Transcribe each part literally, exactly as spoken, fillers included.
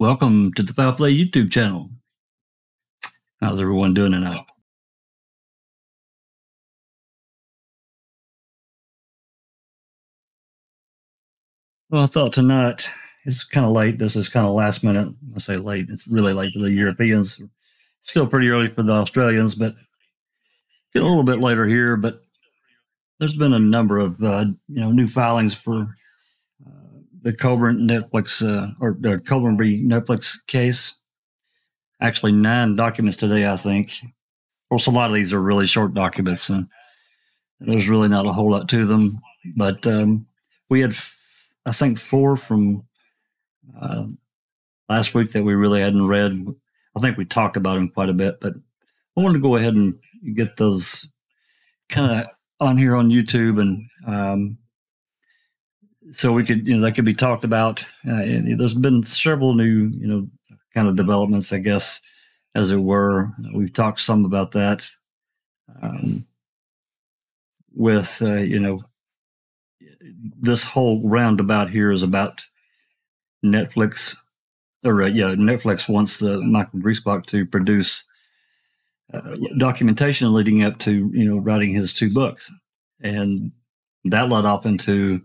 Welcome to the Foul Play YouTube channel. How's everyone doing tonight? Well, I thought tonight, it's kind of late. This is kind of last minute. I say late, it's really late for the Europeans. Still pretty early for the Australians, but get a little bit later here. But there's been a number of uh, you know new filings for the Colborn Netflix uh, or the Colborn v. Netflix case. Actually, nine documents today, I think. Of course, a lot of these are really short documents, and there's really not a whole lot to them. But um, we had, I think, four from uh, last week that we really hadn't read. I think we talked about them quite a bit, but I wanted to go ahead and get those kind of on here on YouTube and. Um, So we could, you know, that could be talked about. Uh, and there's been several new, you know, kind of developments, I guess, as it were. We've talked some about that um, with, uh, you know, this whole roundabout here is about Netflix, or uh, yeah, Netflix wants the Michael Griesbach to produce uh, documentation leading up to, you know, writing his two books. And that led off into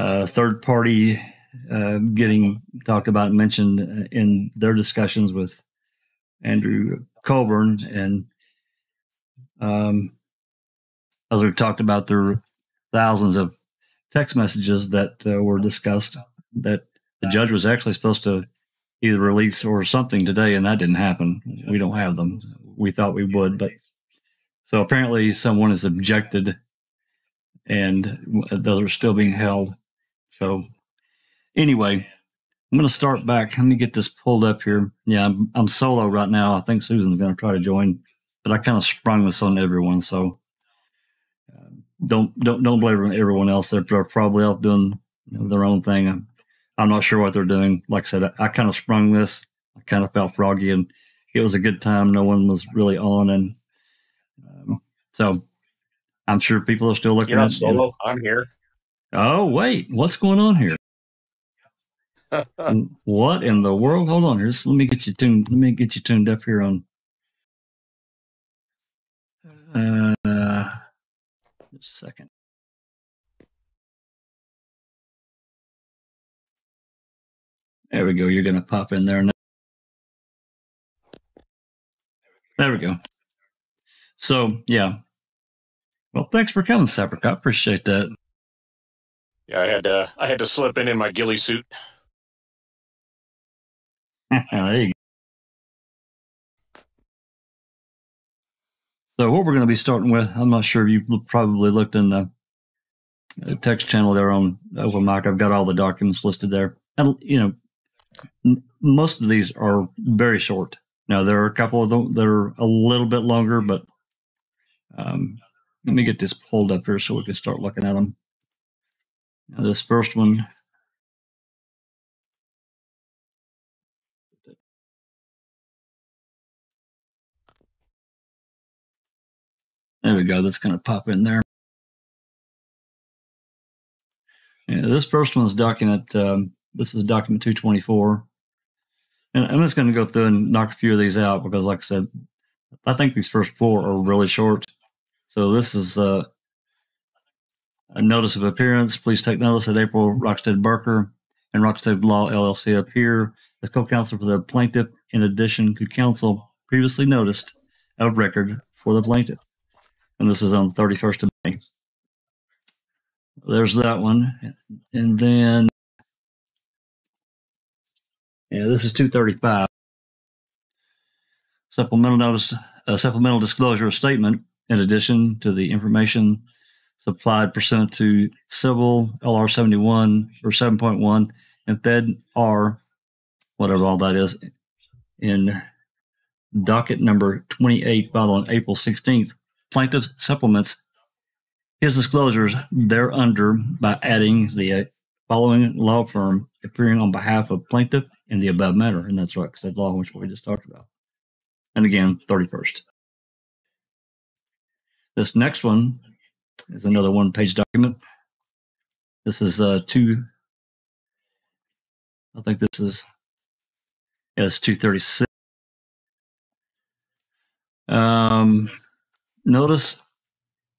Uh, third party uh, getting talked about and mentioned in their discussions with Andrew Colborn. And um, as we've talked about, there were thousands of text messages that uh, were discussed that the judge was actually supposed to either release or something today, and that didn't happen. We don't have them. We thought we would, but so apparently someone has objected and those are still being held. So anyway, I'm going to start back. Let me get this pulled up here. Yeah, I'm, I'm solo right now. I think Susan's going to try to join, but I kind of sprung this on everyone. So uh, don't don't don't blame everyone else. They're, they're probably out doing you know, their own thing. I'm, I'm not sure what they're doing. Like I said, I, I kind of sprung this. I kind of felt froggy, and it was a good time. No one was really on, and um, so I'm sure people are still looking. You're not solo. I'm here. Oh, wait. What's going on here? What in the world? Hold on. Just let me get you tuned. Let me get you tuned up here on. Uh, just a second. There we go. You're going to pop in there now. There we go. So, yeah. Well, thanks for coming, Sapricot. I appreciate that. Yeah, I had to, uh, I had to slip in in my ghillie suit. There you go. So what we're going to be starting with, I'm not sure if you've probably looked in the text channel there on Open Mic. I've got all the documents listed there. And, you know, n most of these are very short. Now, there are a couple of them that are a little bit longer, but um, let me get this pulled up here so we can start looking at them. Now, this first one. There we go. That's going to pop in there. Yeah, this first one is document. Um, this is document two twenty-four. And I'm just going to go through and knock a few of these out because, like I said, I think these first four are really short. So this is uh, a notice of appearance. Please take notice that April Rockstead Barker and Rockstead Law L L C appear as co-counsel for the plaintiff in addition to counsel previously noticed of record for the plaintiff. And this is on the thirty-first of May. There's that one. And then, yeah, this is two thirty-five. Supplemental notice, uh, supplemental disclosure of statement. In addition to the information supplied pursuant to Civil L R seventy-one or seven point one and Fed R, whatever all that is, in docket number twenty-eight filed on April sixteenth, plaintiff supplements his disclosures thereunder by adding the following law firm appearing on behalf of plaintiff in the above matter. And that's right, because that law which we just talked about. And again, thirty-first. This next one is another one-page document. This is uh, two. I think this is It's two thirty-six. Um, notice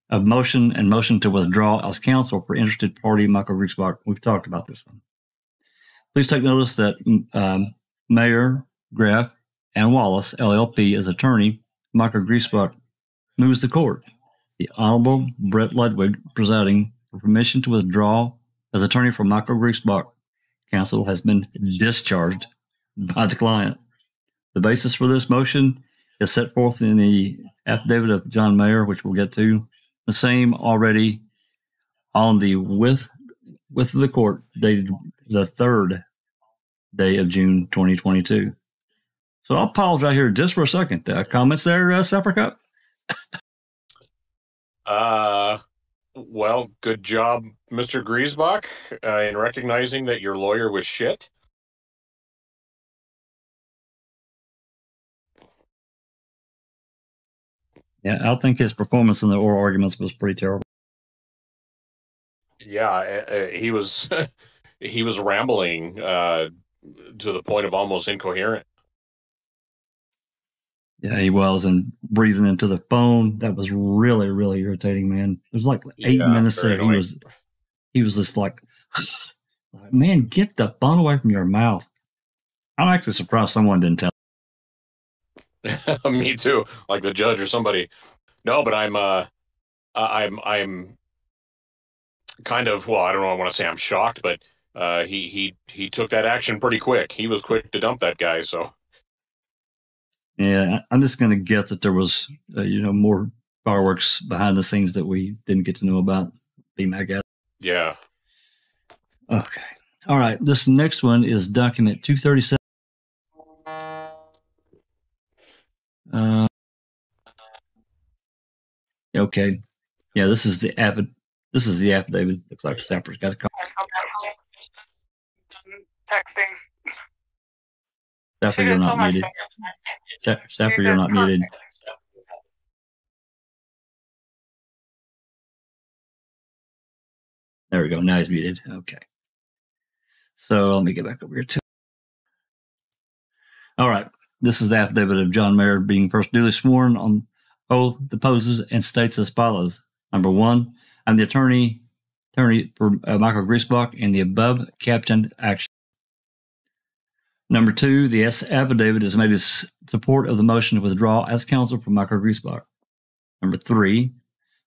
of motion and motion to withdraw as counsel for interested party Michael Griesbach. We've talked about this one. Please take notice that um, Mayor Graf and Wallace L L P, as attorney, Michael Griesbach, moves the court. The Honorable Brett Ludwig presiding, for permission to withdraw as attorney for Michael Griesbach. Counsel has been discharged by the client. The basis for this motion is set forth in the affidavit of John Mayer, which we'll get to. The same already on the with with the court dated the third day of June twenty twenty-two. So I'll pause right here just for a second. Uh, comments there, uh, Sapricot? uh, well, good job, Mister Griesbach, uh, in recognizing that your lawyer was shit. Yeah, I think his performance in the oral arguments was pretty terrible. Yeah, uh, he was he was rambling uh, to the point of almost incoherent. Yeah, he was, and breathing into the phone. That was really, really irritating, man. It was like eight yeah, minutes there. He was he was just like, man, get the phone away from your mouth. I'm actually surprised someone didn't tell. Me too, like the judge or somebody. No, but I'm, uh, I'm, I'm kind of, well, I don't know, I want to say I'm shocked, but uh, he, he, he took that action pretty quick. He was quick to dump that guy. So, yeah, I'm just going to guess that there was, uh, you know, more fireworks behind the scenes that we didn't get to know about. Be my guess. Yeah. Okay. All right. This next one is document two thirty-seven. Uh, okay. Yeah, this is the affid this is the affidavit. Looks like Sapper's got a call. Texting. Sapper, you're not muted. Sapper, you're not muted. There we go. Now he's muted. Okay. So let me get back over here too. All right. This is the affidavit of John Mayer being first duly sworn on oath, deposes, and states as follows. Number one, I'm the attorney attorney for uh, Michael Griesbach in the above captioned action. Number two, the S affidavit is made in support of the motion to withdraw as counsel for Michael Griesbach. Number three,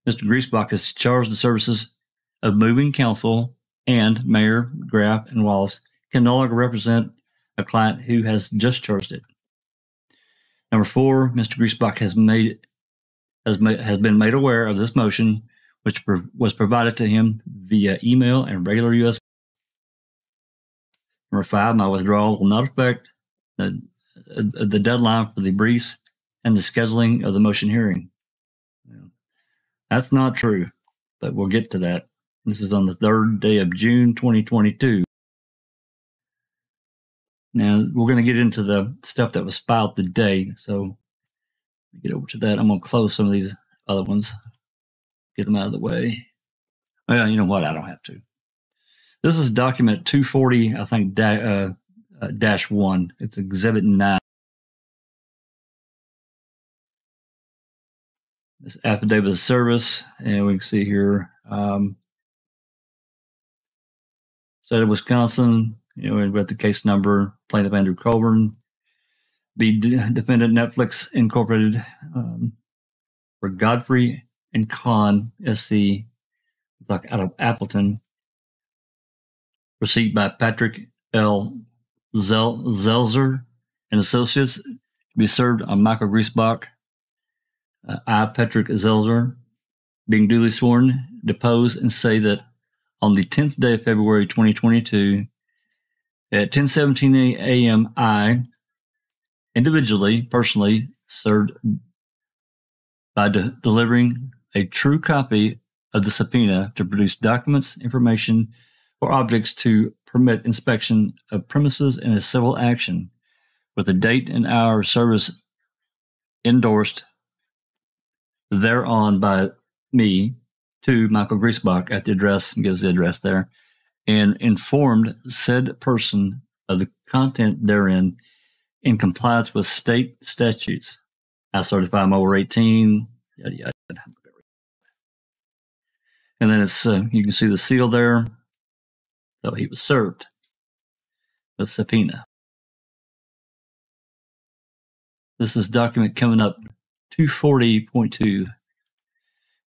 Mister Griesbach is charged the services of moving counsel, and Mayer, Graf, and Wallace can no longer represent a client who has just charged it. Number four, Mister Griesbach has made has made, has been made aware of this motion, which pro was provided to him via email and regular U S Number five, my withdrawal will not affect the uh, the deadline for the briefs and the scheduling of the motion hearing. Yeah. That's not true, but we'll get to that. This is on the third day of June, twenty twenty-two. Now, we're going to get into the stuff that was filed today. So, get over to that. I'm going to close some of these other ones, get them out of the way. Well, you know what? I don't have to. This is document two forty, I think, da uh, uh, dash one. It's exhibit nine. This affidavit of service. And we can see here, um, state of Wisconsin. You know, we've got the case number, plaintiff Andrew Colborn, the defendant Netflix Incorporated, um, for Godfrey and Kahn, S C, like out of Appleton. Receipt by Patrick L. Zelzer and Associates to be served on Michael Griesbach. Uh, I, Patrick Zelzer, being duly sworn, depose and say that on the tenth day of February twenty twenty-two, at ten seventeen a m I, individually, personally, served by de delivering a true copy of the subpoena to produce documents, information, or objects to permit inspection of premises in a civil action, with the date and hour of service endorsed thereon by me to Michael Griesbach at the address, and gives the address there, and informed said person of the content therein in compliance with state statutes, I thirty-five over eighteen, yada, yada. And then it's, uh, you can see the seal there. So he was served with subpoena. This is document coming up two forty point two.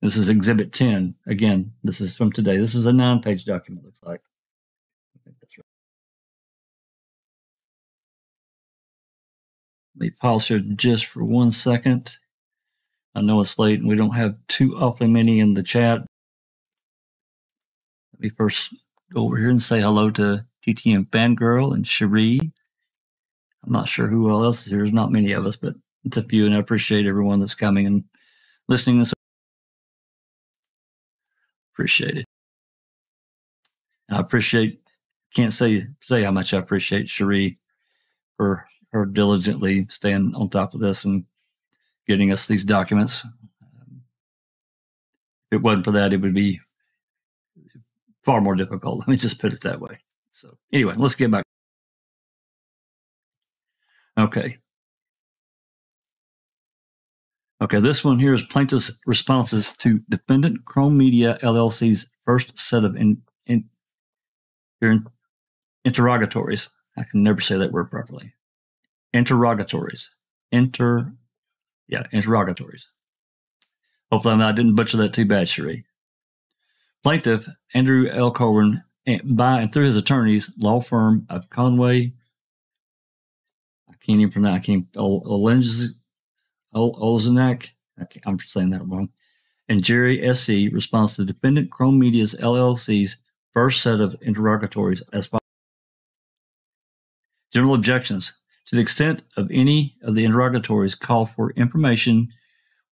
This is Exhibit ten. Again, this is from today. This is a nine-page document, it looks like. I think that's right. Let me pause here just for one second. I know it's late, and we don't have too awfully many in the chat. Let me first go over here and say hello to T T M Fangirl and Cherie. I'm not sure who else is here. There's not many of us, but it's a few, and I appreciate everyone that's coming and listening this. Appreciate it. I appreciate, can't say say how much I appreciate Cherie for her diligently staying on top of this and getting us these documents. If it wasn't for that, it would be far more difficult. Let me just put it that way. So anyway, let's get back. Okay. Okay, this one here is plaintiff's responses to defendant Chrome Media L L C's first set of in, in, in, interrogatories. I can never say that word properly. Interrogatories. Inter, yeah, interrogatories. Hopefully I'm not, I didn't butcher that too bad, Cherie. Plaintiff Andrew L. Colborn, by and through his attorneys, law firm of Conway, I can't even pronounce, I can't, Olenz, Olzenak, I'm saying that wrong, and Jerry S C responds to defendant Chrome Media's L L C's first set of interrogatories as follows. General objections. To the extent of any of the interrogatories call for information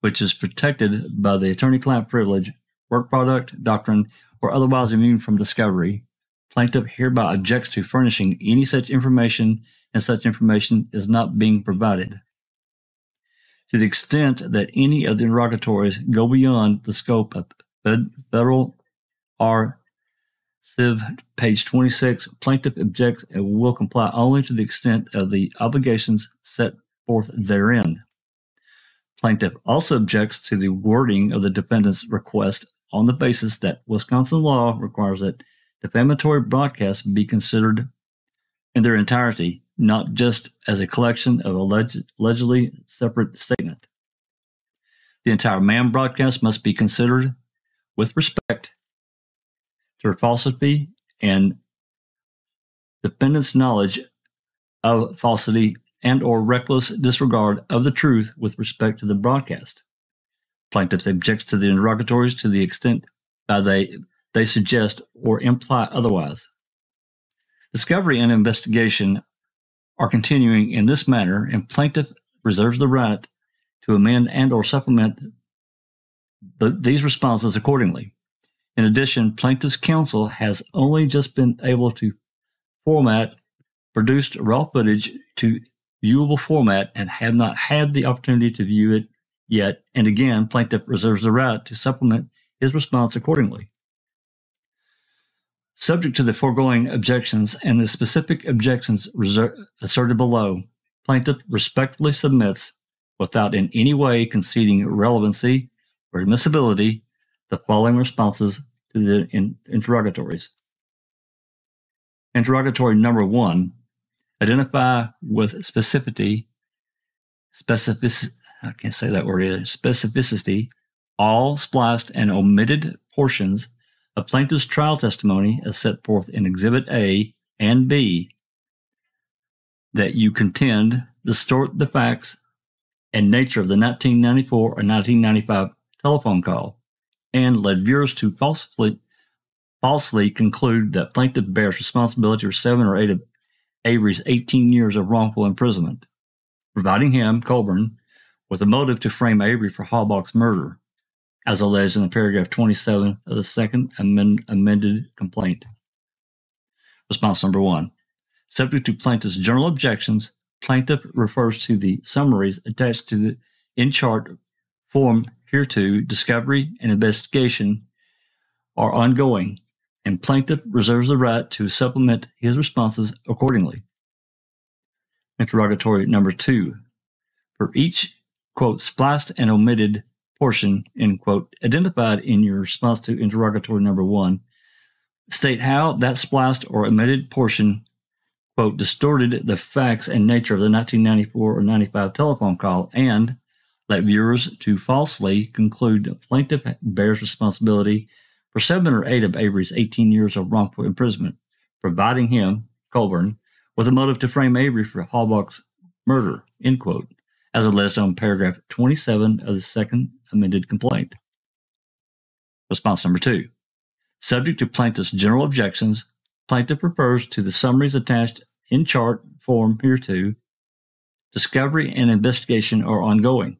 which is protected by the attorney-client privilege, work product, doctrine, or otherwise immune from discovery, plaintiff hereby objects to furnishing any such information, and such information is not being provided. To the extent that any of the interrogatories go beyond the scope of Federal R. Civ. Page twenty-six, plaintiff objects and will comply only to the extent of the obligations set forth therein. Plaintiff also objects to the wording of the defendant's request on the basis that Wisconsin law requires that defamatory broadcasts be considered in their entirety, not just as a collection of alleged, allegedly separate statements. The entire man broadcast must be considered with respect to her falsity and defendant's knowledge of falsity and or reckless disregard of the truth with respect to the broadcast. Plaintiff objects to the interrogatories to the extent by they, they suggest or imply otherwise. Discovery and investigation are continuing in this manner, and plaintiff reserves the right to amend and or supplement the, these responses accordingly. In addition, plaintiff's counsel has only just been able to format produced raw footage to viewable format and have not had the opportunity to view it yet. And again, plaintiff reserves the right to supplement his response accordingly. Subject to the foregoing objections and the specific objections asserted below, plaintiff respectfully submits, without in any way conceding relevancy or admissibility, the following responses to the in interrogatories. Interrogatory number one, identify with specificity, specific, I can't say that word either, specificity, all spliced and omitted portions of plaintiff's trial testimony as set forth in Exhibit A and B, that you contend distort the facts and nature of the nineteen ninety-four or nineteen ninety-five telephone call, and led viewers to falsely, falsely conclude that plaintiff bears responsibility for seven or eight of Avery's eighteen years of wrongful imprisonment, providing him, Colborn, with a motive to frame Avery for Halbach's murder, as alleged in the paragraph twenty-seven of the second amend, amended complaint. Response number one, subject to plaintiff's general objections, plaintiff refers to the summaries attached to the in-chart form hereto. Discovery and investigation are ongoing, and plaintiff reserves the right to supplement his responses accordingly. interrogatory number two. For each, quote, spliced and omitted portion, end quote, identified in your response to interrogatory number one, state how that spliced or omitted portion, quote, distorted the facts and nature of the nineteen ninety-four or ninety-five telephone call, and let viewers to falsely conclude the plaintiff bears responsibility for seven or eight of Avery's eighteen years of wrongful imprisonment, providing him, Colborn, with a motive to frame Avery for Halbach's murder, end quote, as alleged on paragraph twenty-seven of the second amended complaint. Response number two. Subject to plaintiff's general objections, plaintiff refers to the summaries attached in chart form hereto. Discovery and investigation are ongoing,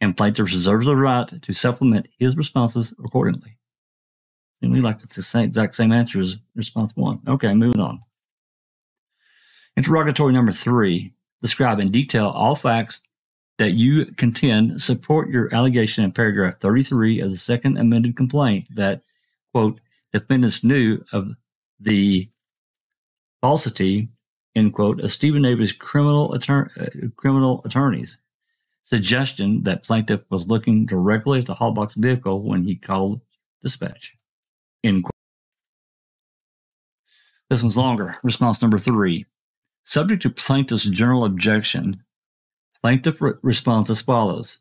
and plaintiff reserves the right to supplement his responses accordingly. And we like the same, exact same answer as response one. Okay, moving on. Interrogatory number three. Describe in detail all facts that you contend support your allegation in paragraph thirty-three of the second amended complaint that, quote, defendants knew of the falsity, end quote, of Stephen Avery's criminal, attor uh, criminal attorneys' suggestion that plaintiff was looking directly at the Halbach's vehicle when he called dispatch, end quote. This one's longer. Response number three. Subject to plaintiff's general objection, plaintiff re responds as follows.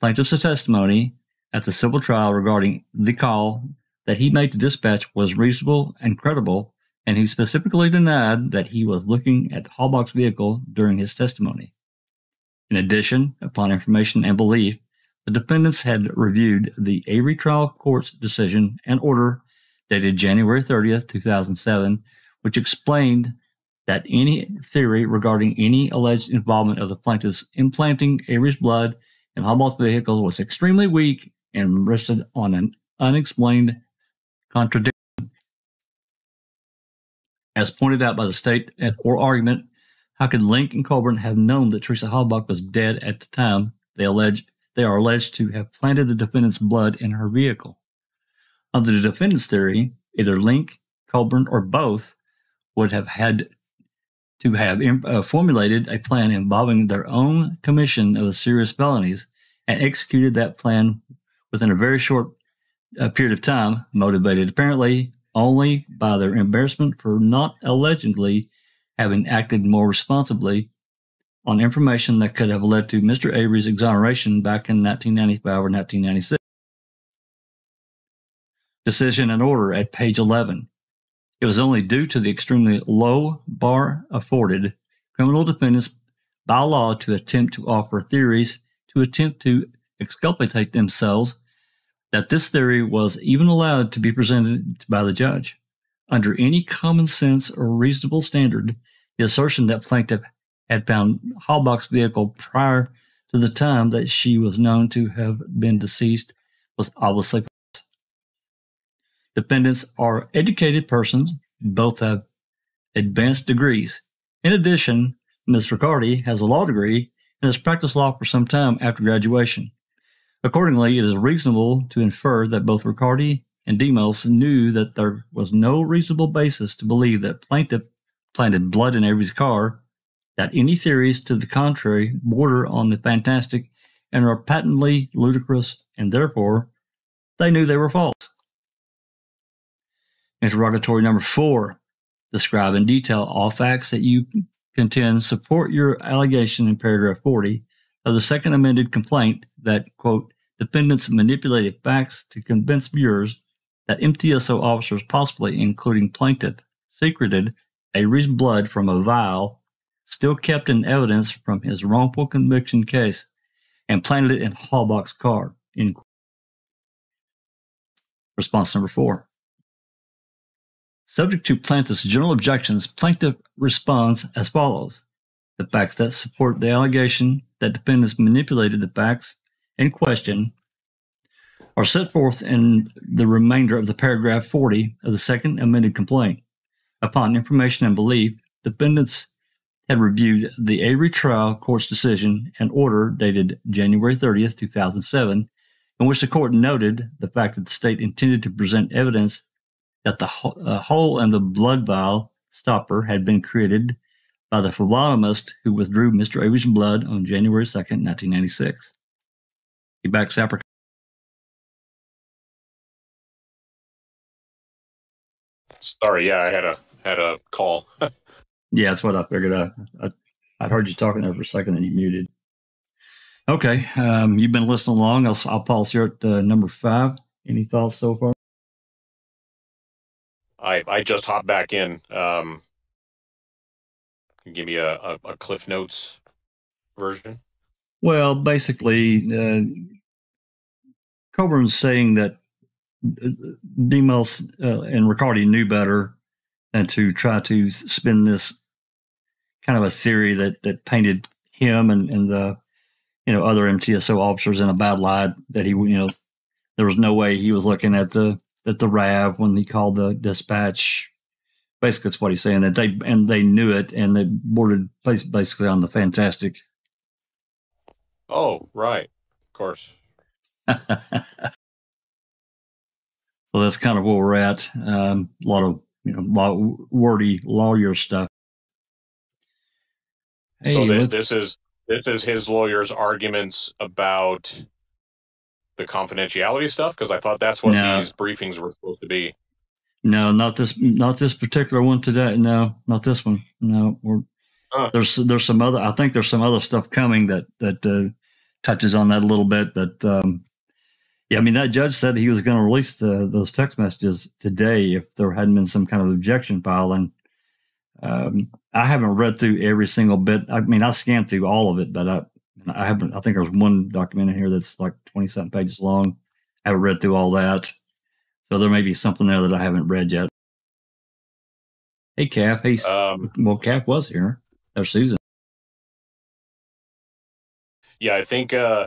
Plaintiff's testimony at the civil trial regarding the call that he made to dispatch was reasonable and credible, and he specifically denied that he was looking at Halbach's vehicle during his testimony. In addition, upon information and belief, the defendants had reviewed the Avery Trial Court's decision and order dated January thirtieth, two thousand seven, which explained that any theory regarding any alleged involvement of the plaintiffs in planting Avery's blood in Halbach's vehicle was extremely weak and rested on an unexplained contradiction. As pointed out by the state at oral argument, how could Link and Colborn have known that Teresa Halbach was dead at the time they allege they are alleged to have planted the defendant's blood in her vehicle? Under the defendant's theory, either Link, Colborn, or both would have had to have uh, formulated a plan involving their own commission of the serious felonies and executed that plan within a very short uh, period of time, motivated apparently only by their embarrassment for not allegedly having acted more responsibly on information that could have led to Mister Avery's exoneration back in nineteen ninety-five or nineteen ninety-six. Decision and order at page eleven. It was only due to the extremely low bar afforded criminal defendants by law to attempt to offer theories to attempt to exculpate themselves that this theory was even allowed to be presented by the judge. Under any common sense or reasonable standard, the assertion that plaintiff had found Halbach's vehicle prior to the time that she was known to have been deceased was obviously false. Defendants are educated persons, both have advanced degrees. In addition, Miz Ricciardi has a law degree and has practiced law for some time after graduation. Accordingly, it is reasonable to infer that both Ricciardi and Demos knew that there was no reasonable basis to believe that plaintiff planted blood in Avery's car, that any theories to the contrary border on the fantastic and are patently ludicrous, and therefore they knew they were false. Interrogatory number four. Describe in detail all facts that you contend support your allegation in paragraph forty of the second amended complaint that, quote, defendants manipulated facts to convince viewers that M T S O officers, possibly including plaintiff, secreted Avery's blood from a vial still kept in evidence from his wrongful conviction case and planted it in Halbach's car, end quote. Response number four. Subject to plaintiff's general objections, plaintiff responds as follows. The facts that support the allegation that defendants manipulated the facts in question are set forth in the remainder of the paragraph forty of the second amended complaint. Upon information and belief, defendants had reviewed the Avery Trial Court's decision and order dated January thirtieth, two thousand seven, in which the court noted the fact that the state intended to present evidence that the hole in the blood vial stopper had been created by the phlebotomist who withdrew Mister Avery's blood on January second, nineteen ninety-six. He backed Sapricot. Sorry, yeah, I had a had a call. Yeah, that's what I figured. I, I I heard you talking there for a second and you muted. Okay, um, you've been listening along. I'll, I'll pause here at uh, number five. Any thoughts so far? I I just hopped back in. Um, give me a, a, a Cliff Notes version. Well, basically, uh, Colborn's saying that Demos uh, and Ricciardi knew better and to try to spin this kind of a theory that, that painted him and, and the, you know, other M T S O officers in a bad light, that he, you know, there was no way he was looking at the, at the R A V when he called the dispatch. Basically, that's what he's saying, that they, and they knew it and they boarded place basically on the Fantastic. Oh, right. Of course. Well, that's kind of where we're at. Um, a lot of, you know, lot wordy lawyer stuff. Hey, so th this is this is his lawyer's arguments about the confidentiality stuff, because I thought that's what no. these briefings were supposed to be. No, not this, not this particular one today. No, not this one. No, we're, huh. there's there's some other. I think there's some other stuff coming that that uh, touches on that a little bit. That um, yeah, I mean, that judge said he was going to release the, those text messages today if there hadn't been some kind of objection filed. And um, I haven't read through every single bit. I mean, I scanned through all of it, but I I haven't. I think there's one document in here that's like twenty-something pages long. I haven't read through all that. So there may be something there that I haven't read yet. Hey, Kath. Hey, um, well, Kath was here. There's Susan. Yeah, I think uh,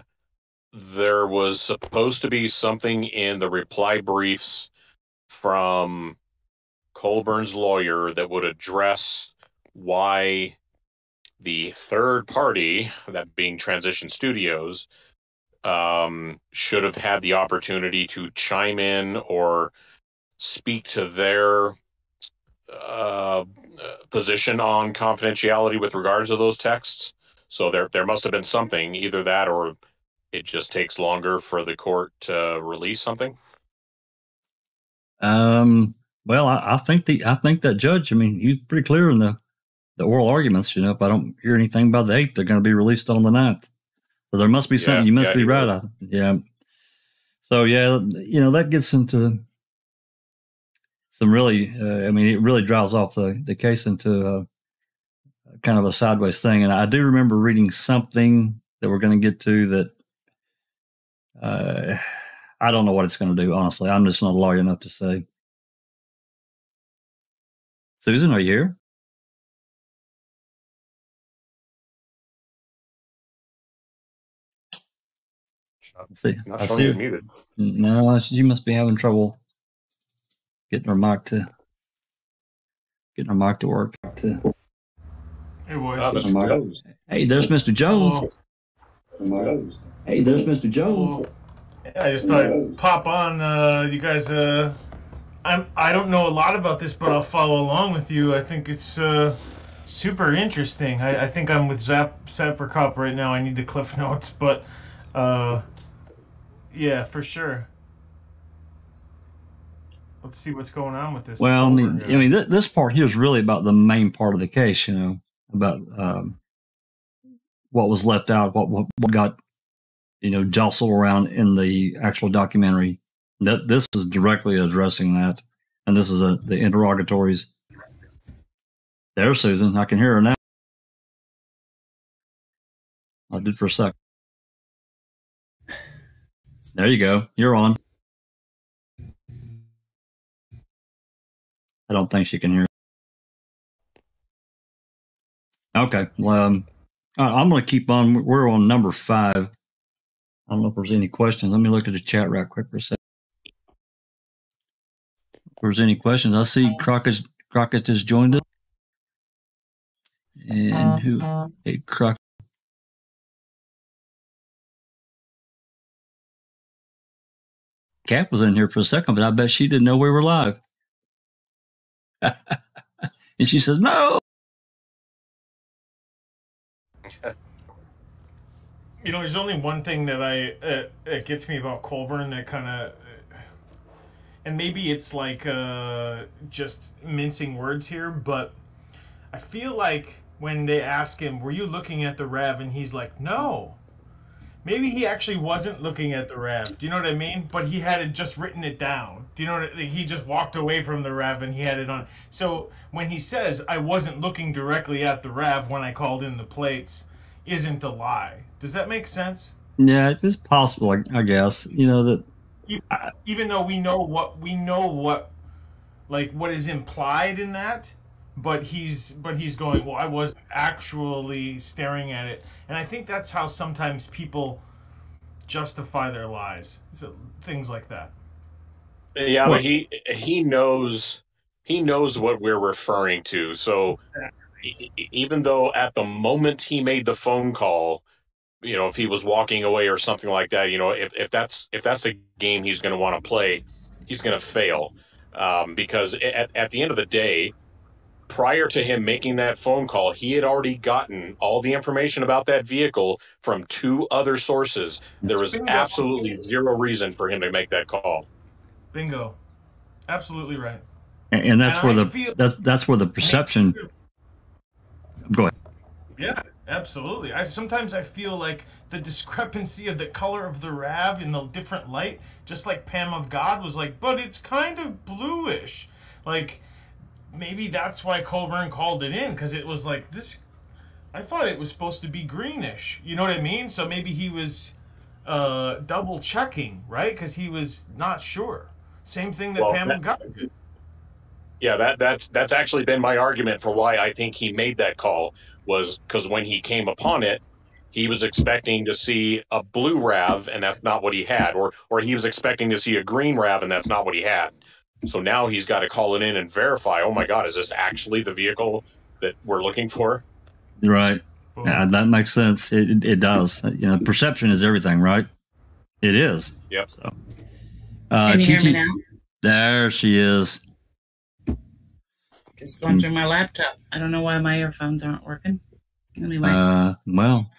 there was supposed to be something in the reply briefs from Colborn's lawyer that would address why the third party, that being Transition Studios, um, should have had the opportunity to chime in or speak to their uh, position on confidentiality with regards to those texts. So there, there must have been something, either that or it just takes longer for the court to release something. Um. Well, I, I think the I think that judge, I mean, he's pretty clear in the the oral arguments. You know, if I don't hear anything by the eighth, they're going to be released on the ninth. So there must be yeah, something. You must yeah, be right. I, yeah. So yeah, you know, that gets into some really. Uh, I mean, it really drives off the the case into a, kind of a sideways thing. And I do remember reading something that we're going to get to that. Uh, I don't know what it's going to do. Honestly, I'm just not a lawyer enough to say. Susan, are you here? Let's see. Not I sure see you're muted. No, you must be having trouble getting her mic to getting her mic to work. To, hey, boy. Uh, Mister Hey, there's Mister Jones. Hello. Hey, there's Mister Jones. Hello. I just thought I'd pop on. Uh, you guys. Uh, I'm, I don't know a lot about this, but I'll follow along with you. I think it's uh, super interesting. I, I think I'm with Zap Zaprakop right now. I need the Cliff Notes, but uh, yeah, for sure. Let's see what's going on with this. Well, I mean, I mean, th this part here is really about the main part of the case, you know, about um, what was left out, what, what what got, you know, jostled around in the actual documentary. That this is directly addressing that, and this is a, the interrogatories. There, Susan, I can hear her now. I did for a sec. There you go. You're on. I don't think she can hear. Okay. Well, um, I'm going to keep on. We're on number five. I don't know if there's any questions. Let me look at the chat right quick for a second. If there's any questions, I see Crockett, Crockett has joined us. And who? Hey, Crockett. Kat was in here for a second, but I bet she didn't know we were live. And she says, no. You know, there's only one thing that I uh, it gets me about Colborn that kind of, and maybe it's like uh, just mincing words here, but I feel like when they ask him, "Were you looking at the Rev?" and he's like, "No." Maybe he actually wasn't looking at the Rev. Do you know what I mean? But he had it just written it down. Do you know what I mean? He just walked away from the Rev and he had it on. So when he says, "I wasn't looking directly at the Rev when I called in the plates," isn't a lie. Does that make sense? Yeah, it's possible, I guess. You know that. Even, I, even though we know what we know what, like what is implied in that. But he's but he's going, well, I wasn't actually staring at it. And I think that's how sometimes people justify their lies, so things like that. Yeah, but he he knows he knows what we're referring to. So exactly. e even though at the moment he made the phone call, you know, if he was walking away or something like that, you know, if if that's if that's a game he's going to want to play, he's going to fail um, because at at the end of the day. Prior to him making that phone call, he had already gotten all the information about that vehicle from two other sources. There was absolutely zero reason for him to make that call. Bingo. Absolutely right. And, and that's and where I the feel, that's that's where the perception. Go ahead. Yeah, absolutely. I sometimes I feel like the discrepancy of the color of the Rav in the different light, just like Pam of God was like, but it's kind of bluish, like. Maybe that's why Colborn called it in, because it was like this. I thought it was supposed to be greenish. You know what I mean? So maybe he was uh, double checking, right? Because he was not sure. Same thing that well, Pamela got. Yeah, that that that's actually been my argument for why I think he made that call, was because when he came upon it, he was expecting to see a blue Rav, and that's not what he had, or or he was expecting to see a green Rav, and that's not what he had. So now he's got to call it in and verify, oh, my God, is this actually the vehicle that we're looking for? Right. Yeah, that makes sense. It, it, it does. You know, perception is everything, right? It is. Yep. So, uh, Can you hear me now? There she is. Just going through my laptop. I don't know why my earphones aren't working. Anyway. Uh, well,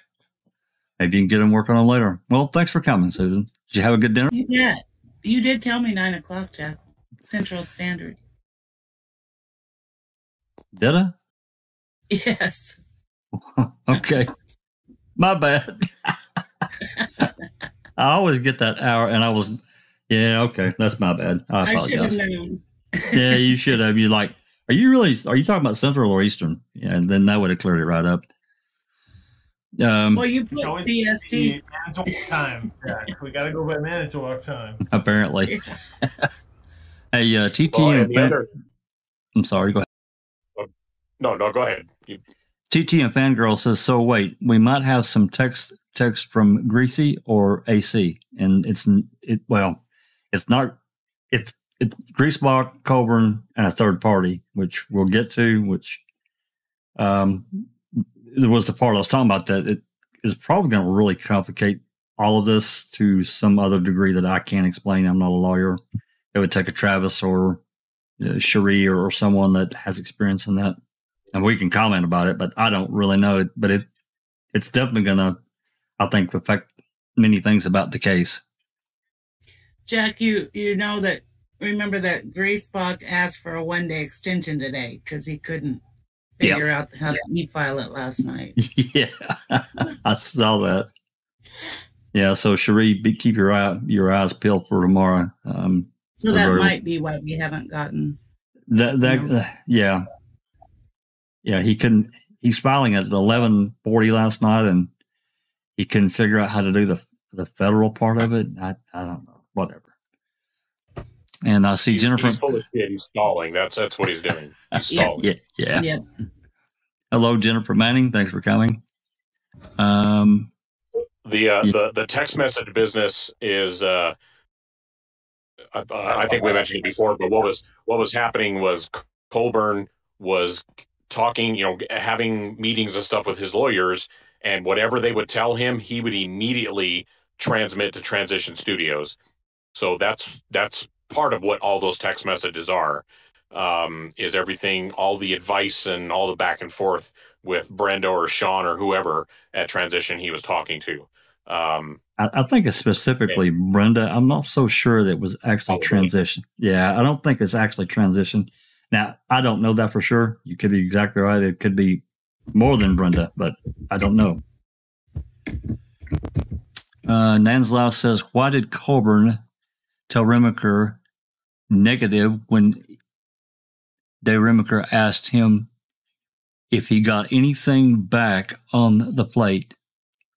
maybe you can get them working on later. Well, thanks for coming, Susan. Did you have a good dinner? Yeah. You did tell me nine o'clock, Jack. Central Standard. Did I? Yes. Okay. My bad. I always get that hour, and I was, yeah, okay, that's my bad. I apologize. I should have known. Yeah, you should have. You like, are you really? Are you talking about Central or Eastern? Yeah, and then that would have cleared it right up. Um, well, you put C S T. Manitowoc time. Yeah, we got to go by Manitowoc time. Apparently. Hey, uh, T T M. Well, other... I'm sorry. Go ahead. No, no, go ahead. You... T T M Fangirl says, "So wait, we might have some text text from Greasy or A C, and it's it. Well, it's not. It's it's Griesbach, Colborn, and a third party, which we'll get to. Which um, there was the part I was talking about that it is probably going to really complicate all of this to some other degree that I can't explain. I'm not a lawyer." It would take a Travis or you know, Cherie or, or someone that has experience in that. And we can comment about it, but I don't really know it. But it, it's definitely going to, I think, affect many things about the case. Jack, you, you know that, remember that Griesbach asked for a one-day extension today because he couldn't figure yep. out how to e-file it last night. Yeah, I saw that. Yeah, so Cherie, be, keep your, eye, your eyes peeled for tomorrow. Um, So that might be why we haven't gotten that. that you know. uh, yeah, yeah. He couldn't. He's filing at eleven forty last night, and he couldn't figure out how to do the the federal part of it. I I don't know. Whatever. And I see he's, Jennifer. He's full of shit. He's stalling. That's that's what he's doing. He's stalling. Yeah, yeah, yeah. Yeah. Hello, Jennifer Manning. Thanks for coming. Um, the uh, yeah. the the text message business is. Uh, I, I think we mentioned it before, but what was what was happening was Colborn was talking, you know, having meetings and stuff with his lawyers, and whatever they would tell him, he would immediately transmit to Transition Studios. So that's that's part of what all those text messages are, um, is everything, all the advice and all the back and forth with Brenda or Sean or whoever at Transition he was talking to. Um, I, I think it's specifically and, Brenda. I'm not so sure that it was actually oh, transition. Really? Yeah, I don't think it's actually transition. Now, I don't know that for sure. You could be exactly right. It could be more than Brenda, but I don't know. Uh, Nanslau says, why did Colborn tell Remaker negative when De Remaker asked him if he got anything back on the plate?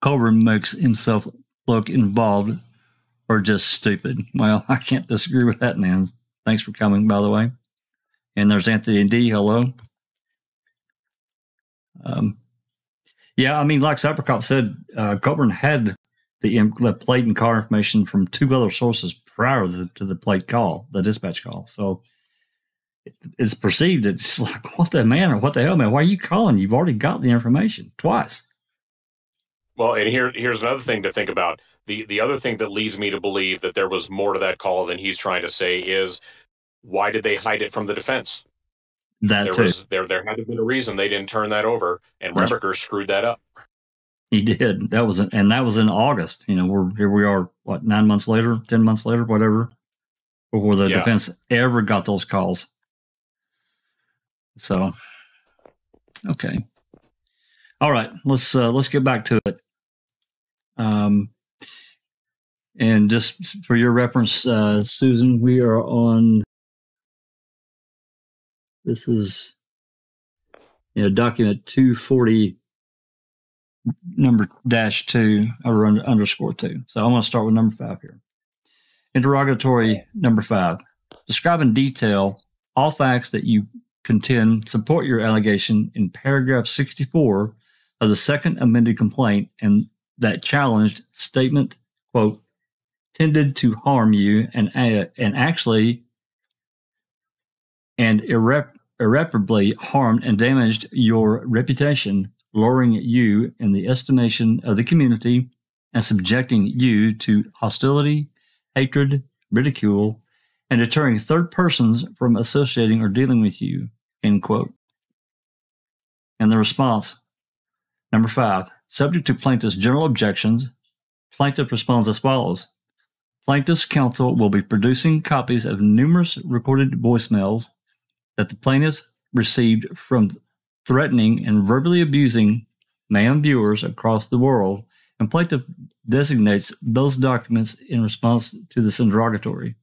Colborn makes himself look involved or just stupid. Well, I can't disagree with that, Nans. Thanks for coming, by the way. And there's Anthony D. Hello. Um, yeah, I mean, like Sapricot said, uh, Colborn had the, the plate and car information from two other sources prior to the, to the plate call, the dispatch call. So it, it's perceived it's like, what the man or what the hell, man? Why are you calling? You've already got the information twice. Well, and here, here's another thing to think about. The, the other thing that leads me to believe that there was more to that call than he's trying to say is, why did they hide it from the defense? That there too. Was, there, there had to have been a reason they didn't turn that over, and Remaker screwed that up. He did. That was, and that was in August. You know, we're here. We are what nine months later, ten months later, whatever, before the yeah. defense ever got those calls. So, okay, all right. Let's uh, let's get back to it. Um, and just for your reference, uh, Susan, we are on. This is, you know, document two forty, number dash two, or under, underscore two. So I'm going to start with number five here. Interrogatory number five. Describe in detail all facts that you contend support your allegation in paragraph sixty-four of the second amended complaint and that challenged statement, quote, tended to harm you and, uh, and actually and irre irreparably harmed and damaged your reputation, lowering you in the estimation of the community and subjecting you to hostility, hatred, ridicule, and deterring third persons from associating or dealing with you, end quote. And the response, number five, subject to plaintiff's general objections, plaintiff responds as follows. Plaintiff's counsel will be producing copies of numerous recorded voicemails that the plaintiffs received from threatening and verbally abusing male viewers across the world, and plaintiff designates those documents in response to this interrogatory.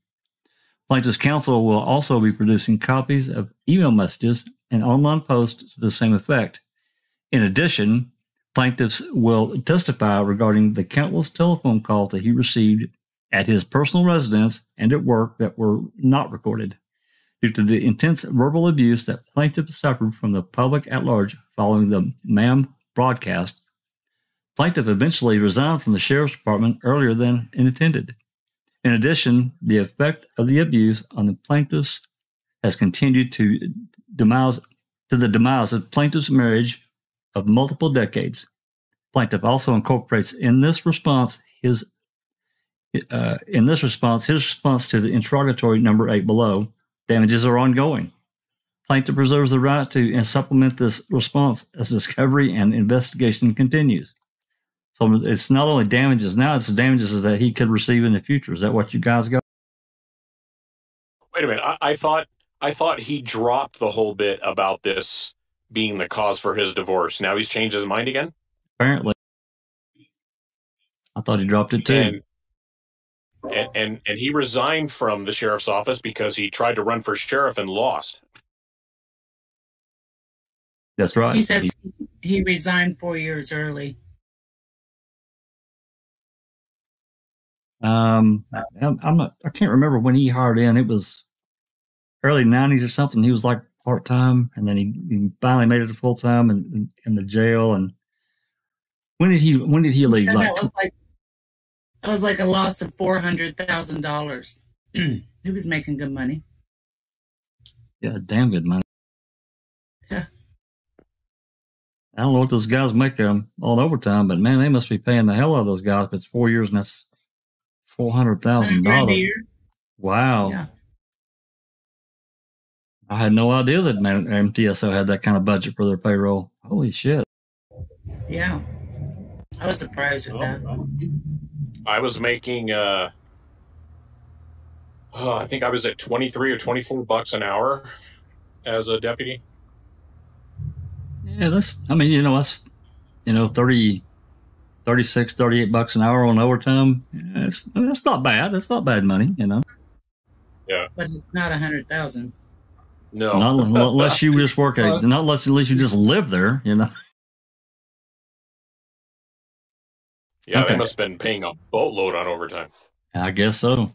Plaintiff's counsel will also be producing copies of email messages and online posts to the same effect. In addition, plaintiffs will testify regarding the countless telephone calls that he received at his personal residence and at work that were not recorded, due to the intense verbal abuse that plaintiff suffered from the public at large following the M A M broadcast. Plaintiff eventually resigned from the sheriff's department earlier than intended. In addition, the effect of the abuse on the plaintiffs has continued to demise to the demise of plaintiff's marriage of multiple decades. Plaintiff also incorporates in this response his uh, in this response his response to the interrogatory number eight below. Damages are ongoing. Plaintiff preserves the right to and supplement this response as discovery and investigation continues. So it's not only damages now, it's damages that he could receive in the future. Is that what you guys got? Wait a minute. I, I thought I thought he dropped the whole bit about this being the cause for his divorce. Now he's changed his mind again? Apparently. I thought he dropped it too. And And, and and he resigned from the sheriff's office because he tried to run for sheriff and lost. That's right. He says he, he resigned four years early. Um, I'm, I'm not. I can't remember when he hired in. It was early nineties or something. He was like part time, and then he, he finally made it to full time in, in in the jail. And when did he when did he leave? Like, that was like. It was like a loss of four hundred thousand dollars. He was making good money. Yeah, damn good money. Yeah. I don't know what those guys make um, on overtime, but man, they must be paying the hell out of those guys. If it's four years and that's four hundred thousand dollars. Wow. Yeah. I had no idea that M T S O had that kind of budget for their payroll. Holy shit. Yeah. I was surprised at oh, that. Well, I was making, uh, oh, I think I was at twenty-three or twenty-four bucks an hour as a deputy. Yeah, that's, I mean, you know, that's, you know, thirty, thirty-six, thirty-eight bucks an hour on overtime. Yeah, it's, I mean, that's not bad. That's not bad money, you know. Yeah. But it's not a hundred thousand. No. Not unless you just work, a, not unless, unless you just live there, you know. Yeah, okay. They must have been paying a boatload on overtime. I guess so.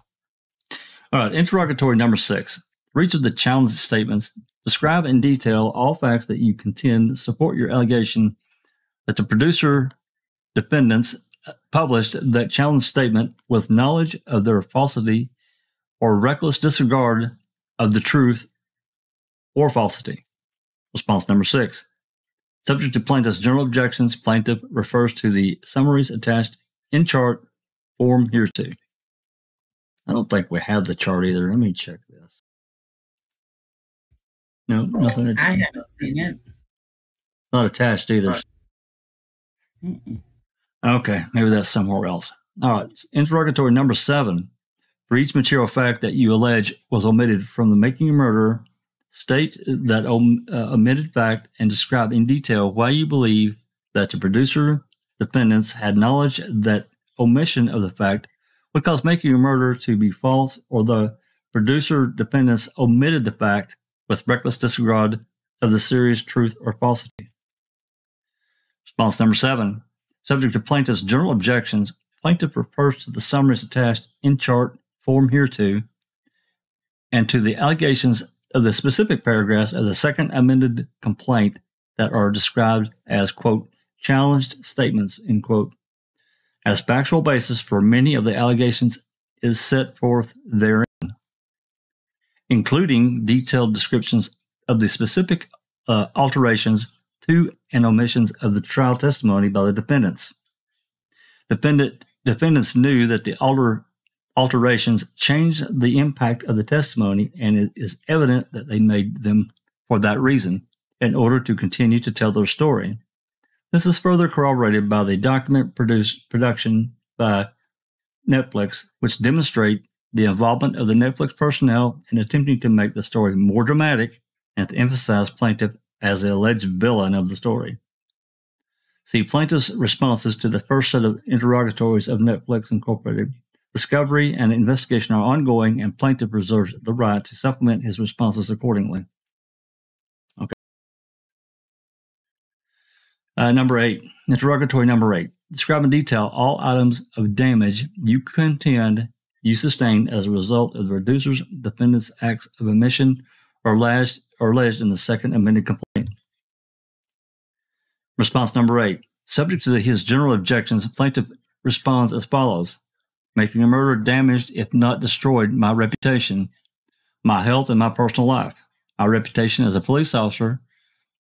All right, interrogatory number six. For each of the challenge statements, describe in detail all facts that you contend support your allegation that the producer defendants published that challenge statement with knowledge of their falsity or reckless disregard of the truth or falsity. Response number six. Subject to plaintiff's general objections, plaintiff refers to the summaries attached in chart form hereto. I don't think we have the chart either. Let me check this. No, nothing. I haven't seen it. Not attached either. Mm-mm. Okay, maybe that's somewhere else. All right, interrogatory number seven. For each material fact that you allege was omitted from the Making a Murderer, state that om uh, omitted fact and describe in detail why you believe that the producer defendants had knowledge that omission of the fact would cause Making a Murderer to be false, or the producer defendants omitted the fact with reckless disregard of the serious truth or falsity. Response number seven. Subject to plaintiff's general objections, plaintiff refers to the summaries attached in chart form hereto and to the allegations of the specific paragraphs of the second amended complaint that are described as, quote, challenged statements, end quote, as factual basis for many of the allegations is set forth therein, including detailed descriptions of the specific uh, alterations to and omissions of the trial testimony by the defendants. Defendant, defendants knew that the alter, alterations changed the impact of the testimony, and it is evident that they made them for that reason in order to continue to tell their story. This is further corroborated by the document produced, production by Netflix, which demonstrate the involvement of the Netflix personnel in attempting to make the story more dramatic and to emphasize plaintiff as the alleged villain of the story. See plaintiff's responses to the first set of interrogatories of Netflix Incorporated. Discovery and investigation are ongoing, and plaintiff reserves the right to supplement his responses accordingly. Okay. Uh, number eight, interrogatory number eight. Describe in detail all items of damage you contend you sustained as a result of the reducer's defendant's acts of omission or alleged, or alleged in the second amended complaint. Response number eight. Subject to the, his general objections, plaintiff responds as follows. Making a Murderer damaged, if not destroyed, my reputation, my health, and my personal life. My reputation as a police officer,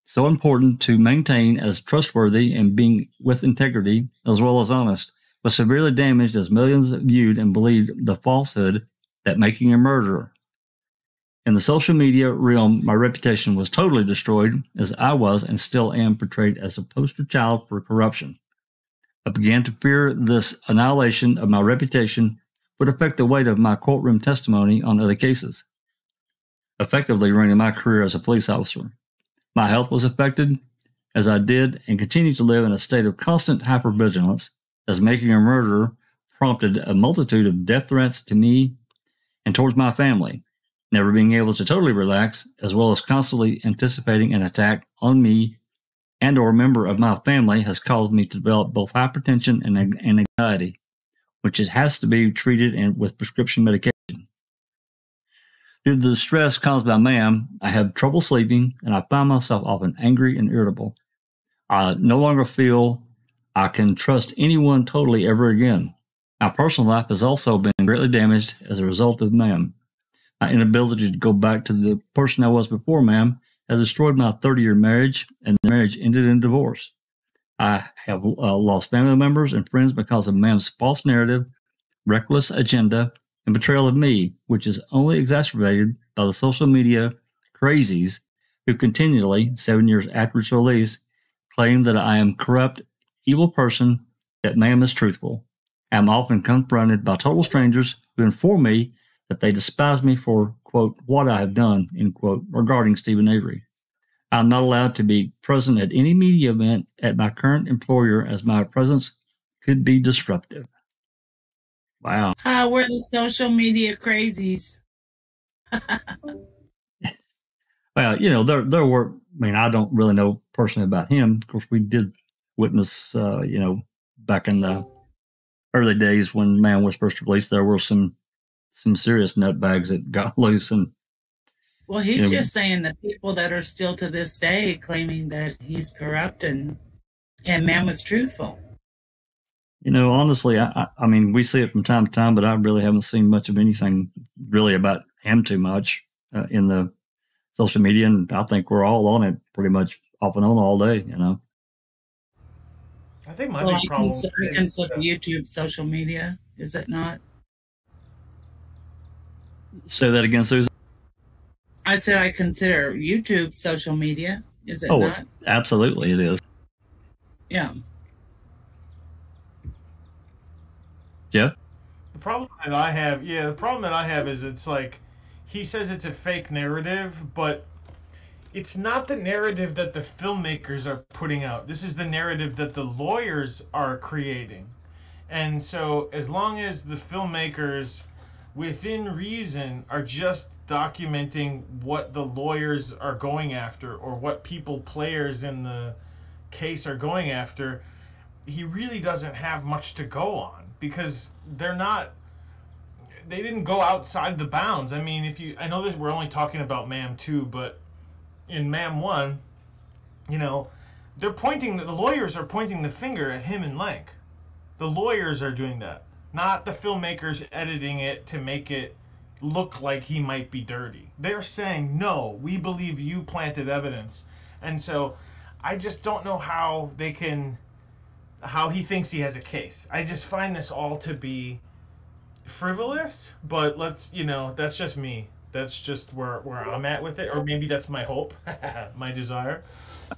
so important to maintain as trustworthy and being with integrity as well as honest, was severely damaged as millions viewed and believed the falsehood that Making a Murderer. In the social media realm, my reputation was totally destroyed, as I was and still am portrayed as a poster child for corruption. I began to fear this annihilation of my reputation would affect the weight of my courtroom testimony on other cases, effectively ruining my career as a police officer. My health was affected as I did and continued to live in a state of constant hypervigilance, as Making a Murderer prompted a multitude of death threats to me and towards my family, never being able to totally relax, as well as constantly anticipating an attack on me and or a member of my family, has caused me to develop both hypertension and anxiety, which it has to be treated in, with prescription medication. Due to the stress caused by ma'am, I have trouble sleeping, and I find myself often angry and irritable. I no longer feel I can trust anyone totally ever again. My personal life has also been greatly damaged as a result of ma'am. My inability to go back to the person I was before ma'am has destroyed my thirty-year marriage, and the marriage ended in divorce. I have uh, lost family members and friends because of ma'am's false narrative, reckless agenda, and betrayal of me, which is only exacerbated by the social media crazies who continually, seven years after its release, claim that I am corrupt, evil person that ma'am is truthful. I am often confronted by total strangers who inform me that they despise me for, quote, what I have done, end quote, regarding Steven Avery. I'm not allowed to be present at any media event at my current employer as my presence could be disruptive. Wow. Ah, we're the social media crazies. Well, you know, there, there were, I mean, I don't really know personally about him. Of course, we did witness, uh, you know, back in the early days when man was first released, there were some some serious nutbags that got loose. And well, he's you know, just saying the people that are still to this day claiming that he's corrupt and, and man was truthful. You know, honestly, I, I, I mean, we see it from time to time, but I really haven't seen much of anything really about him too much uh, in the social media, and I think we're all on it pretty much off and on all day, you know. I think my well, big problem is consider YouTube social media, is it not? Say that again, Susan. I said I consider YouTube social media, is it oh, not? Absolutely it is. Yeah. Yeah. The problem that I have, yeah, the problem that I have is it's like, he says it's a fake narrative, but it's not the narrative that the filmmakers are putting out. This is the narrative that the lawyers are creating. And so as long as the filmmakers, within reason, are just documenting what the lawyers are going after or what people, players in the case are going after, he really doesn't have much to go on because they're not... They didn't go outside the bounds. I mean, if you, I know that we're only talking about Ma'am two, but in Ma'am one, you know, they're pointing, the lawyers are pointing the finger at him and Lank. The lawyers are doing that, not the filmmakers editing it to make it look like he might be dirty. They're saying, no, we believe you planted evidence. And so I just don't know how they can, how he thinks he has a case. I just find this all to be frivolous, but let's, you know, that's just me. That's just where, where I'm at with it, or maybe that's my hope, my desire.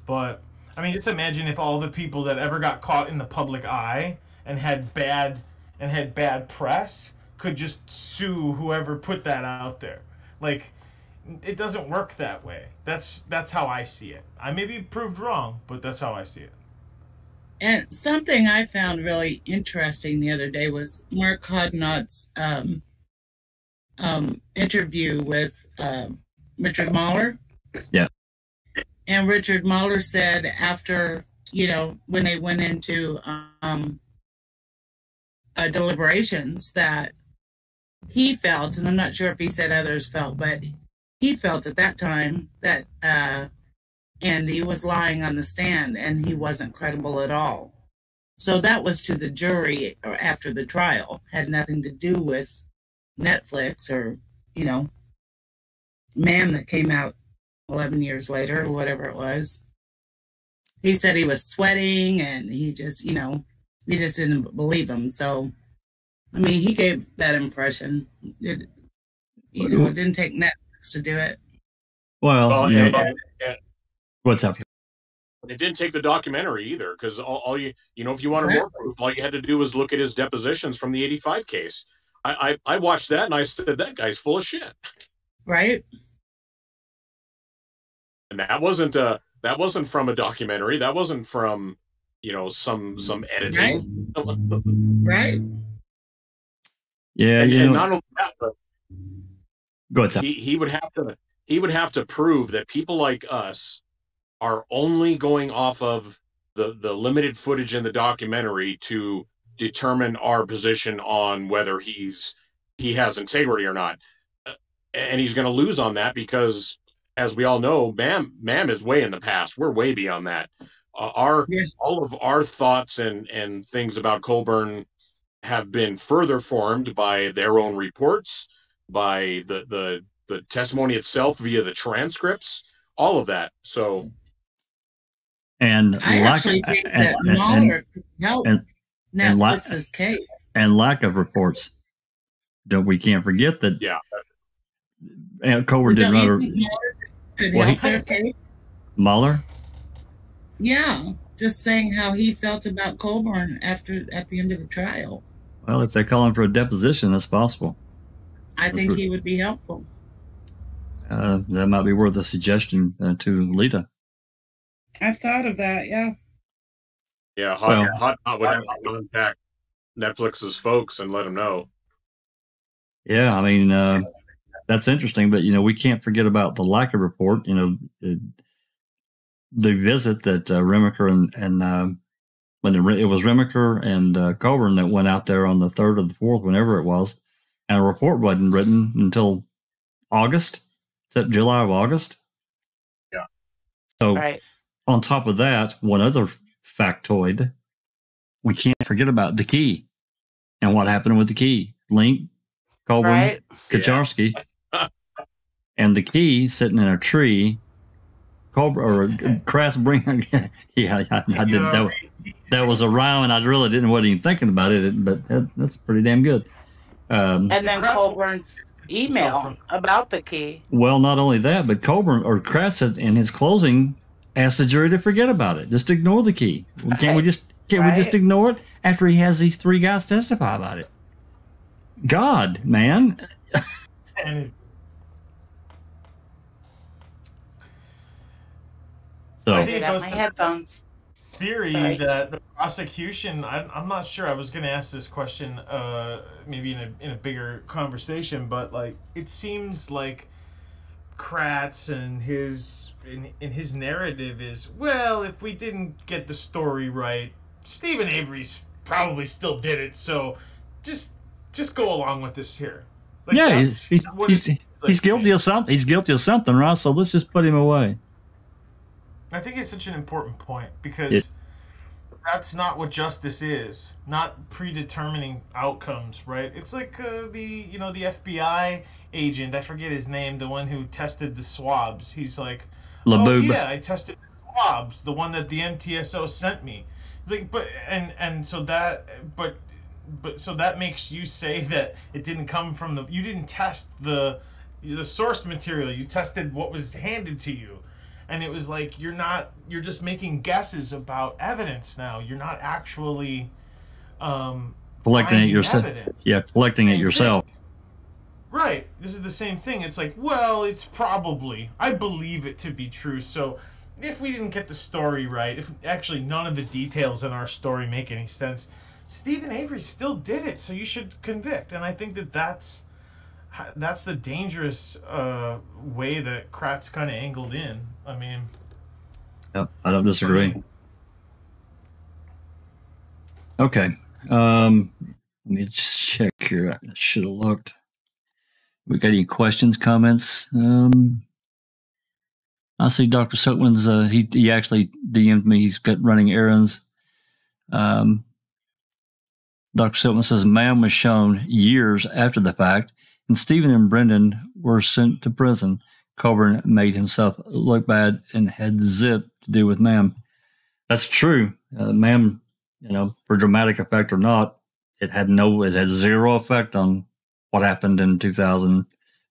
But, I mean, just imagine if all the people that ever got caught in the public eye and had bad and had bad press could just sue whoever put that out there. Like, it doesn't work that way. That's, that's how I see it. I may be proved wrong, but that's how I see it. And something I found really interesting the other day was Mark Hodnott's um, um, interview with uh, Richard Mahler. Yeah. And Richard Mahler said after, you know, when they went into um, uh, deliberations that he felt, and I'm not sure if he said others felt, but he felt at that time that uh, and he was lying on the stand, and he wasn't credible at all. So that was to the jury or after the trial. Had nothing to do with Netflix or, you know, Ma'am that came out eleven years later or whatever it was. He said he was sweating, and he just, you know, he just didn't believe him. So, I mean, he gave that impression. It, you know, it didn't take Netflix to do it. Well, well yeah. yeah. yeah. What's up? It didn't take the documentary either, because all, all you you know, if you wanted more proof, all you had to do was look at his depositions from the eighty-five case. I, I I watched that and I said that guy's full of shit, right? And that wasn't uh that wasn't from a documentary. That wasn't from you know some some editing, right? right. Yeah, and, you know. And not only that, but go ahead, Sam. He he would have to he would have to prove that people like us are only going off of the, the limited footage in the documentary to determine our position on whether he's he has integrity or not. Uh, and he's going to lose on that because, as we all know, Ma'am, Ma'am is way in the past. We're way beyond that. Uh, our yeah. All of our thoughts and, and things about Colborn have been further formed by their own reports, by the, the, the testimony itself via the transcripts, all of that. So... And I lack, actually think and, that Mahler could help Netflix's case. And lack of reports. Don't we can't forget that. Yeah. Colborn did not. Mahler could help their case. Mahler. Yeah, just saying how he felt about Colborn after at the end of the trial. Well, if they call him for a deposition, that's possible. I that's think he would be helpful. Uh, that might be worth a suggestion uh, to Lita. I've thought of that, yeah. Yeah, Hot, well, hot, hot would have to contact Netflix's folks and let them know. Yeah, I mean, uh, that's interesting, but, you know, we can't forget about the Leica report, you know, it, the visit that uh, Remaker and, and uh, when it, it was Remaker and uh, Colborn that went out there on the third or the fourth, whenever it was, and a report wasn't written until August, except July of August. Yeah. So right. On top of that, one other factoid, we can't forget about the key and what happened with the key. Link, Colborn, right. Kaczarski, yeah. And the key sitting in a tree. Colborn or Kraft bring. yeah, I, I didn't know that, that was a rhyme, and I really didn't wasn't even thinking about it. But that, that's pretty damn good. Um, and then Colborn's email about the key. Well, not only that, but Colborn or Kraft in his closing asked the jury to forget about it, just ignore the key. Right. Can we just can right. we just ignore it after he has these three guys testify about it? God, man. So. I think it goes to the theory Sorry. that the prosecution, I, I'm not sure, I was going to ask this question uh, maybe in a, in a bigger conversation, but like it seems like Kratz and his in, in his narrative is, well, if we didn't get the story right, Steven Avery's probably still did it, so just just go along with this here. Like, yeah, he's, he's, he's, like, he's guilty of something, he's guilty of something, right? So let's just put him away. I think it's such an important point because it, that's not what justice is. Not predetermining outcomes, right? It's like uh, the you know the F B I agent. I forget his name. The one who tested the swabs. He's like, LaBoob. Oh yeah, I tested the swabs. The one that the M T S O sent me. Like, but and and so that but but so that makes you say that it didn't come from the. You didn't test the the source material. You tested what was handed to you. And it was like, you're not, you're just making guesses about evidence now. You're not actually um, collecting it yourself. Yeah, collecting it yourself. Right. This is the same thing. It's like, well, it's probably, I believe it to be true. So if we didn't get the story right, if actually none of the details in our story make any sense, Steven Avery still did it. So you should convict. And I think that that's, that's the dangerous uh, way that Kratz kind of angled in. I mean, yep, I don't disagree. Okay, um, let me just check here. I should have looked. We got any questions, comments? Um, I see Doctor Sootwin's. Uh, he he actually D M'd me. He's got running errands. Um, Doctor Sootwin says, "Ma'am was shown years after the fact." And Stephen and Brendan were sent to prison. Colborn made himself look bad and had zip to do with ma'am. That's true. Uh, ma'am, you know, for dramatic effect or not, it had no, it had zero effect on what happened in two thousand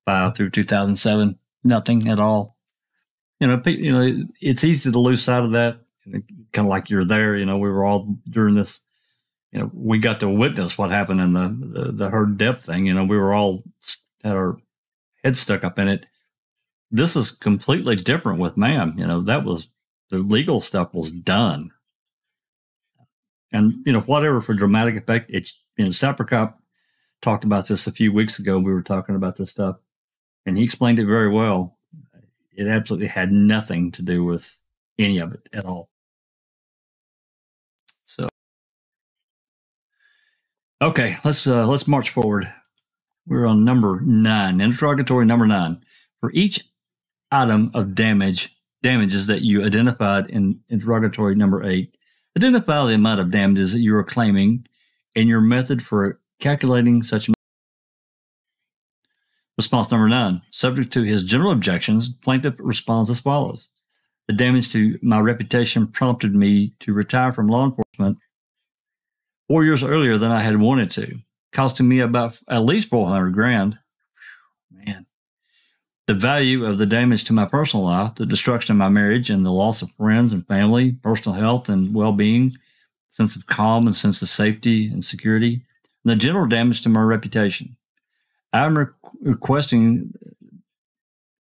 five through two thousand seven. Nothing at all. You know, you know, it's easy to lose sight of that. Kind of like you're there. You know, we were all during this. You know, we got to witness what happened in the, the, the herd depth thing. You know, we were all had our heads stuck up in it. This is completely different with ma'am. You know, that was the legal stuff was done. And, you know, whatever for dramatic effect, it's, you know, Sapricot talked about this a few weeks ago. We were talking about this stuff and he explained it very well. It absolutely had nothing to do with any of it at all. Okay, let's uh, let's march forward. We're on number nine, interrogatory number nine. For each item of damage damages that you identified in interrogatory number eight, identify the amount of damages that you are claiming and your method for calculating such. Response number nine. Subject to his general objections, plaintiff responds as follows: the damage to my reputation prompted me to retire from law enforcement four years earlier than I had wanted to, costing me about at least four hundred grand. Man. The value of the damage to my personal life, the destruction of my marriage, and the loss of friends and family, personal health and well-being, sense of calm and sense of safety and security, and the general damage to my reputation. I'm re requesting,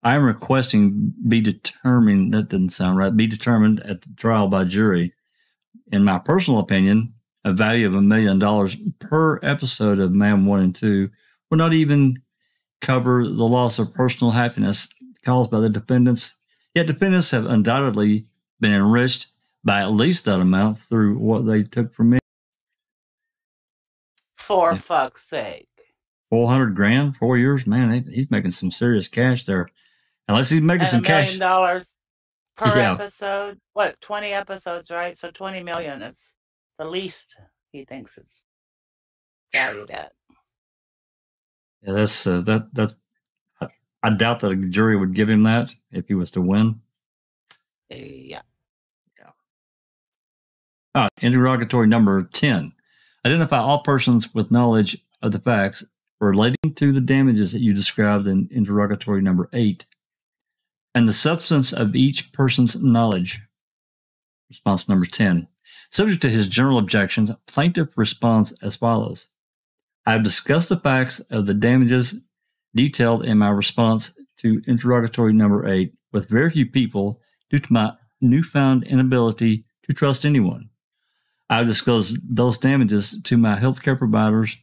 I am requesting be determined, that didn't sound right, be determined at the trial by jury, in my personal opinion, a value of a million dollars per episode of Man One and Two will not even cover the loss of personal happiness caused by the defendants. Yet defendants have undoubtedly been enriched by at least that amount through what they took from me. For yeah. fuck's sake. four hundred grand, four years? Man, he's making some serious cash there. Unless he's making and some cash. A million dollars per yeah. episode. What, twenty episodes, right? So twenty million is the least he thinks it's valued at. Yeah, that's uh, that. That I, I doubt that a jury would give him that if he was to win. Yeah, yeah. All right, interrogatory number ten: identify all persons with knowledge of the facts relating to the damages that you described in interrogatory number eight, and the substance of each person's knowledge. Response number ten: subject to his general objections, plaintiff responds as follows. I've discussed the facts of the damages detailed in my response to interrogatory number eight with very few people due to my newfound inability to trust anyone. I've disclosed those damages to my healthcare providers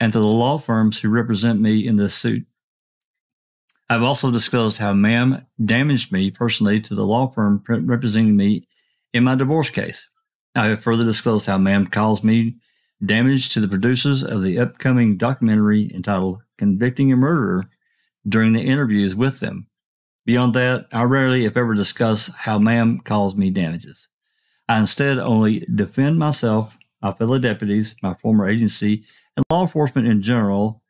and to the law firms who represent me in this suit. I've also disclosed how ma'am damaged me personally to the law firm representing me in my divorce case. I have further disclosed how ma'am caused me damage to the producers of the upcoming documentary entitled Convicting a Murderer during the interviews with them. Beyond that, I rarely, if ever, discuss how ma'am caused me damages. I instead only defend myself, my fellow deputies, my former agency, and law enforcement in general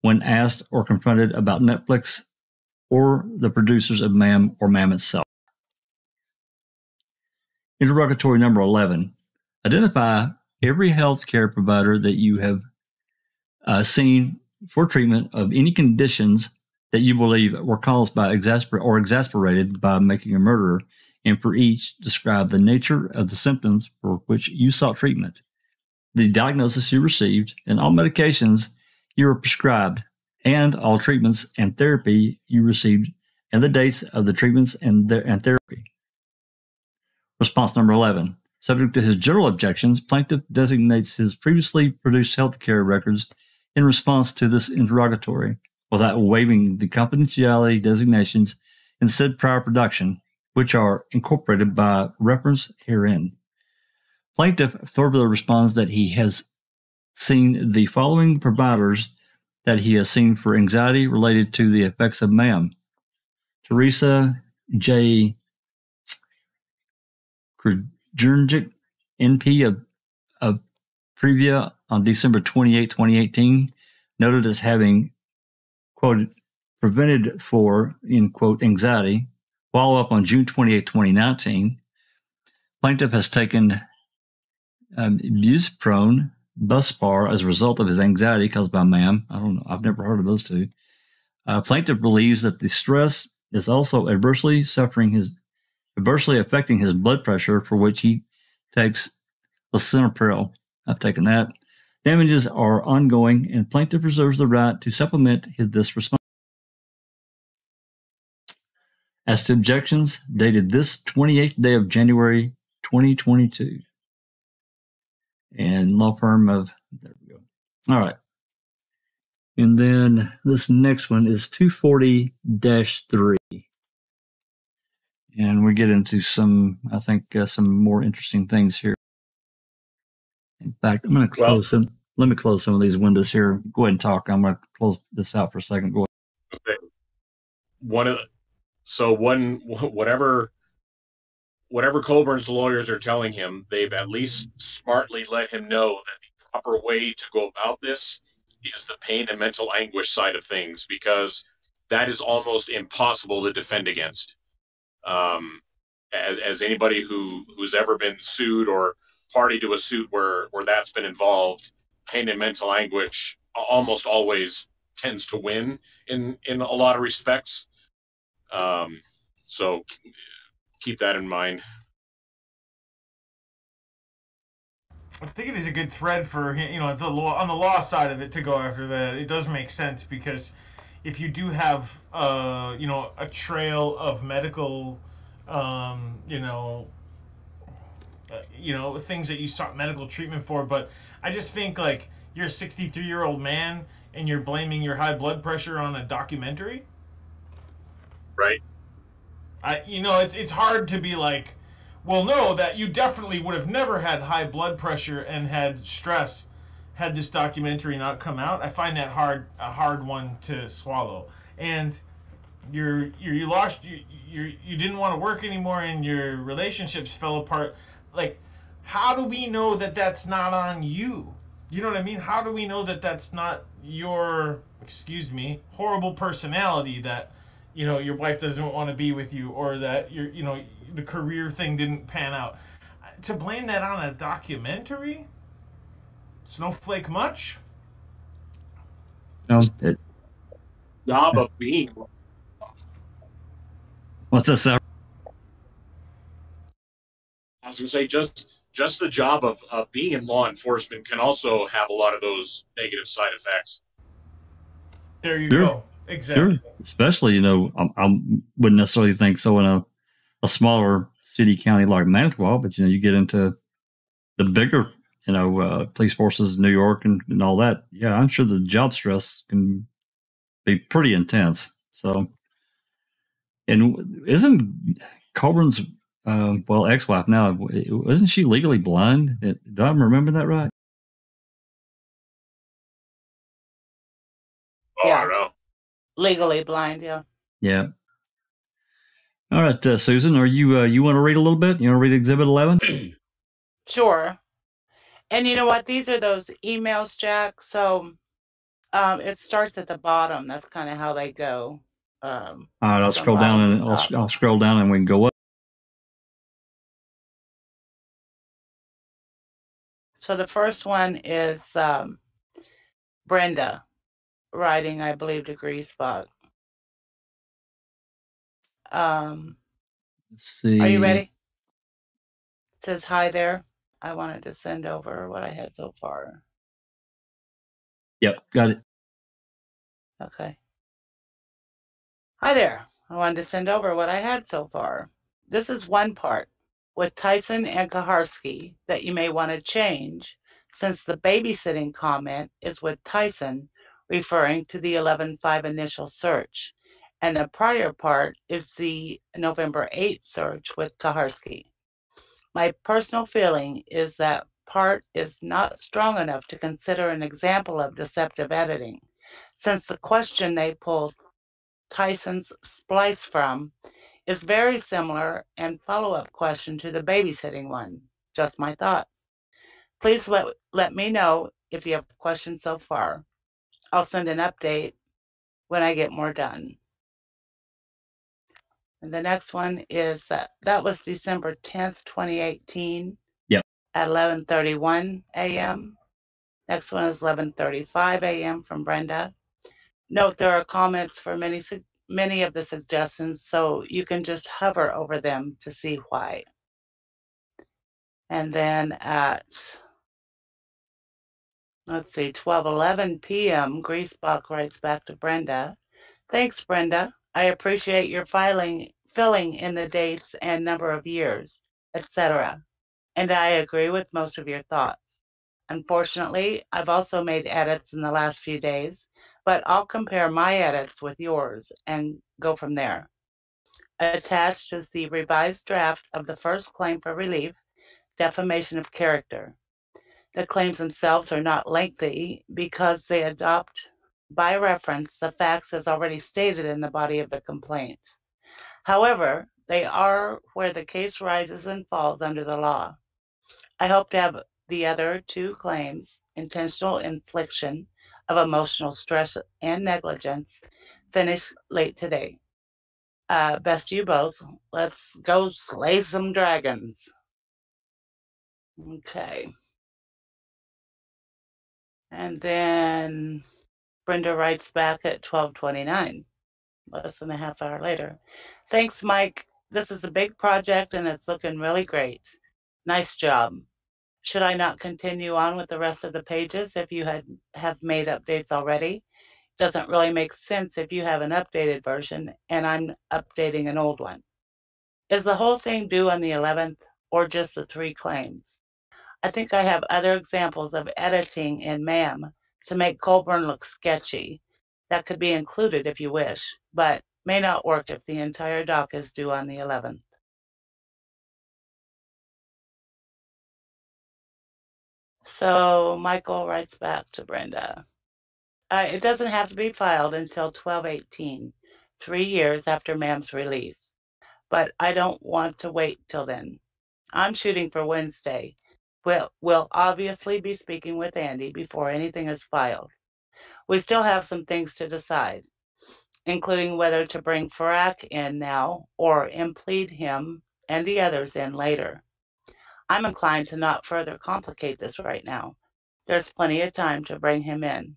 when asked or confronted about Netflix or the producers of ma'am or ma'am itself. Interrogatory number eleven. Identify every healthcare provider that you have uh, seen for treatment of any conditions that you believe were caused by exasper or exacerbated by making a murderer, and for each describe the nature of the symptoms for which you sought treatment, the diagnosis you received, and all medications you were prescribed, and all treatments and therapy you received, and the dates of the treatments and, th and therapy. Response number eleven. Subject to his general objections, plaintiff designates his previously produced healthcare records in response to this interrogatory without waiving the confidentiality designations in said prior production, which are incorporated by reference herein. Plaintiff further responds that he has seen the following providers that he has seen for anxiety related to the effects of ma'am: Teresa J. Jernjic, N P of, of Previa on December twenty-eighth, twenty eighteen, noted as having, quote, prevented for, in quote, anxiety. Follow-up on June twenty-eighth, twenty nineteen. Plaintiff has taken um, buspirone thus far as a result of his anxiety caused by ma'am. I don't know. I've never heard of those two. Uh, plaintiff believes that the stress is also adversely suffering his adversely affecting his blood pressure, for which he takes lisinopril. I've taken that. Damages are ongoing, and plaintiff reserves the right to supplement his, this response. As to objections, dated this twenty-eighth day of January, twenty twenty-two. And law firm of, there we go. All right. And then this next one is two forty dash three. And we get into some, I think, uh, some more interesting things here. In fact, I'm going to close well, some. Let me close some of these windows here. Go ahead and talk. I'm going to close this out for a second. Go ahead. Okay. One of the, so one whatever whatever Colborn's lawyers are telling him, they've at least smartly let him know that the proper way to go about this is the pain and mental anguish side of things, because that is almost impossible to defend against. Um, as, as anybody who, who's ever been sued or party to a suit where, where that's been involved, pain and mental anguish almost always tends to win in, in a lot of respects. Um, so keep that in mind. I think it is a good thread for, you know, the law, on the law side of it, to go after that. It does make sense, because if you do have, uh, you know, a trail of medical, um, you know, uh, you know, things that you sought medical treatment for. But I just think, like, you're a sixty-three-year-old man and you're blaming your high blood pressure on a documentary. Right. I, you know, it's it's hard to be like, well, no, that you definitely would have never had high blood pressure and had stress had this documentary not come out. I find that hard, a hard one to swallow. And you're, you're you lost, you you you didn't want to work anymore, and your relationships fell apart. Like, how do we know that that's not on you? You know what I mean? How do we know that that's not your, excuse me, horrible personality, that, you know, your wife doesn't want to be with you, or that you're, you know, the career thing didn't pan out? To blame that on a documentary? Snowflake much? No. It... Nah, but me. What's this? Uh... I was gonna say, just just the job of of being in law enforcement can also have a lot of those negative side effects. There you sure. go. Exactly. Sure. Especially, you know, I, I wouldn't necessarily think so in a, a smaller city county like Manitowoc, but, you know, you get into the bigger, you know, uh, police forces in New York and, and all that. Yeah, I'm sure the job stress can be pretty intense. So, and isn't Colborn's, uh, well, ex-wife now, isn't she legally blind? Do I remember that right? Oh, yeah. I don't know. Legally blind, yeah. Yeah. All right, uh, Susan, are you uh, you want to read a little bit? You want to read Exhibit eleven? Sure. And you know what? These are those emails, Jack. So um, it starts at the bottom. That's kind of how they go. Um, All right, I'll scroll down and I'll, I'll scroll down and we can go up. So the first one is um, Brenda writing, I believe, to Griesbach. Um, Let's see. Are you ready? It says, hi there. I wanted to send over what I had so far. Yep, got it. Okay. Hi there. I wanted to send over what I had so far. This is one part with Tyson and Kaharski that you may want to change, since the babysitting comment is with Tyson referring to the eleven five initial search, and the prior part is the November eighth search with Kaharski. My personal feeling is that part is not strong enough to consider an example of deceptive editing, since the question they pulled Tyson's splice from is very similar and follow-up question to the babysitting one. Just my thoughts. Please let, let me know if you have questions so far. I'll send an update when I get more done. And the next one is uh, that was December tenth, twenty eighteen, yep, at eleven thirty-one a m Next one is eleven thirty-five a m from Brenda. Note there are comments for many, many of the suggestions, so you can just hover over them to see why. And then at, let's see, twelve eleven p m, Griesbach writes back to Brenda. Thanks, Brenda. I appreciate your filing, filling in the dates and number of years, et cetera, and I agree with most of your thoughts. Unfortunately, I've also made edits in the last few days, but I'll compare my edits with yours and go from there. Attached is the revised draft of the first claim for relief, defamation of character. The claims themselves are not lengthy because they adopt by reference the facts as already stated in the body of the complaint. However, they are where the case rises and falls under the law. I hope to have the other two claims, intentional infliction of emotional stress and negligence, finished late today. Uh, best you both. Let's go slay some dragons. Okay. And then Brenda writes back at twelve twenty-nine. less than a half hour later. Thanks, Mike. This is a big project and it's looking really great. Nice job. Should I not continue on with the rest of the pages if you had have made updates already? It doesn't really make sense if you have an updated version and I'm updating an old one. Is the whole thing due on the eleventh or just the three claims? I think I have other examples of editing in M A M to make Colborn look sketchy. That could be included if you wish, but may not work if the entire doc is due on the eleventh. So Michael writes back to Brenda. Uh, it doesn't have to be filed until twelve eighteen, three years after M A M's release, but I don't want to wait till then. I'm shooting for Wednesday. We'll, we'll obviously be speaking with Andy before anything is filed. We still have some things to decide, including whether to bring Farak in now or implead him and the others in later. I'm inclined to not further complicate this right now. There's plenty of time to bring him in.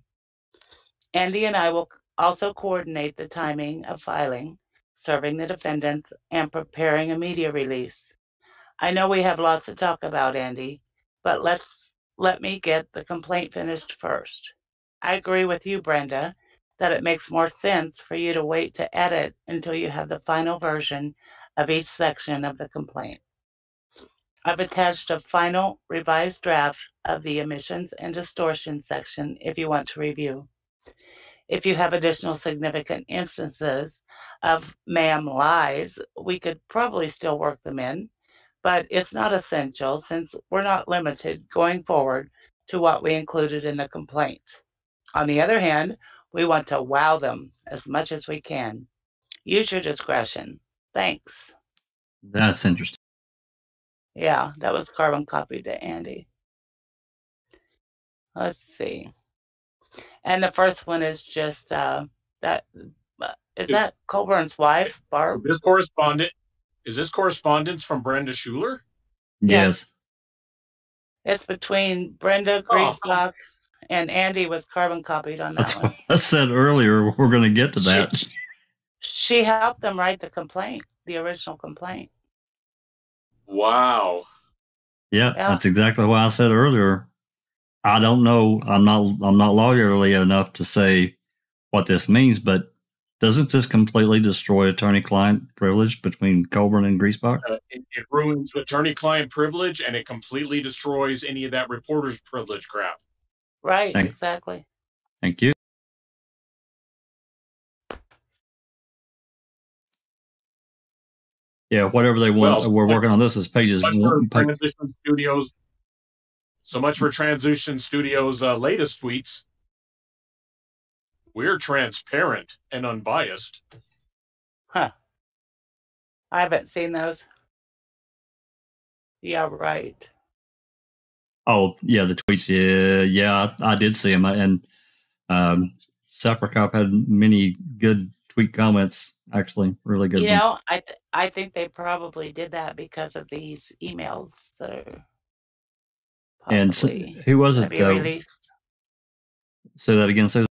Andy and I will also coordinate the timing of filing, serving the defendants, and preparing a media release. I know we have lots to talk about, Andy, but let's let me get the complaint finished first. I agree with you, Brenda, that it makes more sense for you to wait to edit until you have the final version of each section of the complaint. I've attached a final revised draft of the emissions and distortion section if you want to review. If you have additional significant instances of M A M lies, we could probably still work them in, but it's not essential since we're not limited going forward to what we included in the complaint. On the other hand, we want to wow them as much as we can. Use your discretion. Thanks. That's interesting. Yeah, that was carbon copied to Andy. Let's see. And the first one is just uh, that. Is that Colborn's wife, Barb? This correspondent is this correspondence from Brenda Schuler? Yes. yes. It's between Brenda Griesbach. Oh. And Andy was carbon copied on that. That's one. I said earlier we're going to get to that. She, she helped them write the complaint, the original complaint. Wow. Yeah, yeah, that's exactly why I said earlier. I don't know. I'm not. I'm not lawyerly enough to say what this means, but doesn't this completely destroy attorney-client privilege between Colborn and Griesbach? Uh, it, it ruins attorney-client privilege, and it completely destroys any of that reporter's privilege crap. Right, Thank exactly. Thank you. Yeah, whatever they want. Well, we're working on this as pages. So much for Transition Studios. So much for Transition Studios' uh, latest tweets. We're transparent and unbiased. Huh. I haven't seen those. Yeah, right. Oh, yeah, the tweets. Yeah, yeah I, I did see them. And um, Sapricot had many good tweet comments, actually, really good. You ones. know, I, th I think they probably did that because of these emails that are and so, who was it, though? Released. Say that again, Susan.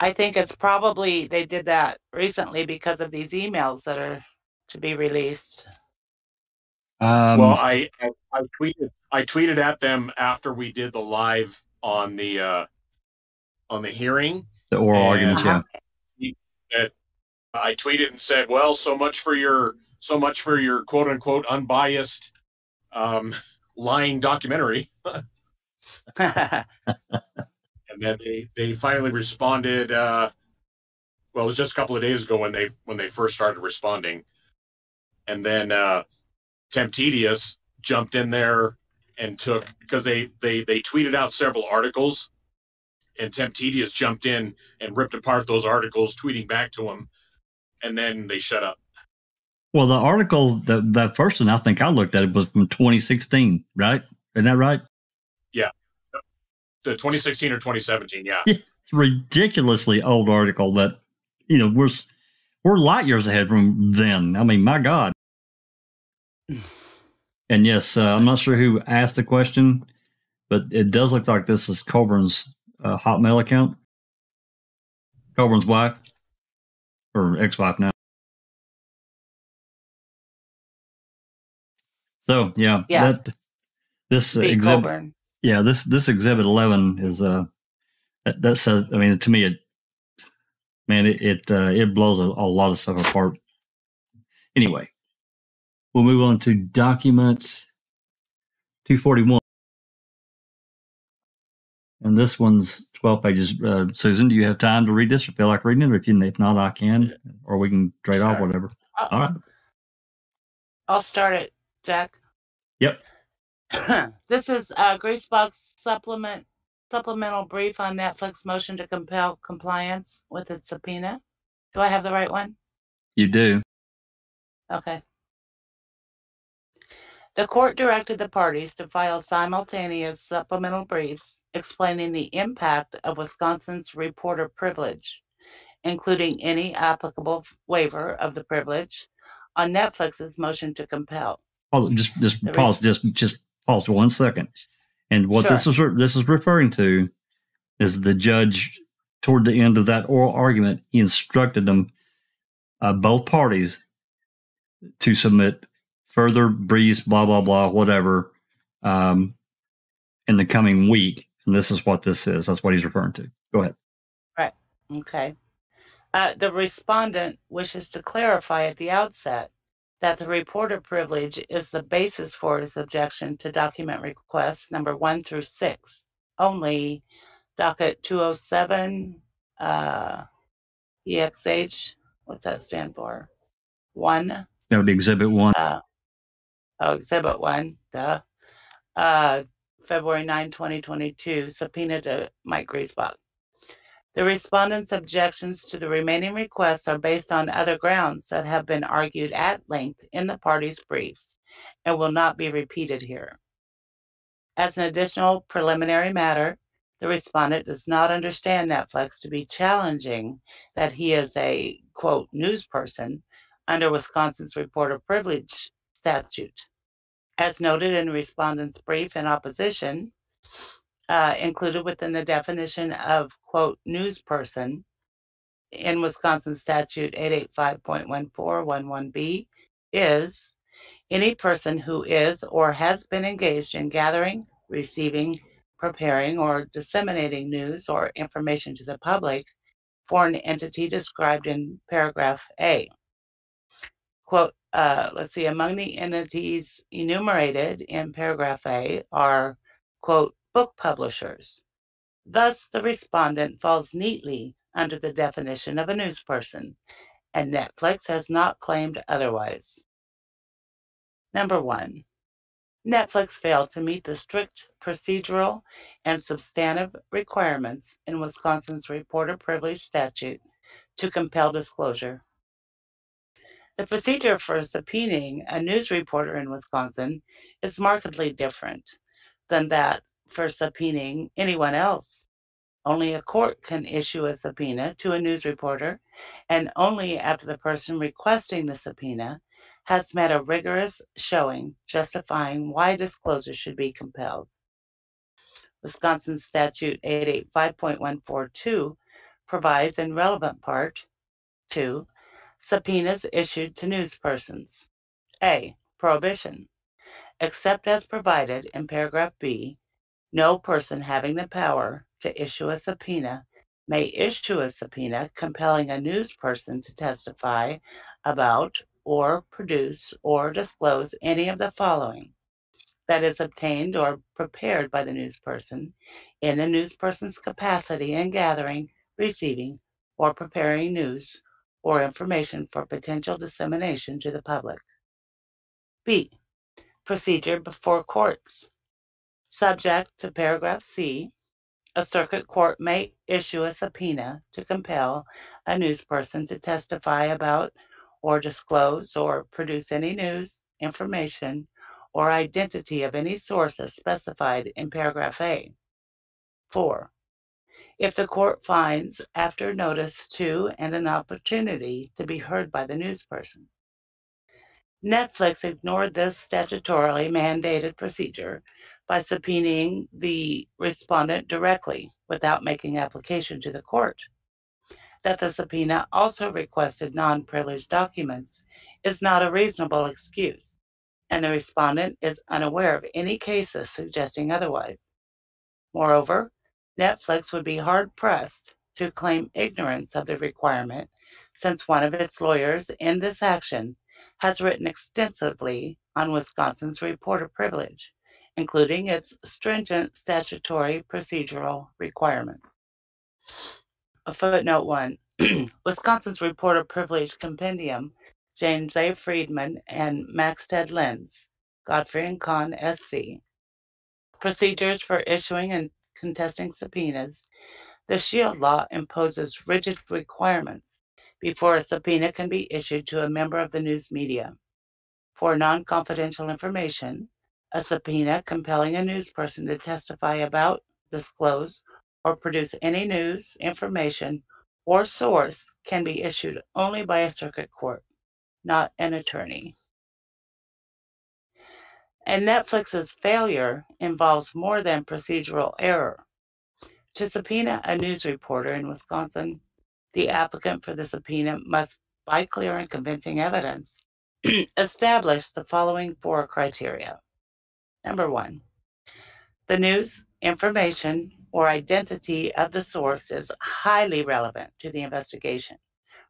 I think it's probably they did that recently because of these emails that are to be released. Um, well, I, I, I tweeted I tweeted at them after we did the live on the uh, on the hearing, the oral arguments. Yeah, I tweeted and said, "Well, so much for your so much for your quote unquote unbiased um, lying documentary." And then they they finally responded. Uh, well, it was just a couple of days ago when they when they first started responding, and then. Uh, Temptedious jumped in there and took because they, they they tweeted out several articles, and Temptedious jumped in and ripped apart those articles, tweeting back to him, and then they shut up. Well, the article that that first one I think I looked at it was from twenty sixteen, right? Isn't that right? Yeah, the twenty sixteen or twenty seventeen. Yeah, yeah, it's a ridiculously old article that you know we're we're light years ahead from then. I mean, my God. And yes, uh, I'm not sure who asked the question, but it does look like this is Colborn's uh, Hotmail account. Colborn's wife. or ex-wife now. So yeah, yeah. That, this uh, exhibit, Colborn. yeah, this this exhibit eleven is uh, that, that says. I mean, to me, it man, it it, uh, it blows a, a lot of stuff apart. Anyway, we'll move on to document two forty-one, and this one's twelve pages. Uh, Susan, do you have time to read this? Or feel like reading it? If you, if not, I can, or we can trade sure. off whatever. I'll, All right, I'll start it. Jack. Yep. This is uh, Griesbach's supplement supplemental brief on Netflix motion to compel compliance with its subpoena. Do I have the right one? You do. Okay. The court directed the parties to file simultaneous supplemental briefs explaining the impact of Wisconsin's reporter privilege, including any applicable waiver of the privilege, on Netflix's motion to compel. Oh, just just the pause. Reason. Just just pause for one second. And what sure. this is this is referring to is the judge toward the end of that oral argument. He instructed them, uh, both parties, to submit further briefs, blah blah blah, whatever, um, in the coming week. And this is what this is. That's what he's referring to. Go ahead. Right. Okay. Uh, the respondent wishes to clarify at the outset that the reporter privilege is the basis for his objection to document requests number one through six, only docket two oh seven, uh, E X H, what's that stand for? One? That would be exhibit one. Uh, oh, exhibit one, duh. Uh, February ninth, twenty twenty-two, subpoena to Mike Griesbach. The respondents' objections to the remaining requests are based on other grounds that have been argued at length in the parties' briefs and will not be repeated here. As an additional preliminary matter, the respondent does not understand Netflix to be challenging that he is a, quote, news person under Wisconsin's reporter privilege statute. As noted in respondent's brief in opposition, Uh, included within the definition of, quote, news person in Wisconsin statute eight eighty-five point one four one one B is any person who is or has been engaged in gathering, receiving, preparing, or disseminating news or information to the public for an entity described in paragraph A. Quote, uh, let's see, among the entities enumerated in paragraph A are, quote, book publishers. Thus, the respondent falls neatly under the definition of a news person, and Netflix has not claimed otherwise. Number one, Netflix failed to meet the strict procedural and substantive requirements in Wisconsin's reporter privilege statute to compel disclosure. The procedure for subpoenaing a news reporter in Wisconsin is markedly different than that for subpoenaing anyone else. Only a court can issue a subpoena to a news reporter, and only after the person requesting the subpoena has met a rigorous showing justifying why disclosure should be compelled. Wisconsin statute eight eighty-five point one four two provides in relevant part two, subpoenas issued to news persons. A, prohibition. Except as provided in paragraph B, no person having the power to issue a subpoena may issue a subpoena compelling a news person to testify about or produce or disclose any of the following that is obtained or prepared by the news person in the news person's capacity in gathering, receiving, or preparing news or information for potential dissemination to the public. B. Procedure before courts. Subject to paragraph C, a circuit court may issue a subpoena to compel a news person to testify about or disclose or produce any news, information, or identity of any source as specified in paragraph A. Four, if the court finds after notice to and an opportunity to be heard by the news person. Netflix ignored this statutorily mandated procedure by subpoenaing the respondent directly without making application to the court. that the subpoena also requested non-privileged documents is not a reasonable excuse, and the respondent is unaware of any cases suggesting otherwise. Moreover, Netflix would be hard-pressed to claim ignorance of the requirement, since one of its lawyers in this action has written extensively on Wisconsin's reporter privilege, including its stringent statutory procedural requirements. Footnote one, Wisconsin's reporter privilege compendium, James A. Friedman and Maxted Lenz, Godfrey and Kahn, S C Procedures for issuing and contesting subpoenas. The Shield Law imposes rigid requirements before a subpoena can be issued to a member of the news media. For non-confidential information, a subpoena compelling a news person to testify about, disclose, or produce any news, information, or source can be issued only by a circuit court, not an attorney. And Netflix's failure involves more than procedural error. To subpoena a news reporter in Wisconsin, the applicant for the subpoena must, by clear and convincing evidence, establish the following four criteria. Number one, the news, information, or identity of the source is highly relevant to the investigation,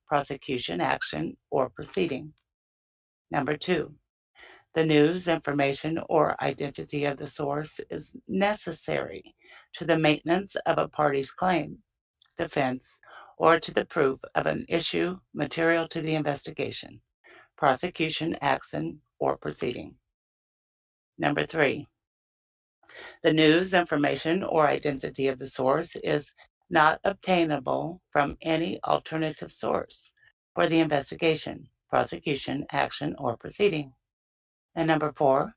prosecution, action, or proceeding. Number two, the news, information, or identity of the source is necessary to the maintenance of a party's claim, defense, or to the proof of an issue material to the investigation, prosecution, action, or proceeding. Number three, the news, information, or identity of the source is not obtainable from any alternative source for the investigation, prosecution, action, or proceeding. And number four,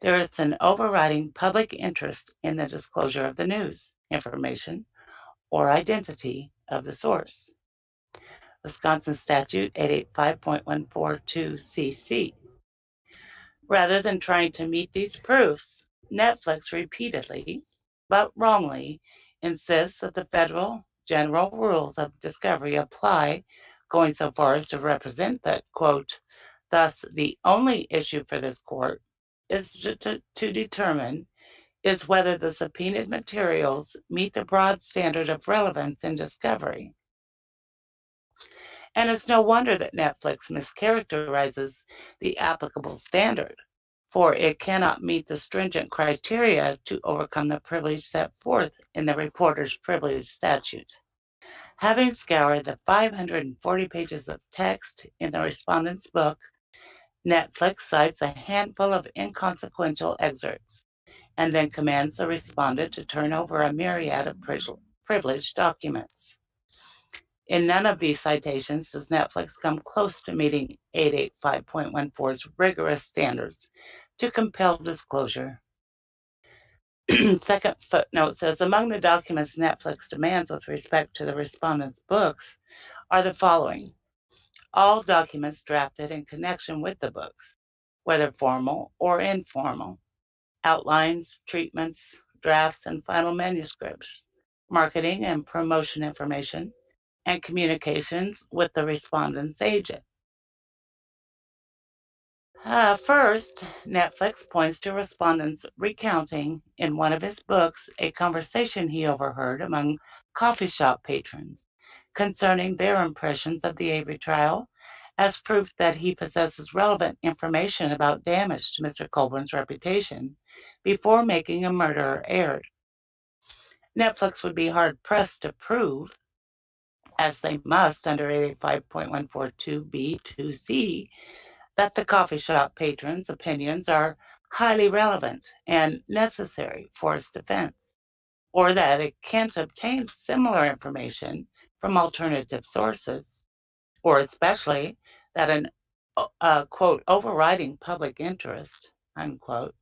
there is an overriding public interest in the disclosure of the news, information, or identity of the source. Wisconsin Statute eight eighty-five point one four two C C. Rather than trying to meet these proofs, Netflix repeatedly, but wrongly, insists that the federal general rules of discovery apply, going so far as to represent that, quote, thus the only issue for this court is to, to, to determine is whether the subpoenaed materials meet the broad standard of relevance in discovery. And it's no wonder that Netflix mischaracterizes the applicable standard, for it cannot meet the stringent criteria to overcome the privilege set forth in the reporter's privilege statute. Having scoured the five hundred forty pages of text in the respondent's book, Netflix cites a handful of inconsequential excerpts, and then commands the respondent to turn over a myriad of privileged documents. In none of these citations does Netflix come close to meeting eight eighty-five point one four's rigorous standards to compel disclosure. Second footnote says, among the documents Netflix demands with respect to the respondents' books are the following. All documents drafted in connection with the books, whether formal or informal. Outlines, treatments, drafts, and final manuscripts, marketing and promotion information, and communications with the respondent's agent. Uh, first, Netflix points to respondents recounting in one of his books a conversation he overheard among coffee shop patrons concerning their impressions of the Avery trial as proof that he possesses relevant information about damage to Mister Colborn's reputation before Making a Murderer aired. Netflix would be hard-pressed to prove, as they must under eight eighty-five point one four two B two C, that the coffee shop patrons' opinions are highly relevant and necessary for its defense, or that it can't obtain similar information from alternative sources, or especially that an, uh, quote, overriding public interest, unquote,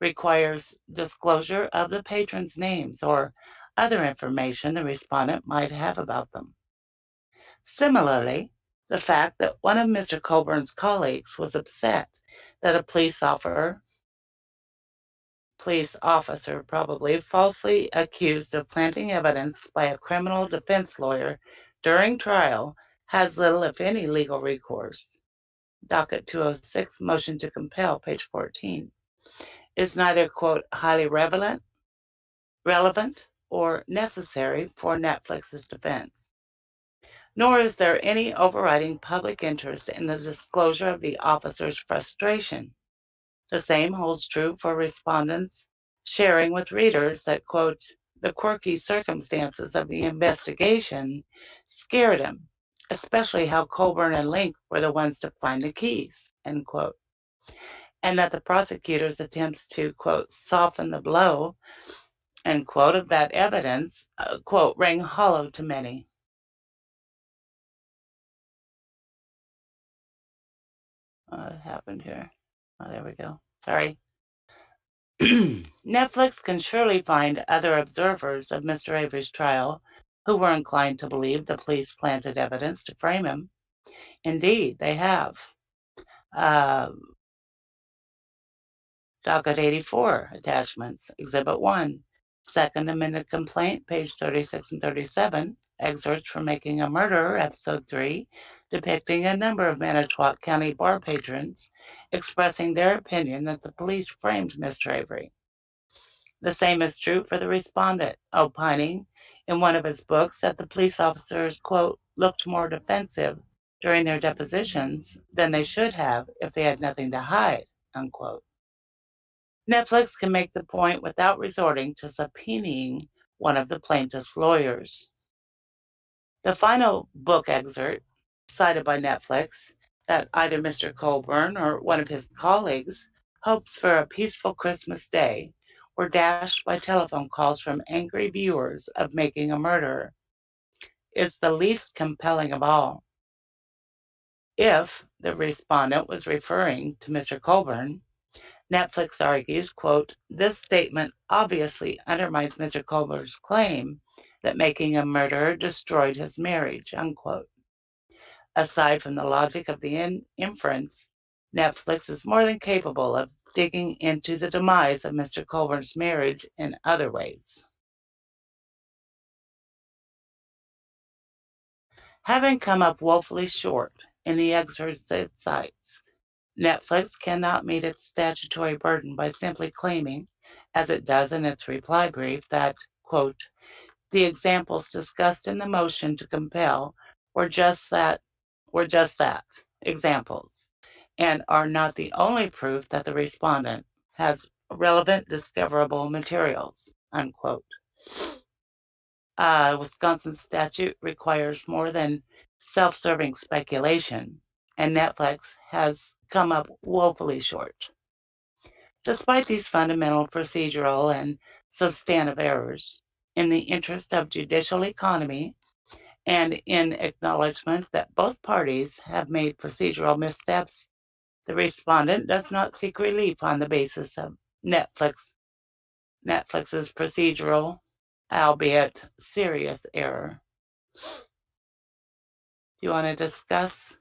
requires disclosure of the patrons' names or other information the respondent might have about them. Similarly, the fact that one of Mister Colborn's colleagues was upset that a police officer, police officer probably falsely accused of planting evidence by a criminal defense lawyer during trial has little, if any, legal recourse. Docket two oh six, motion to compel, page fourteen, is neither, quote, highly relevant, relevant or necessary for Netflix's defense, nor is there any overriding public interest in the disclosure of the officer's frustration. The same holds true for respondents sharing with readers that, quote, the quirky circumstances of the investigation scared him, especially how Colborn and Link were the ones to find the keys, end quote, and that the prosecutor's attempts to, quote, soften the blow, end quote, of that evidence, uh, quote, rang hollow to many. What happened here? Oh, there we go. Sorry. Netflix can surely find other observers of Mister Avery's trial who were inclined to believe the police planted evidence to frame him. Indeed, they have. Uh, Docket eighty-four, attachments, Exhibit one, Second Amended Complaint, page thirty-six and thirty-seven, excerpts from Making a Murderer, Episode three, depicting a number of Manitowoc County bar patrons expressing their opinion that the police framed Mister Avery. The same is true for the respondent, opining in one of his books that the police officers, quote, looked more defensive during their depositions than they should have if they had nothing to hide, unquote. Netflix can make the point without resorting to subpoenaing one of the plaintiff's lawyers. The final book excerpt cited by Netflix that either Mister Colborn or one of his colleagues hopes for a peaceful Christmas day were dashed by telephone calls from angry viewers of Making a Murderer. It's the least compelling of all. If the respondent was referring to Mister Colborn, Netflix argues, quote, this statement obviously undermines Mister Colborn's claim that Making a Murderer destroyed his marriage, unquote. Aside from the logic of the in inference, Netflix is more than capable of digging into the demise of Mister Colborn's marriage in other ways. Having come up woefully short in the excerpts it cites, Netflix cannot meet its statutory burden by simply claiming, as it does in its reply brief, that, quote, the examples discussed in the motion to compel were just that, were just that, examples, and are not the only proof that the respondent has relevant discoverable materials, unquote. Uh, Wisconsin statute requires more than self-serving speculation, and Netflix has come up woefully short. Despite these fundamental procedural and substantive errors, in the interest of judicial economy, and in acknowledgement that both parties have made procedural missteps, the respondent does not seek relief on the basis of Netflix, Netflix's procedural, albeit serious, error. Do you want to discuss,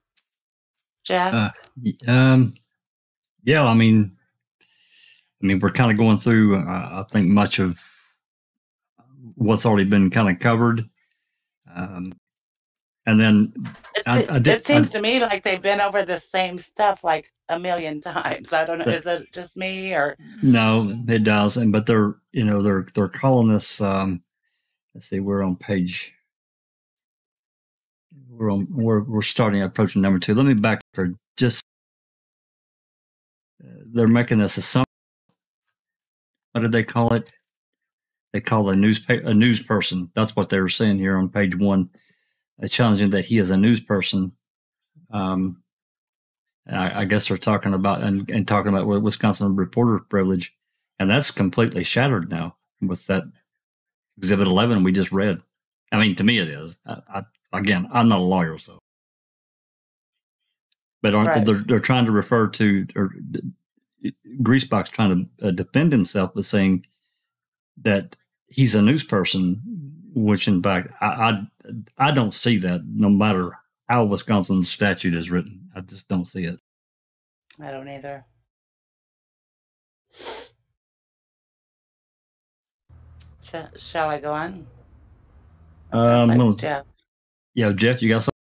Jack? Uh, um, yeah, I mean, I mean, we're kind of going through, uh, I think, much of what's already been kind of covered. Um, and then I, I did, it seems I, to me like they've been over the same stuff like a million times. I don't know. But, is it just me or? No, it does. And, but they're, you know, they're, they're calling this, um, let's see, we're on page, we're on, we're, we're starting approaching number two. Let me back for just, uh, they're making this assumption. What did they call it? They call a news a news person. That's what they were saying here on page one, uh, challenging that he is a news person. Um, I, I guess they're talking about and, and talking about Wisconsin reporter privilege, and that's completely shattered now with that exhibit eleven we just read. I mean, to me, it is. I, I, again, I'm not a lawyer, so. But aren't right. they, they're, they're trying to refer to or Griesbach's trying to uh, defend himself by saying that he's a news person, which in fact I, I I don't see that. No matter how Wisconsin's statute is written, I just don't see it. I don't either. Sh shall I go on? Um, like, yeah. Yo, Jeff, you got something?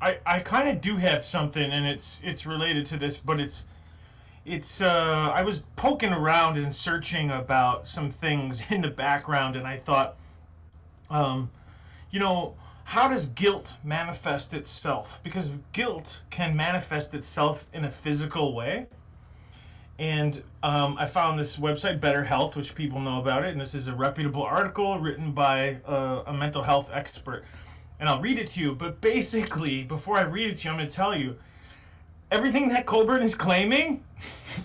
I, I kind of do have something, and it's it's related to this, but it's it's uh, I was poking around and searching about some things in the background, and I thought, um, you know, how does guilt manifest itself? Because guilt can manifest itself in a physical way, and um, I found this website, Better Health, which people know about it, and this is a reputable article written by a, a mental health expert. And I'll read it to you, but basically, before I read it to you, I'm going to tell you, everything that Colborn is claiming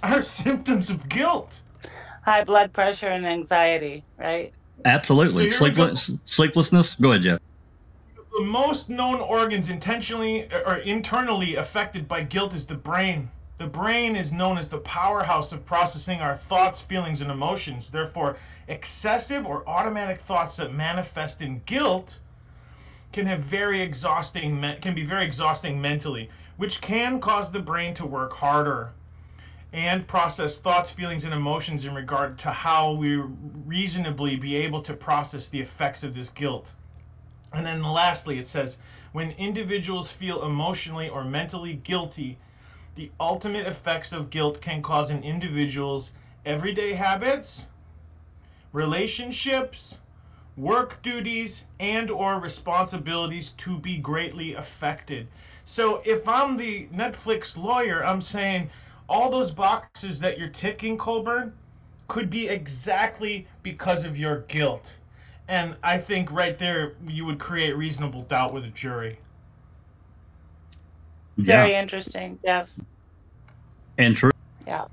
are symptoms of guilt. High blood pressure and anxiety, right? Absolutely. So Sleepless, sleeplessness. Go ahead, Jeff. The most known organs intentionally or internally affected by guilt is the brain. The brain is known as the powerhouse of processing our thoughts, feelings, and emotions. Therefore, excessive or automatic thoughts that manifest in guilt can have very exhausting, can be very exhausting mentally, which can cause the brain to work harder and process thoughts, feelings, and emotions in regard to how we reasonably be able to process the effects of this guilt. And then lastly, it says, when individuals feel emotionally or mentally guilty, the ultimate effects of guilt can cause an individual's everyday habits, relationships, work duties, and or responsibilities to be greatly affected. So if I'm the Netflix lawyer, I'm saying all those boxes that you're ticking, Colborn, could be exactly because of your guilt. And I think right there you would create reasonable doubt with a jury. Very yeah. interesting, Jeff. And true. Yeah.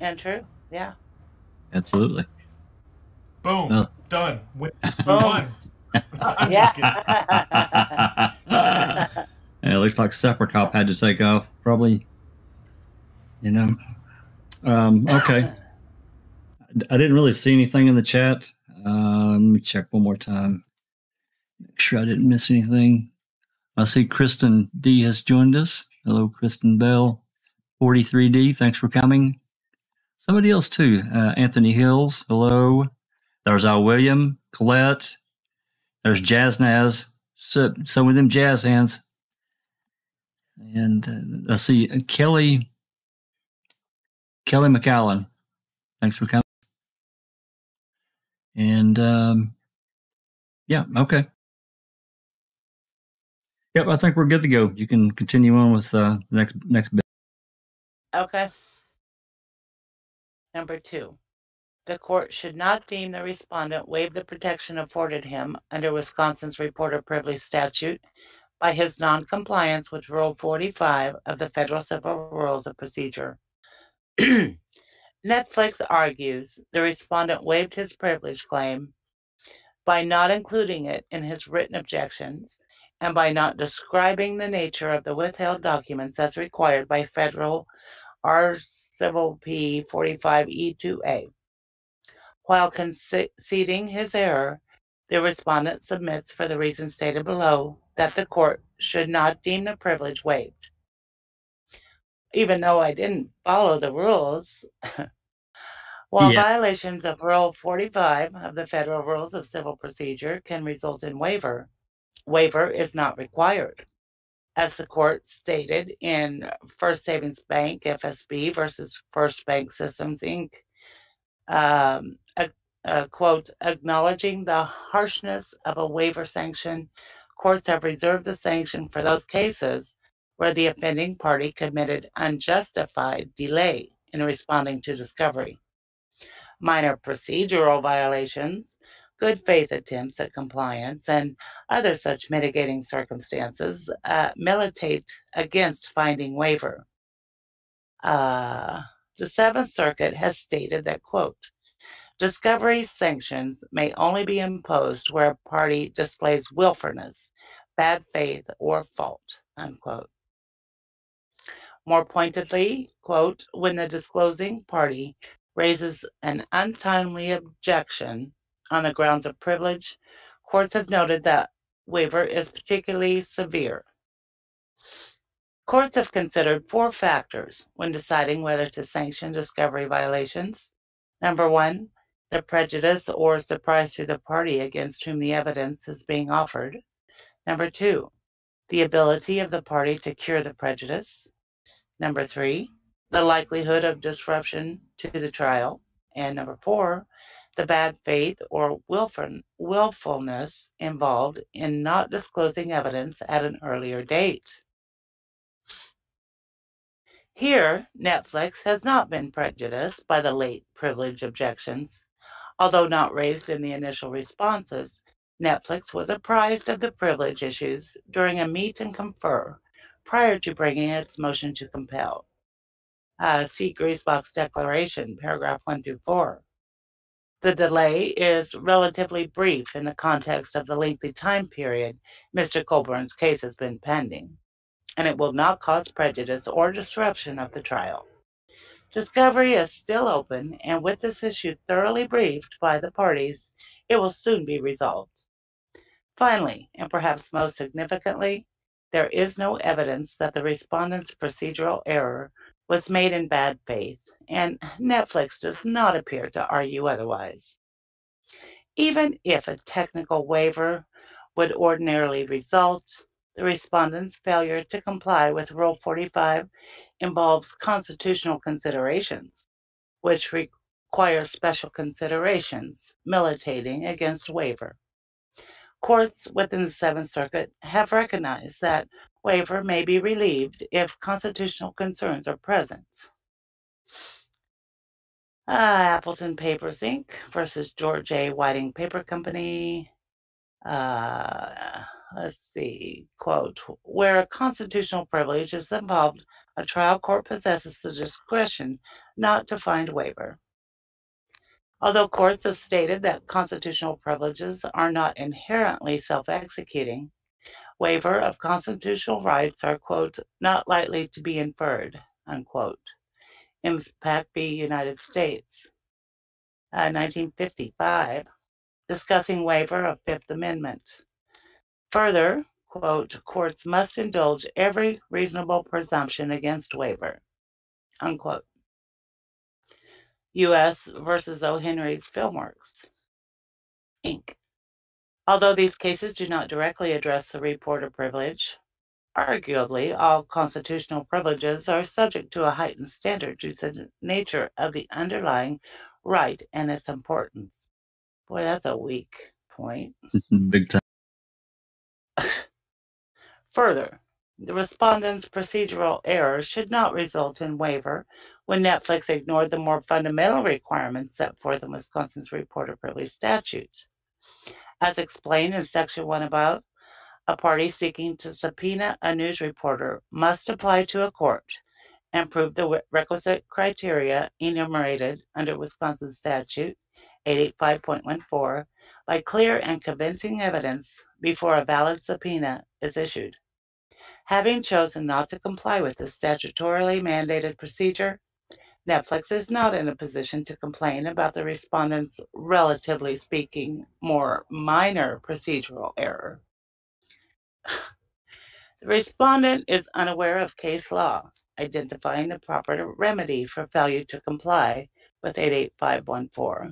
And true. Yeah. Absolutely. Boom. Uh. Done. We're done. Yeah. Yeah. It looks like Sapricot had to take off. Probably, you know. Um, okay. I didn't really see anything in the chat. Uh, let me check one more time. Make sure I didn't miss anything. I see Kristen D has joined us. Hello, Kristen Bell. forty-three D, thanks for coming. Somebody else, too. Uh, Anthony Hills. Hello. There's our William, Colette. There's Jazznaz. So, some of them jazz hands. And uh, I see uh, Kelly, Kelly McAllen. Thanks for coming. And um, yeah, okay. Yep, I think we're good to go. You can continue on with uh, the next, next bit. Okay. Number two. The court should not deem the respondent waive the protection afforded him under Wisconsin's reporter privilege statute by his noncompliance with Rule forty-five of the Federal Civil Rules of Procedure. Netflix argues the respondent waived his privilege claim by not including it in his written objections and by not describing the nature of the withheld documents as required by Federal R C P forty-five E two A. While conceding his error, the respondent submits for the reasons stated below that the court should not deem the privilege waived. Even though I didn't follow the rules, while yeah. violations of Rule forty-five of the Federal Rules of Civil Procedure can result in waiver, waiver is not required. As the court stated in First Savings Bank, F S B versus First Bank Systems, Incorporated, Um, a, a quote, acknowledging the harshness of a waiver sanction, courts have reserved the sanction for those cases where the offending party committed unjustified delay in responding to discovery. Minor procedural violations, good faith attempts at compliance, and other such mitigating circumstances uh, militate against finding waiver. Uh, The Seventh Circuit has stated that, quote, discovery sanctions may only be imposed where a party displays willfulness, bad faith, or fault, unquote. More pointedly, quote, when the disclosing party raises an untimely objection on the grounds of privilege, courts have noted that waiver is particularly severe. Courts have considered four factors when deciding whether to sanction discovery violations. Number one, the prejudice or surprise to the party against whom the evidence is being offered. Number two, the ability of the party to cure the prejudice. Number three, the likelihood of disruption to the trial. And number four, the bad faith or willfulness involved in not disclosing evidence at an earlier date. Here, Netflix has not been prejudiced by the late privilege objections. Although not raised in the initial responses, Netflix was apprised of the privilege issues during a meet and confer prior to bringing its motion to compel. Uh, see Griesbach's declaration, paragraph one through four. The delay is relatively brief in the context of the lengthy time period Mister Colborn's case has been pending, and it will not cause prejudice or disruption of the trial. Discovery is still open, and with this issue thoroughly briefed by the parties, it will soon be resolved. Finally, and perhaps most significantly, there is no evidence that the respondent's procedural error was made in bad faith, and Netflix does not appear to argue otherwise. Even if a technical waiver would ordinarily result, the respondent's failure to comply with Rule forty-five involves constitutional considerations, which require special considerations militating against waiver. Courts within the Seventh Circuit have recognized that waiver may be relieved if constitutional concerns are present. Uh, Appleton Papers, Incorporated versus George A. Whiting Paper Company. Uh, let's see, quote, where a constitutional privilege is involved, a trial court possesses the discretion not to find waiver. Although courts have stated that constitutional privileges are not inherently self-executing, waiver of constitutional rights are, quote, not likely to be inferred, unquote. Impact v. United States, uh, nineteen fifty-five. Discussing waiver of Fifth Amendment. Further, quote, courts must indulge every reasonable presumption against waiver, unquote. U S versus O. Henry's Filmworks, Incorporated. Although these cases do not directly address the reporter privilege, arguably all constitutional privileges are subject to a heightened standard due to the nature of the underlying right and its importance. Boy, that's a weak point. Big time. Further, the respondent's procedural error should not result in waiver when Netflix ignored the more fundamental requirements set forth in Wisconsin's reporter privilege statute. As explained in Section one above, a party seeking to subpoena a news reporter must apply to a court and prove the requisite criteria enumerated under Wisconsin statute eight eighty-five point one four by clear and convincing evidence before a valid subpoena is issued. Having chosen not to comply with the statutorily mandated procedure, Netflix is not in a position to complain about the respondent's, relatively speaking, more minor procedural error. The respondent is unaware of case law identifying the proper remedy for failure to comply with eight eighty-five point one four.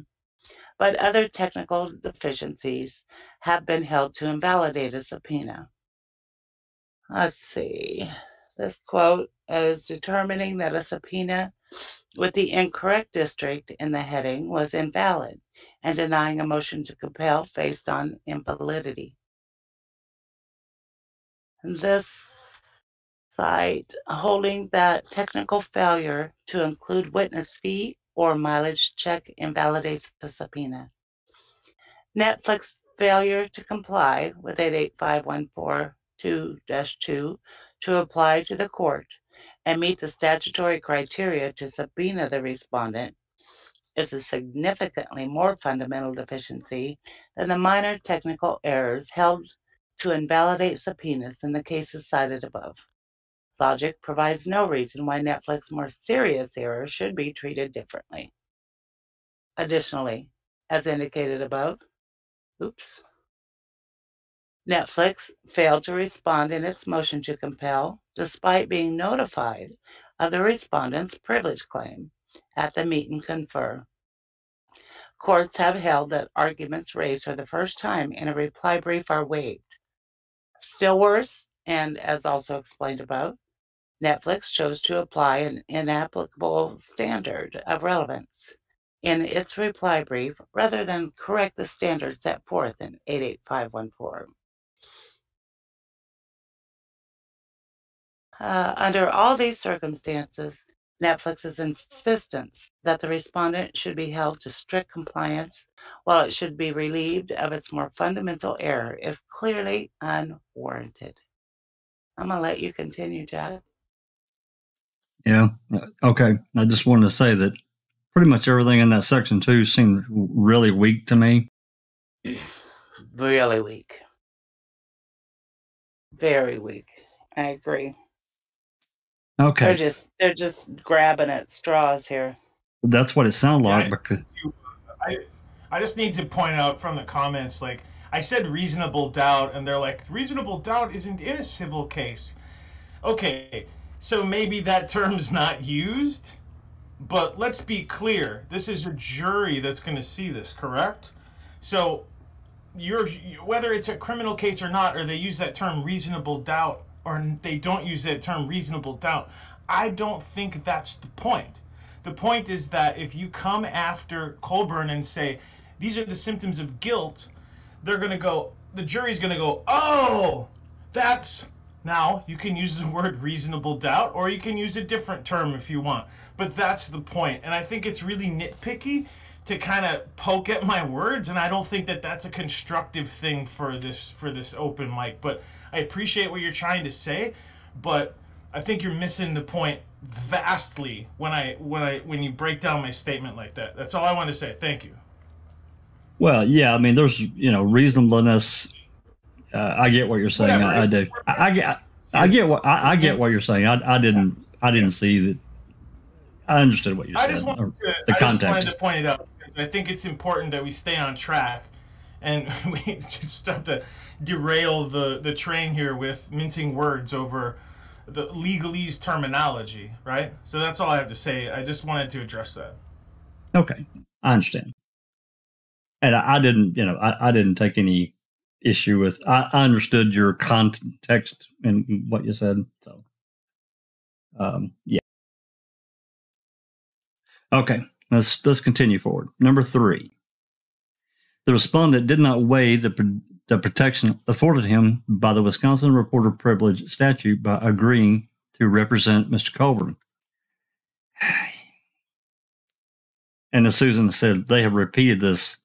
But other technical deficiencies have been held to invalidate a subpoena. Let's see. This quote is determining that a subpoena with the incorrect district in the heading was invalid and denying a motion to compel based on invalidity. This site holding that technical failure to include witness fee or mileage check invalidates the subpoena. Netflix's failure to comply with eight eighty-five point one four two dash two to apply to the court and meet the statutory criteria to subpoena the respondent is a significantly more fundamental deficiency than the minor technical errors held to invalidate subpoenas in the cases cited above. Logic provides no reason why Netflix's more serious errors should be treated differently. Additionally, as indicated above, oops, Netflix failed to respond in its motion to compel, despite being notified of the respondent's privilege claim at the meet and confer. Courts have held that arguments raised for the first time in a reply brief are waived. Still worse, and as also explained above, Netflix chose to apply an inapplicable standard of relevance in its reply brief rather than correct the standard set forth in eight eight five one four. Uh, under all these circumstances, Netflix's insistence that the respondent should be held to strict compliance while it should be relieved of its more fundamental error is clearly unwarranted. I'm going to let you continue, Jack. Yeah, okay. I just wanted to say that pretty much everything in that section two seemed really weak to me. Really weak. Very weak. I agree. Okay. They're just, they're just grabbing at straws here. That's what it sounded like. Yeah, because I, I just need to point out from the comments, like, I said reasonable doubt, and they're like, reasonable doubt isn't in a civil case. Okay, so maybe that term's not used, but let's be clear. This is a jury that's going to see this, correct? So you're, whether it's a criminal case or not, or they use that term reasonable doubt, or they don't use that term reasonable doubt, I don't think that's the point. The point is that if you come after Colborn and say, these are the symptoms of guilt, they're going to go, the jury's going to go, oh, that's, now you can use the word reasonable doubt, or you can use a different term if you want. But that's the point. And I think it's really nitpicky to kind of poke at my words, and I don't think that that's a constructive thing for this, for this open mic. But I appreciate what you're trying to say, but I think you're missing the point vastly when I when I when you break down my statement like that. That's all I want to say. Thank you. Well, yeah, I mean, there's, you know, reasonableness. Uh, I get what you're saying. I, I do. I get I, I get what I, I get what you're saying. I, I didn't I didn't see that. I understood what you're saying. I just wanted to, the I just wanted to point it out. I think it's important that we stay on track, and we just start to derail the, the train here with mincing words over the legalese terminology, right? So that's all I have to say. I just wanted to address that. Okay, I understand. And I, I didn't, you know, I, I didn't take any issue with, I, I understood your context and what you said. So, um, yeah. Okay, let's, let's continue forward. Number three. The respondent did not weigh the, the protection afforded him by the Wisconsin Reporter Privilege statute by agreeing to represent Mister Colborn. And as Susan said, they have repeated this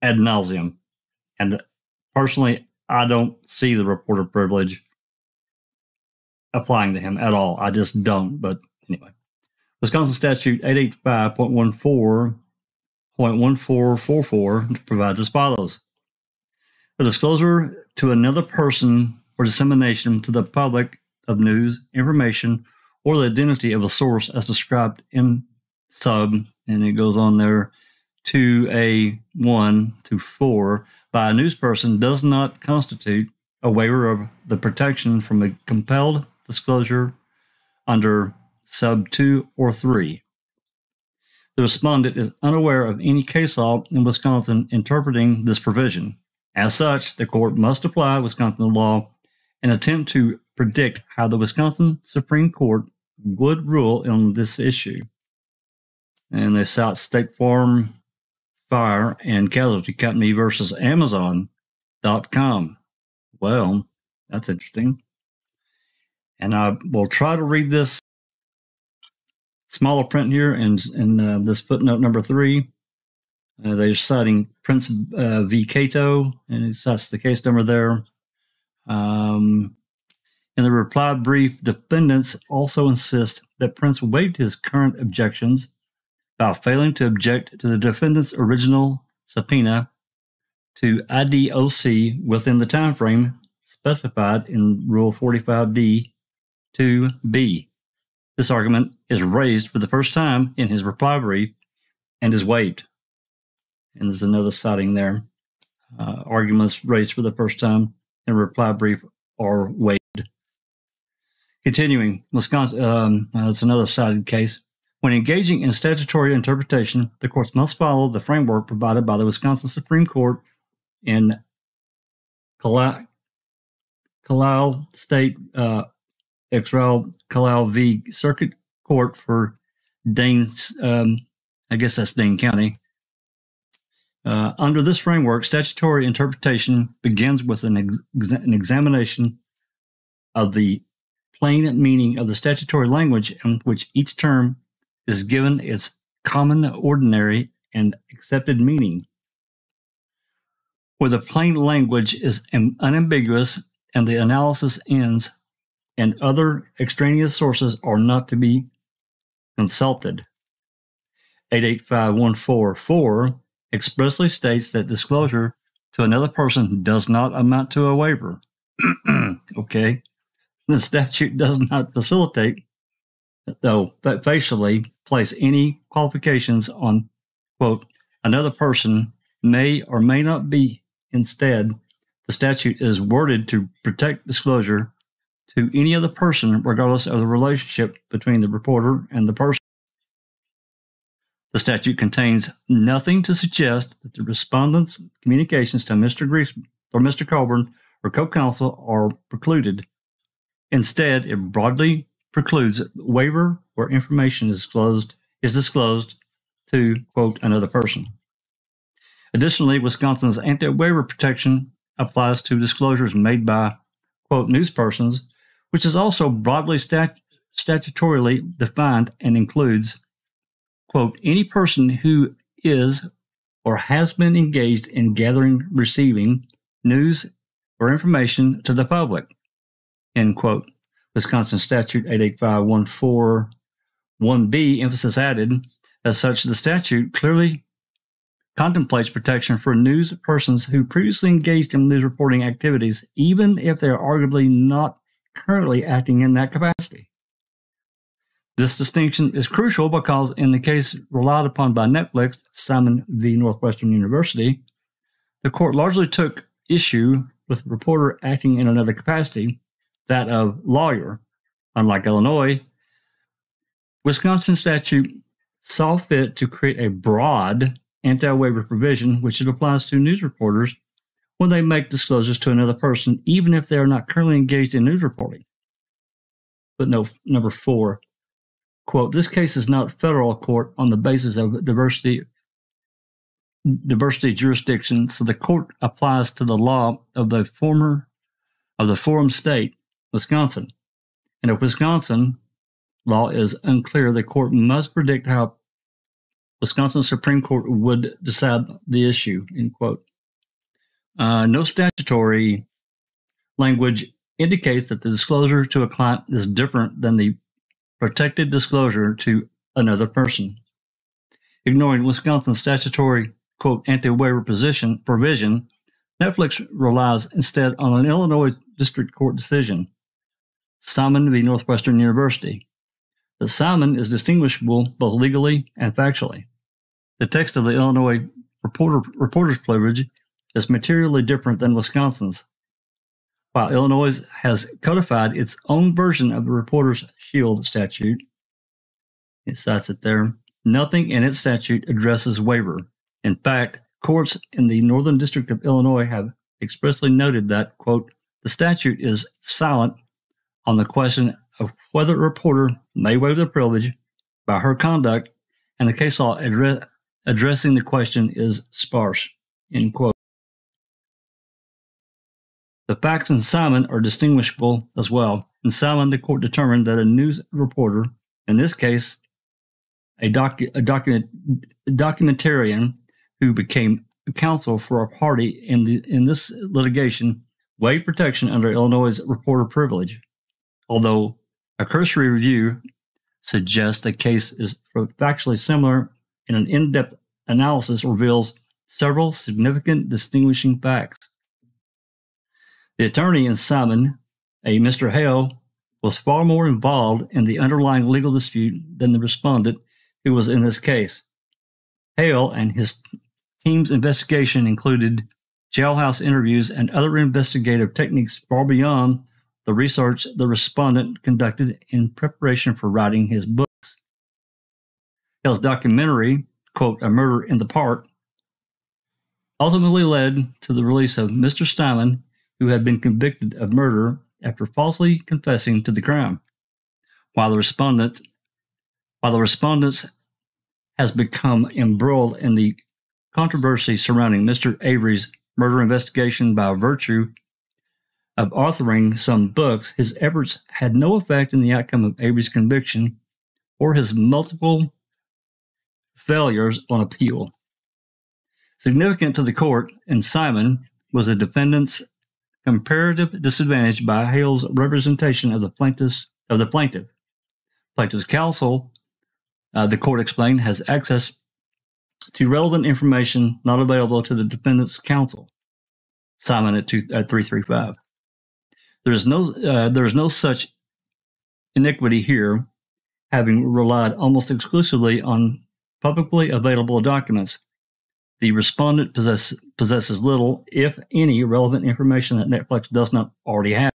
ad nauseum. And personally, I don't see the reporter privilege applying to him at all. I just don't. But anyway, Wisconsin Statute eight eight five point one four. point one four four four provides as follows. The disclosure to another person or dissemination to the public of news, information, or the identity of a source as described in sub, and it goes on there, two A one to four, by a news person does not constitute a waiver of the protection from a compelled disclosure under sub two or three. The respondent is unaware of any case law in Wisconsin interpreting this provision. As such, the court must apply Wisconsin law and attempt to predict how the Wisconsin Supreme Court would rule on this issue. And they cite State Farm Fire and Casualty Company versus Amazon dot com. Well, that's interesting. And I will try to read this smaller print here, and and uh, this footnote number three, uh, they're citing Prince uh, v. Cato, and it cites the case number there. Um, in the reply brief, defendants also insist that Prince waived his current objections by failing to object to the defendant's original subpoena to I D O C within the time frame specified in Rule forty-five D two B. This argument is raised for the first time in his reply brief and is waived. And there's another citing there. Uh, arguments raised for the first time in reply brief are waived. Continuing, Wisconsin, um, that's another cited case. When engaging in statutory interpretation, the courts must follow the framework provided by the Wisconsin Supreme Court in Col Kalal State uh, X R L Kalal v. Circuit Court for Dane, um, I guess that's Dane County. Uh, under this framework, statutory interpretation begins with an, ex an examination of the plain meaning of the statutory language in which each term is given its common, ordinary, and accepted meaning. Where the plain language is unambiguous and the analysis ends, and other extraneous sources are not to be consulted. eight eight five one four four expressly states that disclosure to another person does not amount to a waiver. Okay. The statute does not facilitate, though facially, place any qualifications on, quote, another person may or may not be. Instead, the statute is worded to protect disclosure to any other person, regardless of the relationship between the reporter and the person. The statute contains nothing to suggest that the respondent's communications to Mister Griesbach or Mister Colborn or co-counsel are precluded. Instead, it broadly precludes waiver where information is disclosed, is disclosed to, quote, another person. Additionally, Wisconsin's anti-waiver protection applies to disclosures made by, quote, news persons, which is also broadly stat statutorily defined and includes, quote, any person who is or has been engaged in gathering, receiving news or information to the public, end quote. Wisconsin Statute eight eight five one four one B, emphasis added. As such, the statute clearly contemplates protection for news persons who previously engaged in news reporting activities, even if they are arguably not currently acting in that capacity. This distinction is crucial because in the case relied upon by Netflix, Simon v. Northwestern University, the court largely took issue with the reporter acting in another capacity, that of lawyer. Unlike Illinois, Wisconsin statute saw fit to create a broad anti-waiver provision, which it applies to news reporters when they make disclosures to another person, even if they are not currently engaged in news reporting. Footnote number four, quote, this case is not federal court on the basis of diversity, diversity jurisdiction, so the court applies to the law of the former, of the forum state, Wisconsin. And if Wisconsin law is unclear, the court must predict how Wisconsin Supreme Court would decide the issue, end quote. Uh, no statutory language indicates that the disclosure to a client is different than the protected disclosure to another person. Ignoring Wisconsin's statutory, quote, anti-waiver position provision, Netflix relies instead on an Illinois District Court decision, Simon v. Northwestern University. The Simon is distinguishable both legally and factually. The text of the Illinois reporter, reporter's privilege is materially different than Wisconsin's, while Illinois has codified its own version of the reporter's shield statute. It cites it there. Nothing in its statute addresses waiver. In fact, courts in the Northern District of Illinois have expressly noted that, quote, the statute is silent on the question of whether a reporter may waive the privilege by her conduct, and the case law address, addressing the question is sparse, end quote. The facts in Simon are distinguishable as well. In Simon, the court determined that a news reporter, in this case, a, docu a document documentarian who became counsel for a party in, the, in this litigation, waived protection under Illinois' reporter privilege, although a cursory review suggests the case is factually similar, and an in-depth analysis reveals several significant distinguishing facts. The attorney in Simon, a Mister Hale, was far more involved in the underlying legal dispute than the respondent who was in this case. Hale and his team's investigation included jailhouse interviews and other investigative techniques far beyond the research the respondent conducted in preparation for writing his books. Hale's documentary, quote, A Murder in the Park, ultimately led to the release of Mister Steinman, who had been convicted of murder after falsely confessing to the crime. While the respondent, while the respondent has become embroiled in the controversy surrounding Mister Avery's murder investigation by virtue of authoring some books, his efforts had no effect in the outcome of Avery's conviction or his multiple failures on appeal. Significant to the court and Simon was the defendant's comparative disadvantage by Hale's representation of the plaintiff's of the plaintiff. Plaintiff's counsel, uh, the court explained, has access to relevant information not available to the defendant's counsel. Simon at, two, at three thirty-five. There is no uh, there is no such iniquity here, having relied almost exclusively on publicly available documents. The respondent possess, possesses little, if any, relevant information that Netflix does not already have.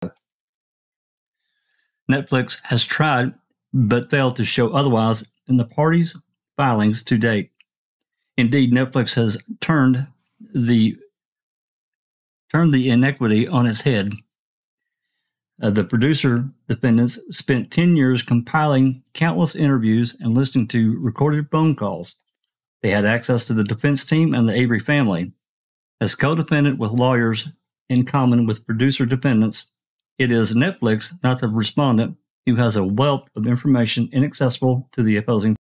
Netflix has tried but failed to show otherwise in the parties' filings to date. Indeed, Netflix has turned the turned the inequity on its head. Uh, the producer defendants spent ten years compiling countless interviews and listening to recorded phone calls. They had access to the defense team and the Avery family. As co-defendant with lawyers in common with producer defendants, it is Netflix, not the respondent, who has a wealth of information inaccessible to the opposing.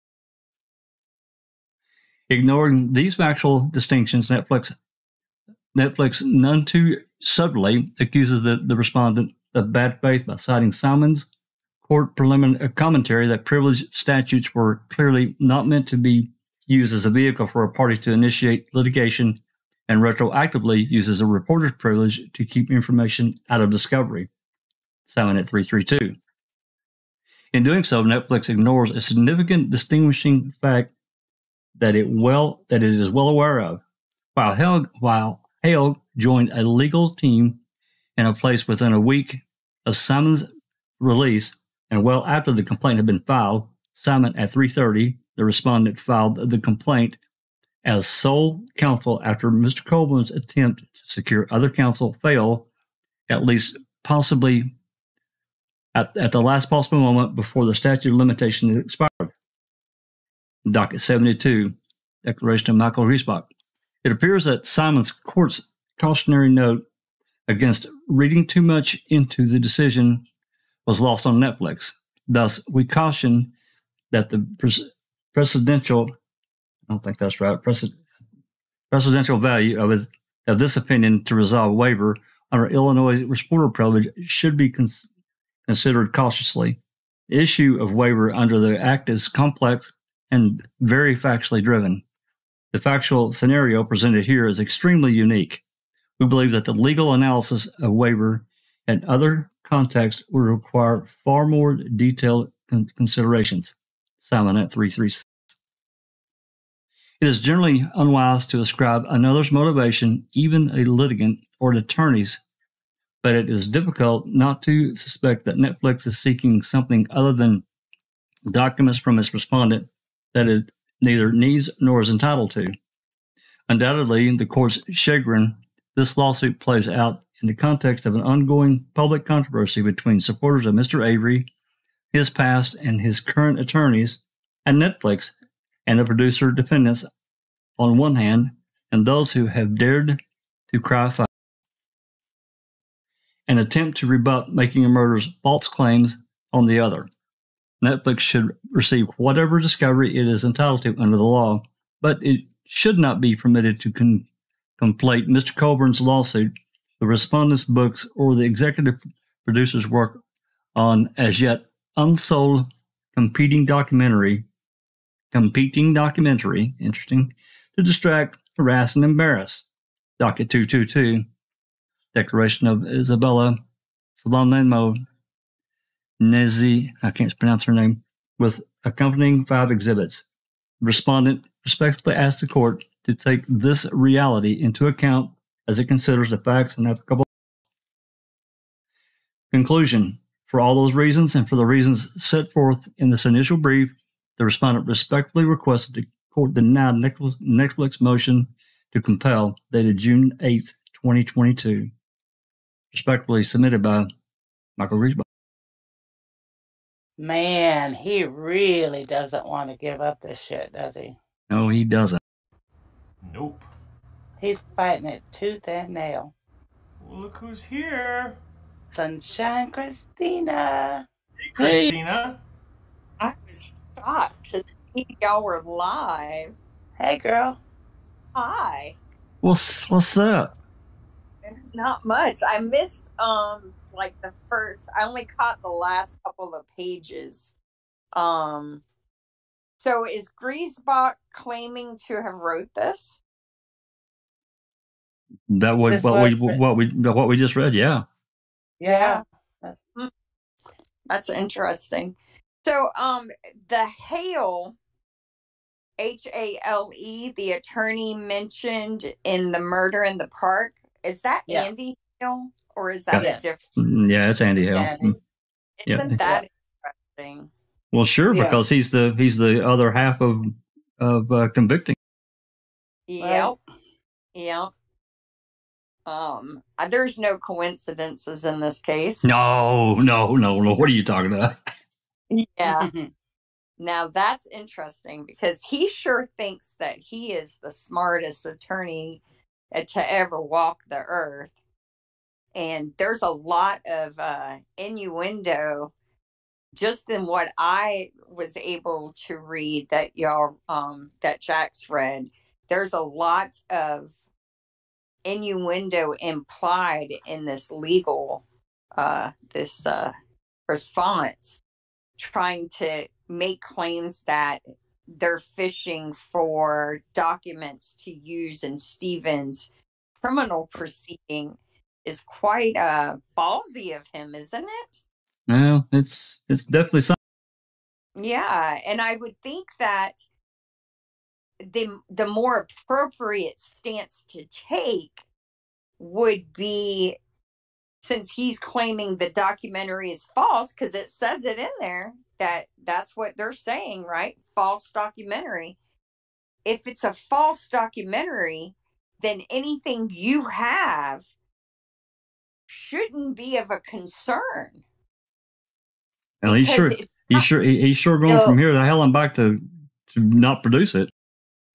Ignoring these factual distinctions, Netflix, Netflix none too subtly accuses the, the respondent of bad faith by citing Simon's court preliminary commentary that privilege statutes were clearly not meant to be used as a vehicle for a party to initiate litigation and retroactively uses a reporter's privilege to keep information out of discovery. Simon at three thirty-two. In doing so, Netflix ignores a significant distinguishing fact that it well that it is well aware of. While Hale, while Hale joined a legal team in a place within a week of Simon's release, and well after the complaint had been filed, Simon at three thirty, the respondent filed the complaint as sole counsel after Mister Colborn's attempt to secure other counsel failed, at least possibly at, at the last possible moment before the statute of limitation had expired. Docket seventy-two, declaration of Michael Griesbach. It appears that Simon's court's cautionary note against reading too much into the decision was lost on Netflix. Thus, we caution that the pres presidential I don't think that's right. Precedential value of, his, of this opinion to resolve waiver under Illinois reporter privilege should be cons considered cautiously. The issue of waiver under the Act is complex and very factually driven. The factual scenario presented here is extremely unique. We believe that the legal analysis of waiver and other contexts will require far more detailed con considerations. Simon at three thirty-six. It is generally unwise to ascribe another's motivation, even a litigant or an attorney's, but it is difficult not to suspect that Netflix is seeking something other than documents from its respondent that it neither needs nor is entitled to. Undoubtedly, in the court's chagrin, this lawsuit plays out in the context of an ongoing public controversy between supporters of Mister Avery, his past and his current attorneys, and Netflix, and the producer defendants on one hand, and those who have dared to cry foul. An attempt to rebut Making a Murderer's false claims on the other. Netflix should receive whatever discovery it is entitled to under the law, but it should not be permitted to con conflate Mister Colborn's lawsuit, the respondent's books, or the executive producer's work on as yet unsold competing documentary Competing documentary, interesting, to distract, harass, and embarrass. Docket two twenty-two, Declaration of Isabella Salomon Nezi, I can't pronounce her name, with accompanying five exhibits. Respondent respectfully asks the court to take this reality into account as it considers the facts and applicable. Conclusion. For all those reasons and for the reasons set forth in this initial brief, the respondent respectfully requested the court deny Netflix's motion to compel, dated June eighth, twenty twenty-two. Respectfully submitted by Michael Griesbach. Man, he really doesn't want to give up this shit, does he? No, he doesn't. Nope. He's fighting it tooth and nail. Well, look who's here. Sunshine Christina. Hey, Christina. Hey. I was shocked to see y'all were live. Hey, girl. Hi. What's, what's up? Not much. I missed, um, like the first, I only caught the last couple of pages. Um, so is Griesbach claiming to have wrote this? That would, this what we, written. what we, what we just read. Yeah. Yeah. yeah. That's interesting. So, um, the Hale, H A L E, the attorney mentioned in The Murder in the Park, is that yeah. Andy Hale, or is that yeah. a different? Yeah, it's Andy Hale. Yeah. Isn't yeah. that interesting? Well, sure, yeah. because he's the he's the other half of of uh, convicting. Yep, yep. Um, there's no coincidences in this case. No, no, no, no. What are you talking about? Yeah. Now that's interesting because he sure thinks that he is the smartest attorney to ever walk the earth, and there's a lot of uh innuendo just in what I was able to read that y'all um that Jack's read. There's a lot of innuendo implied in this legal uh this uh response, trying to make claims that they're fishing for documents to use in Steven's criminal proceeding is quite uh, ballsy of him, isn't it? No, it's it's definitely something. Yeah, and I would think that the the more appropriate stance to take would be, since he's claiming the documentary is false, because it says it in there, that that's what they're saying, right? False documentary. If it's a false documentary, then anything you have shouldn't be of a concern. Well, he's sure, he's sure, he's sure going so, from here to hell and back to, to not produce it.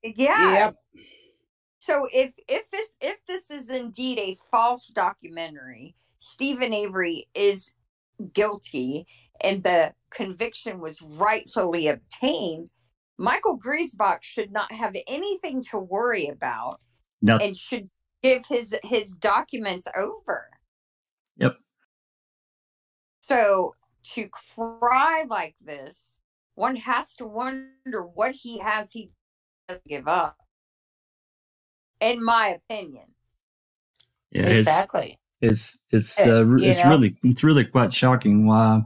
Yeah. Yep. So if, if, this, if this is indeed a false documentary, Steven Avery is guilty and the conviction was rightfully obtained, Michael Griesbach should not have anything to worry about no. and should give his, his documents over. Yep. So to cry like this, one has to wonder what he has he doesn't give up, in my opinion. Yeah, exactly. It's, it's, it's, uh, it's really, it's really quite shocking why,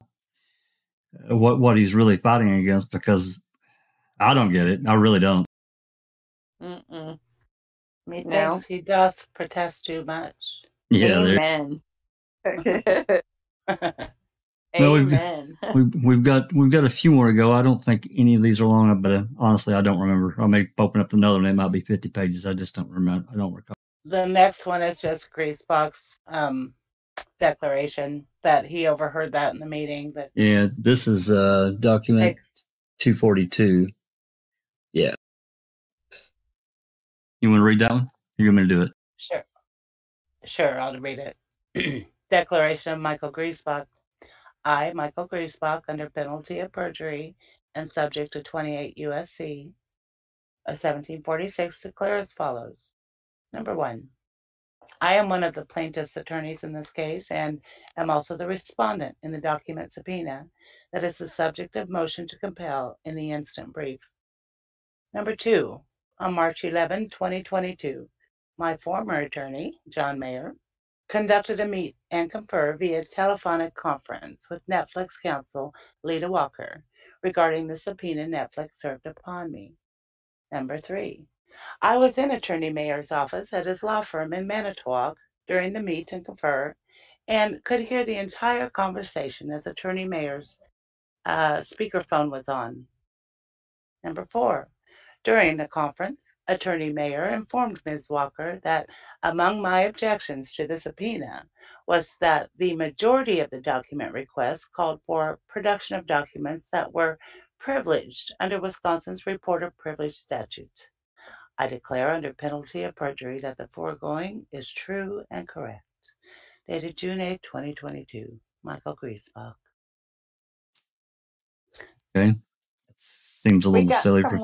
what what he's really fighting against, because I don't get it. I really don't. Mm-mm. He no. thinks he doth protest too much. Yeah. Amen. Amen. Well, we've, we've, we've got we've got a few more to go. I don't think any of these are long enough, but uh, honestly, I don't remember. I may open up another one. It might be fifty pages. I just don't remember. I don't recall. The next one is just Griesbach's um declaration that he overheard that in the meeting. That yeah, this is uh, document two forty-two. Yeah. You want to read that one? You're going to do it? Sure. Sure, I'll read it. Declaration of Michael Griesbach. I, Michael Griesbach, under penalty of perjury and subject to twenty-eight U S C of seventeen forty-six, declare as follows. Number one, I am one of the plaintiff's attorneys in this case and am also the respondent in the document subpoena that is the subject of motion to compel in the instant brief. Number two, on March eleventh twenty twenty-two, my former attorney, John Mayer, conducted a meet and confer via telephonic conference with Netflix counsel Lita Walker regarding the subpoena Netflix served upon me. Number three, I was in Attorney Mayer's office at his law firm in Manitowoc during the meet and confer and could hear the entire conversation as Attorney Mayer's uh, speakerphone was on. Number four, During the conference, Attorney Mayer informed Miz Walker that among my objections to the subpoena was that the majority of the document requests called for production of documents that were privileged under Wisconsin's Reporter Privilege Statute. I declare under penalty of perjury that the foregoing is true and correct. Dated June eighth, twenty twenty-two. Michael Griesbach. Okay. That seems a little silly for...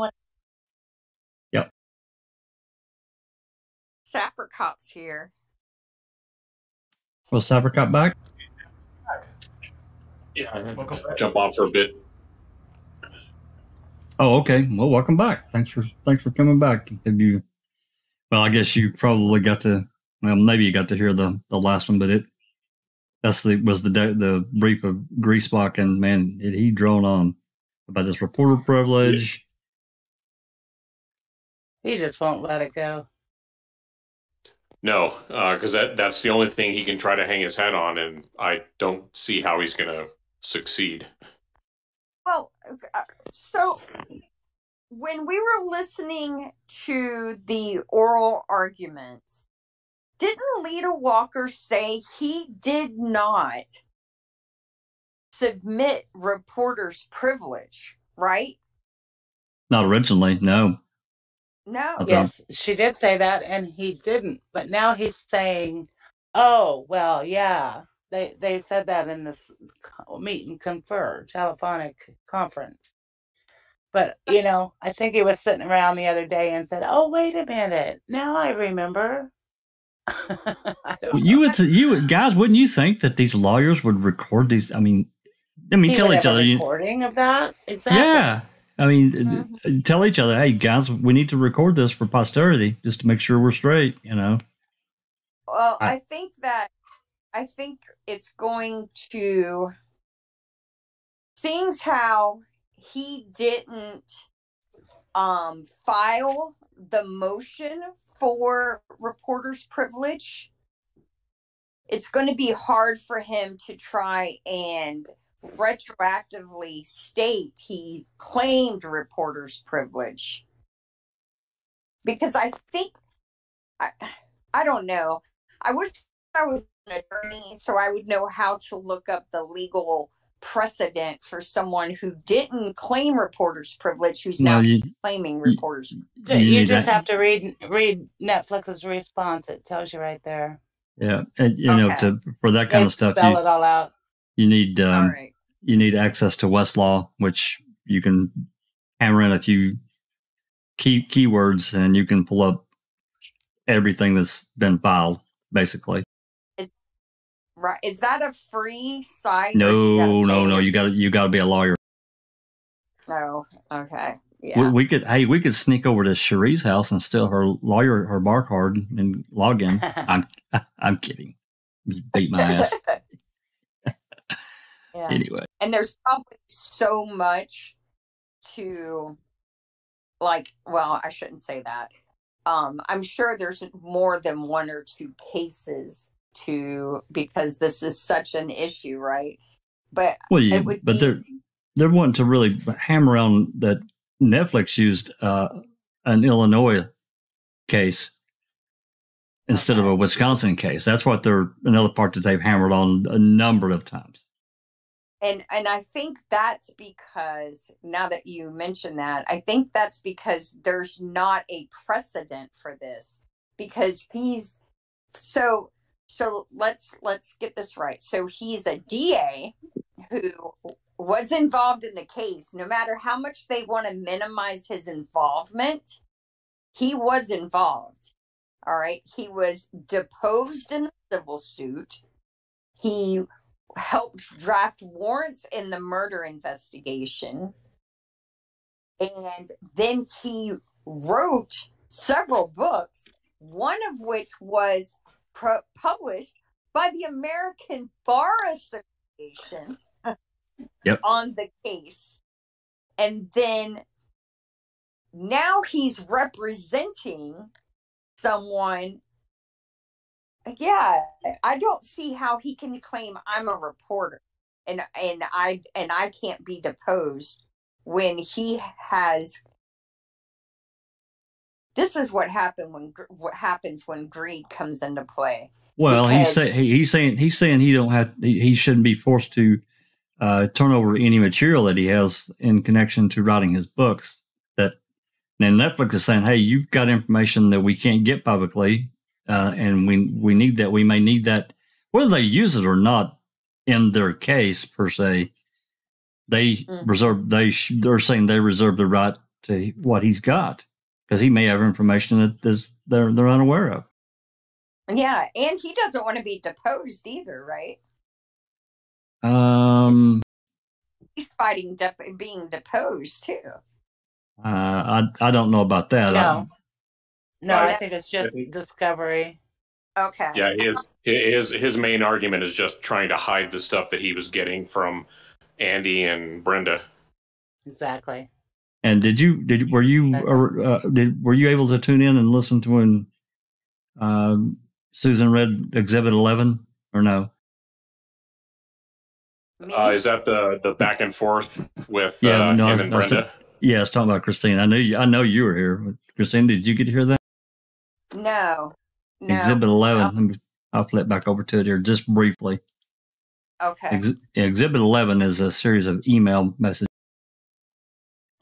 Yep. Sapricot's here. Will Sapricot back? Yeah, I'm gonna back. Jump off for a bit. Oh, okay. Well, welcome back. Thanks for thanks for coming back. Have you? Well, I guess you probably got to. Well, maybe you got to hear the the last one, but it that's the was the the brief of Griesbach, and man, did he drone on about this reporter privilege? He just won't let it go. No, because uh, that that's the only thing he can try to hang his hat on, and I don't see how he's going to succeed. Well, so when we were listening to the oral arguments, didn't Lita Walker say he did not submit reporter's privilege, right? Not originally, no. No. Yes, she did say that, and he didn't. But now he's saying, oh, well, yeah. They they said that in this meet and confer telephonic conference, but you know I think he was sitting around the other day and said, "Oh wait a minute, now I remember." I don't you know. would you would, guys wouldn't you think that these lawyers would record these? I mean, I mean he tell each other recording you, of that. Exactly. Yeah, I mean mm-hmm. tell each other, hey guys, we need to record this for posterity just to make sure we're straight. You know. Well, I, I think that. I think it's going to, seeing how he didn't um, file the motion for reporter's privilege, it's going to be hard for him to try and retroactively state he claimed reporter's privilege. Because I think, I, I don't know, I wish I was an attorney, so I would know how to look up the legal precedent for someone who didn't claim reporter's privilege, who's well, now you, claiming reporter's privilege. You, you, you just that. have to read read Netflix's response. It tells you right there. Yeah, and you okay. know, to, for that kind they of stuff, spell you, it all out. You need um, right. you need access to Westlaw, which you can hammer in a few key keywords, and you can pull up everything that's been filed, basically. Right. Is that a free site? No, no, no. You gotta you gotta be a lawyer. No. Oh, okay. Yeah. We, we could hey, we could sneak over to Cherie's house and steal her lawyer her bar card and log in. I'm I'm kidding. You beat my ass. Yeah. Anyway. And there's probably so much to like well, I shouldn't say that. Um, I'm sure there's more than one or two cases. To because this is such an issue, right? But well, yeah, it would but be, they're they're wanting to really hammer on that Netflix used uh, an Illinois case instead okay. of a Wisconsin case. That's what they're another part that they've hammered on a number of times. And and I think that's because now that you mention that, I think that's because there's not a precedent for this because he's so. So let's let's get this right. So he's a D A who was involved in the case. No matter how much they want to minimize his involvement, he was involved. All right. He was deposed in the civil suit. He helped draft warrants in the murder investigation. And then he wrote several books, one of which was published by the American Bar Association yep. on the case. And then now he's representing someone. Yeah, I don't see how he can claim I'm a reporter and and I and I can't be deposed when he has This is what happened when what happens when greed comes into play. Well, he's saying he's saying he's saying he don't have he, he shouldn't be forced to uh, turn over any material that he has in connection to writing his books. That and Netflix is saying, hey, you've got information that we can't get publicly, uh, and we we need that. We may need that, whether they use it or not in their case per se. They mm. reserve they they're saying they reserve the right to what he's got. Because he may have information that this, they're, they're unaware of. Yeah, and he doesn't want to be deposed either, right? Um, He's fighting de being deposed, too. Uh, I I don't know about that. No, no, I think it's just discovery. Okay. Yeah, his, his, his main argument is just trying to hide the stuff that he was getting from Andy and Brenda. Exactly. And did you did were you uh, did were you able to tune in and listen to when uh, Susan read Exhibit eleven or no? Uh, is that the the back and forth with yeah, uh, no, him and Brenda? I was, yeah, I was talking about Christine. I knew you, I know you were here, Christine. Did you get to hear that? No. no Exhibit eleven. No. Let me, I'll flip back over to it here just briefly. Okay. Ex Exhibit eleven is a series of email messages.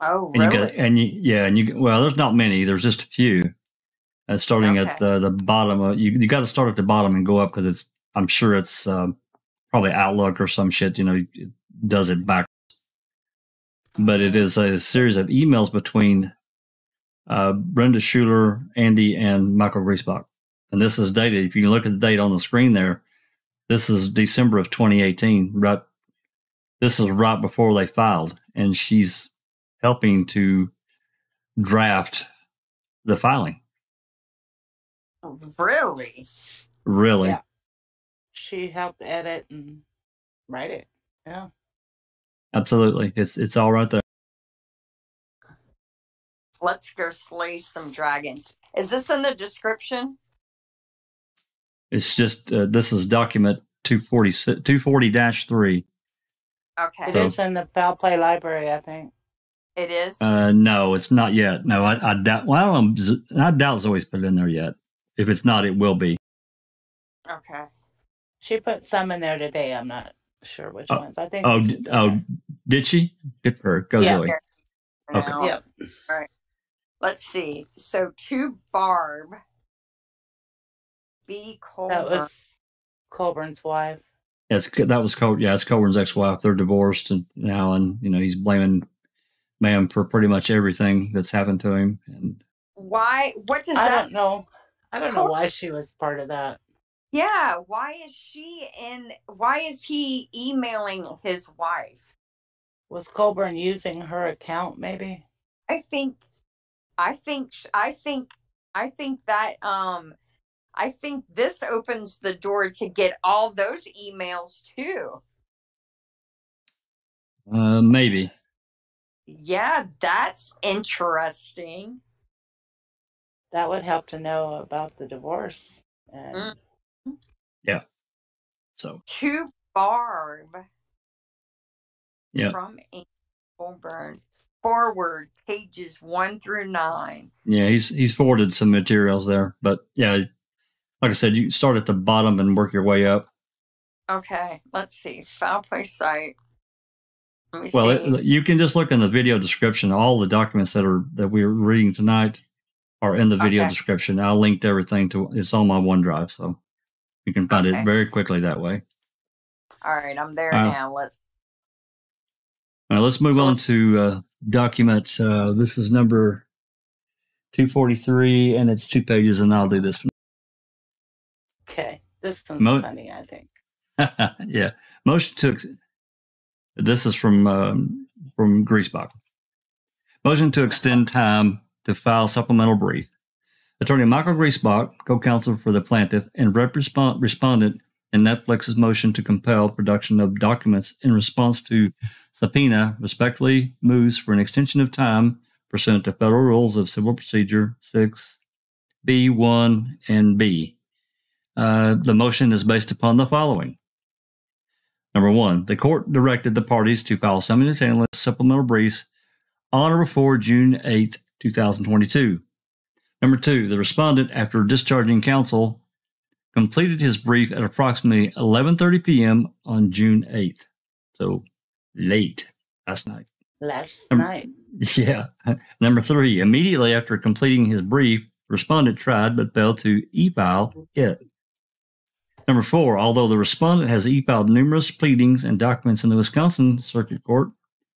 Oh, and really? You got, and you, yeah, and you well, there's not many. There's just a few. Uh, starting okay. at the the bottom, of, you you got to start at the bottom and go up because it's. I'm sure it's um, probably Outlook or some shit. You know, it does it backwards. But it is a series of emails between uh, Brenda Schuler, Andy, and Michael Griesbach. And this is dated. If you look at the date on the screen there, this is December of twenty eighteen. Right. This is right before they filed, and she's helping to draft the filing. Really? Really. Yeah. She helped edit and write it. Yeah. Absolutely. It's it's all right there. Let's go slay some dragons. Is this in the description? It's just, uh, this is document two forty dash three. Okay. So, it is in the Foul Play library, I think. It is? Uh, no, it's not yet. No, I, I doubt. Well, I'm, I doubt Zoe's put it in there yet. If it's not, it will be. Okay. She put some in there today. I'm not sure which oh, ones. I think. Oh, oh, did she? Good for her. Go yeah, Zoe. Okay. No. Yep. All right. Let's see. So to Barb B. Colborn. That was Colborn's wife. Yeah, it's, that was Col yeah, it's Colborn's ex-wife. They're divorced now, and you know he's blaming ma'am for pretty much everything that's happened to him. And why what does I that don't know I don't know why she was part of that. Yeah, why is she in why is he emailing his wife? Was Colborn using her account maybe? I think I think I think I think that um I think this opens the door to get all those emails too. Uh maybe. Yeah, that's interesting. That would help to know about the divorce. And mm. Yeah. So to Barb. Yeah. From Andy Colborn. Forward pages one through nine. Yeah, he's he's forwarded some materials there, but yeah, like I said, you start at the bottom and work your way up. Okay, let's see. Foul Play site. Well, it, you can just look in the video description. All the documents that are that we're reading tonight are in the video okay. description. I linked everything to it's on my OneDrive, so you can find okay. it very quickly that way. All right, I'm there uh, now. Let's all right, let's move on to uh, documents. Uh, this is number two forty-three, and it's two pages, and I'll do this one. Okay, this one's Mo funny, I think. Yeah, motion to. This is from um, from Griesbach. Motion to extend time to file supplemental brief. Attorney Michael Griesbach, co-counsel for the plaintiff and rep respondent in Netflix's motion to compel production of documents in response to subpoena, respectfully moves for an extension of time pursuant to Federal Rules of Civil Procedure six B one and B. Uh, the motion is based upon the following. Number one, the court directed the parties to file simultaneous supplemental briefs on or before June eighth, two thousand twenty-two. Number two, the respondent, after discharging counsel, completed his brief at approximately eleven thirty p m on June eighth. So late last night. Last Number, night. Yeah. Number three, immediately after completing his brief, respondent tried but failed to e-file it. Number four, although the respondent has e-filed numerous pleadings and documents in the Wisconsin Circuit Court,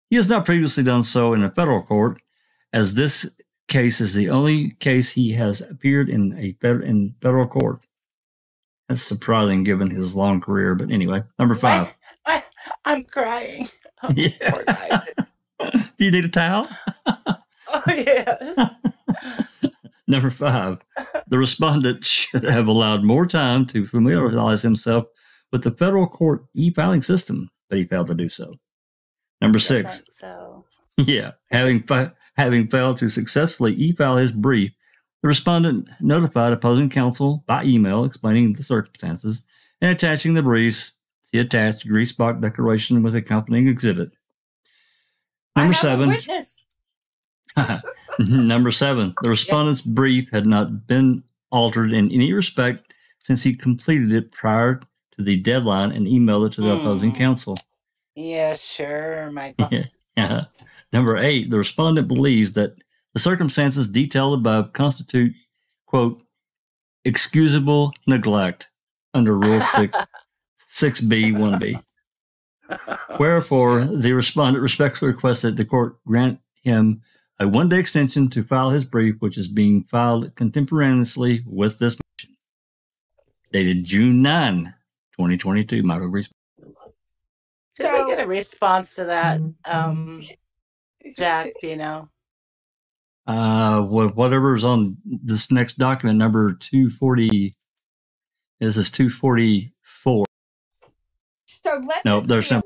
he has not previously done so in a federal court, as this case is the only case he has appeared in a fed in federal court. That's surprising given his long career, but anyway. Number five. I, I, I'm crying. I'm yeah. Do you need a towel? Oh, yeah. Number five, the respondent should have allowed more time to familiarize himself with the federal court e-filing system, but he failed to do so. Number six, so. yeah, having fi having failed to successfully e-file his brief, the respondent notified opposing counsel by email explaining the circumstances and attaching the briefs. He attached Griesbach declaration with accompanying exhibit. Number I have seven. A witness. Number seven, the respondent's brief had not been altered in any respect since he completed it prior to the deadline and emailed it to the mm. opposing counsel. Yeah, sure, Michael. Yeah. Number eight, the respondent believes that the circumstances detailed above constitute, quote, excusable neglect under Rule six, six B, one B. Wherefore, the respondent respectfully requests that the court grant him a one-day extension to file his brief, which is being filed contemporaneously with this motion. Dated June ninth, twenty twenty-two, Michael Griesbach. Did so, we get a response to that, um, Jack, do you know? Uh, whatever's on this next document, number two forty, this is two forty-four. So let no, there's no.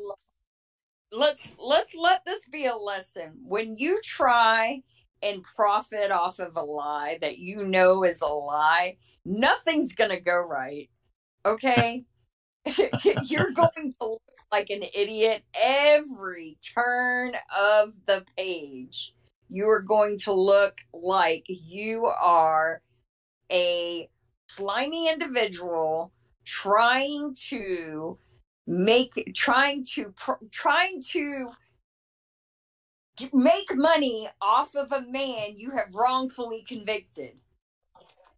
Let's let's let this be a lesson. When you try and profit off of a lie that you know is a lie, nothing's gonna go right. Okay? You're going to look like an idiot every turn of the page. You are going to look like you are a slimy individual trying to make trying to trying to make money off of a man you have wrongfully convicted,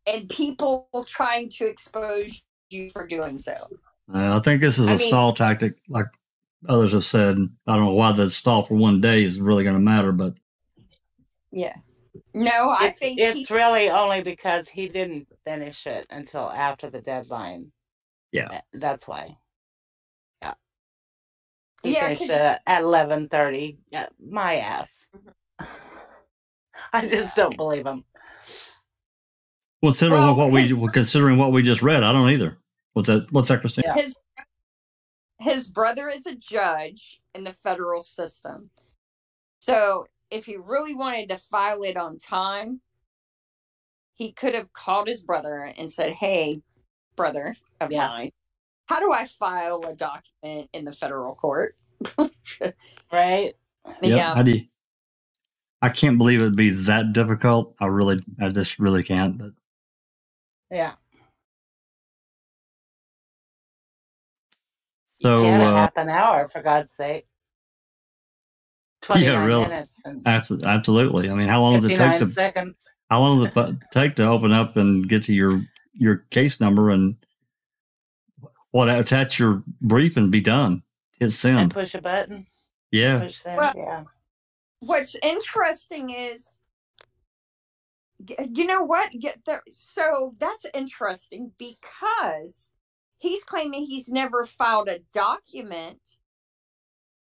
and people trying to expose you for doing so. I think this is a I mean, stall tactic, like others have said. I don't know why the stall for one day is really going to matter, but yeah, no, I it's, think it's he, really only because he didn't finish it until after the deadline. Yeah, that's why. He yeah, finished uh, at eleven thirty. Yeah, my ass. I just don't believe him. Well, considering well, what we well, considering what we just read, I don't either. What's that? What's that, Christine? Yeah. His his brother is a judge in the federal system, so if he really wanted to file it on time, he could have called his brother and said, "Hey, brother of yeah. mine, how do I file a document in the federal court?" Right? Yep, yeah. How do you, I can't believe it'd be that difficult. I really, I just really can't. But yeah. So yeah, uh, half an hour, for God's sake. Yeah, really. And absolutely, absolutely. I mean, how long does it take to? Seconds. How long does it take to open up and get to your your case number and? Well, attach your brief and be done. Hit send. And push a button. Yeah. Push send, well, yeah. What's interesting is, you know what? Get there. So that's interesting because he's claiming he's never filed a document,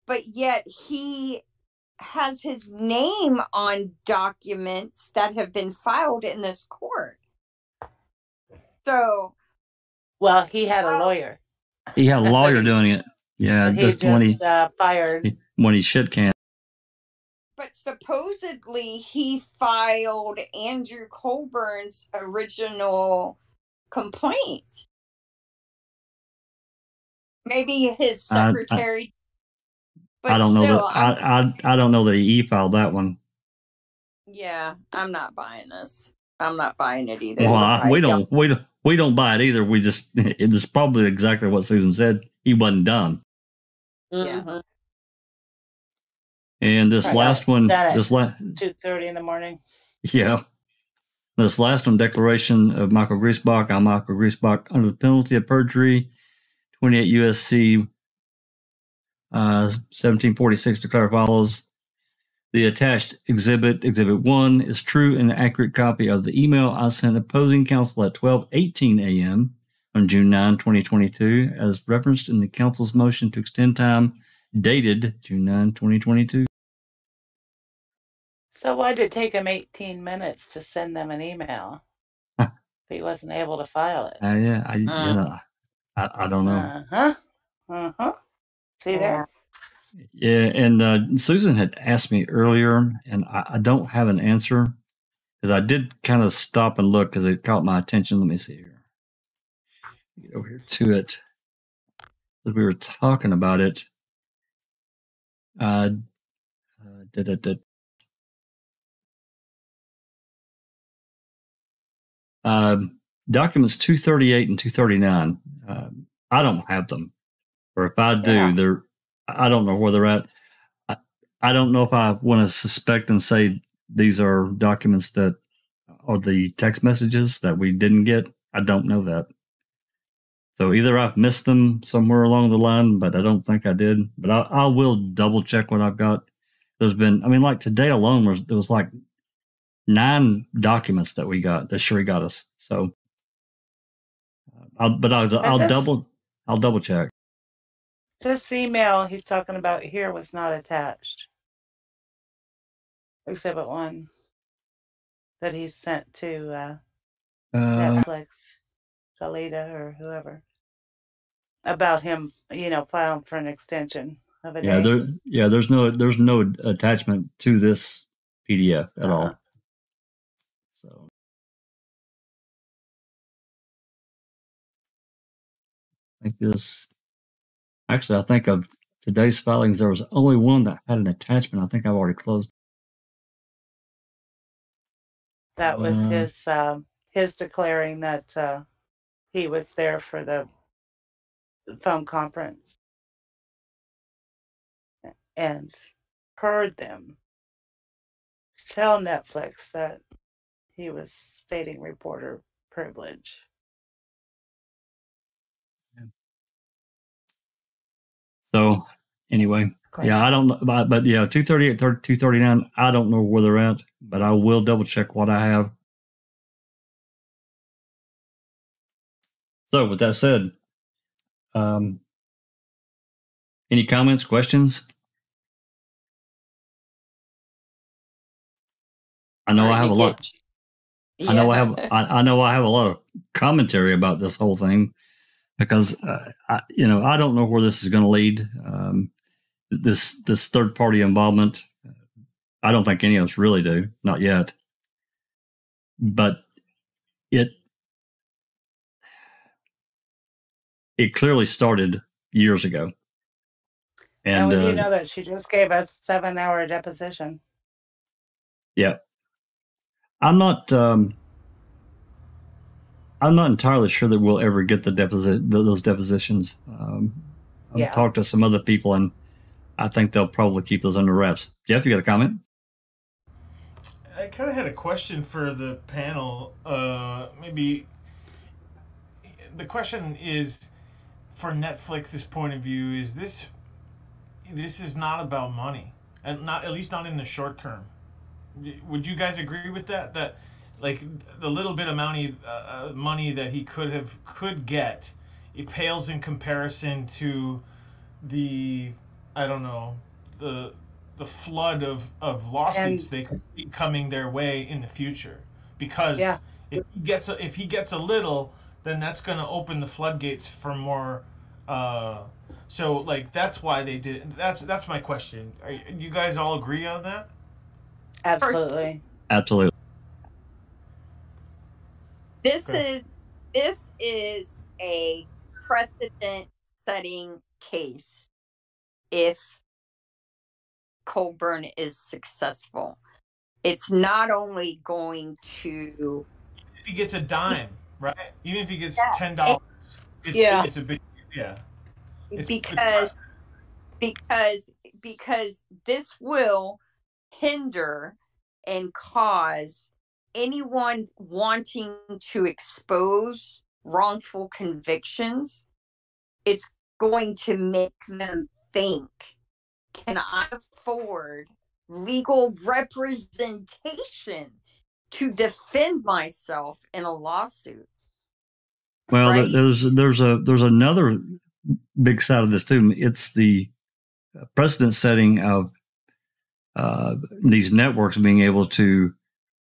but yet he has his name on documents that have been filed in this court. So. Well, he had a lawyer. He had a lawyer doing it. Yeah, he just, just when he uh, fired when he shit can. But supposedly he filed Andrew Colborn's original complaint. Maybe his secretary. I, I, but I don't still, know. That, I, I I don't know that he e-filed that one. Yeah, I'm not buying this. I'm not buying it either. Well, I, we don't, don't we don't we don't buy it either. We just it's probably exactly what Susan said. He wasn't done. Mm-hmm. Yeah. And this right, last that, one, that this last two thirty in the morning. Yeah. This last one, declaration of Michael Griesbach. I'm Michael Griesbach under the penalty of perjury, twenty-eight U S C uh, seventeen forty-six declare follows. The attached exhibit, exhibit one, is true and accurate copy of the email I sent opposing counsel at twelve eighteen a m on June ninth, twenty twenty-two, as referenced in the counsel's motion to extend time dated June ninth, twenty twenty-two. So why did it take him eighteen minutes to send them an email? Huh. If he wasn't able to file it. Uh, yeah, I, uh, you know, I, I don't know. Uh-huh. Uh-huh. See there? Yeah, and uh, Susan had asked me earlier, and I, I don't have an answer, because I did kind of stop and look because it caught my attention. Let me see here. Get over here to it. As we were talking about it, uh, uh, da, da, da, Uh, documents two thirty-eight and two thirty-nine. Uh, I don't have them, or if I do, yeah. they're. I don't know where they're at. I, I don't know if I want to suspect and say these are documents that are the text messages that we didn't get. I don't know that. So either I've missed them somewhere along the line, but I don't think I did. But I, I will double check what I've got. There's been, I mean, like today alone, was, there was like. Nine documents that we got that Cherie got us. So, I'll, but I'll, I'll this, double, I'll double check. This email he's talking about here was not attached, except at one that he sent to uh, uh, Netflix, to Lita or whoever, about him, you know, filing for an extension of it. Yeah, there, yeah. There's no, there's no attachment to this P D F at uh-huh. all. So, I think this actually, I think of today's filings, there was only one that had an attachment. I think I've already closed. That was uh, his uh, his declaring that uh, he was there for the phone conference and heard them tell Netflix that. He was stating reporter privilege. So anyway, yeah, I don't know, but, but yeah, two thirty-eight, two thirty-nine, I don't know where they're at, but I will double check what I have. So with that said, um, any comments, questions? I know I have a lot. Yeah. I know I have I, I know I have a lot of commentary about this whole thing because uh, I, you know I don't know where this is going to lead. Um, this this third party involvement, I don't think any of us really do, not yet. But it it clearly started years ago. And, and we uh, do know that she just gave us a seven hour deposition. Yeah. I'm not. Um, I'm not entirely sure that we'll ever get the deposit those depositions. Um, I've yeah. talked to some other people, and I think they'll probably keep those under wraps. Jeff, you got a comment? I kind of had a question for the panel. Uh, maybe the question is, for Netflix's point of view, is this this is not about money, and not at least not in the short term. Would you guys agree with that? That, like, the little bit of money, uh, money that he could have could get, it pales in comparison to the, I don't know, the the flood of of lawsuits and, they could be coming their way in the future. Because yeah. if he gets a, if he gets a little, then that's going to open the floodgates for more. Uh, so like that's why they did. That's that's my question. Are you guys all agree on that? Absolutely. Absolutely. This is this is a precedent-setting case if Colborn is successful. it's not only going to... If he gets a dime, right? Even if he gets yeah. ten dollars, it's, yeah. it's a big... Yeah. It's because, because, because this will hinder and cause anyone wanting to expose wrongful convictions. It's going to make them think, can I afford legal representation to defend myself in a lawsuit? Well, right? there's there's a there's another big side of this too. It's the precedent setting of uh, these networks being able to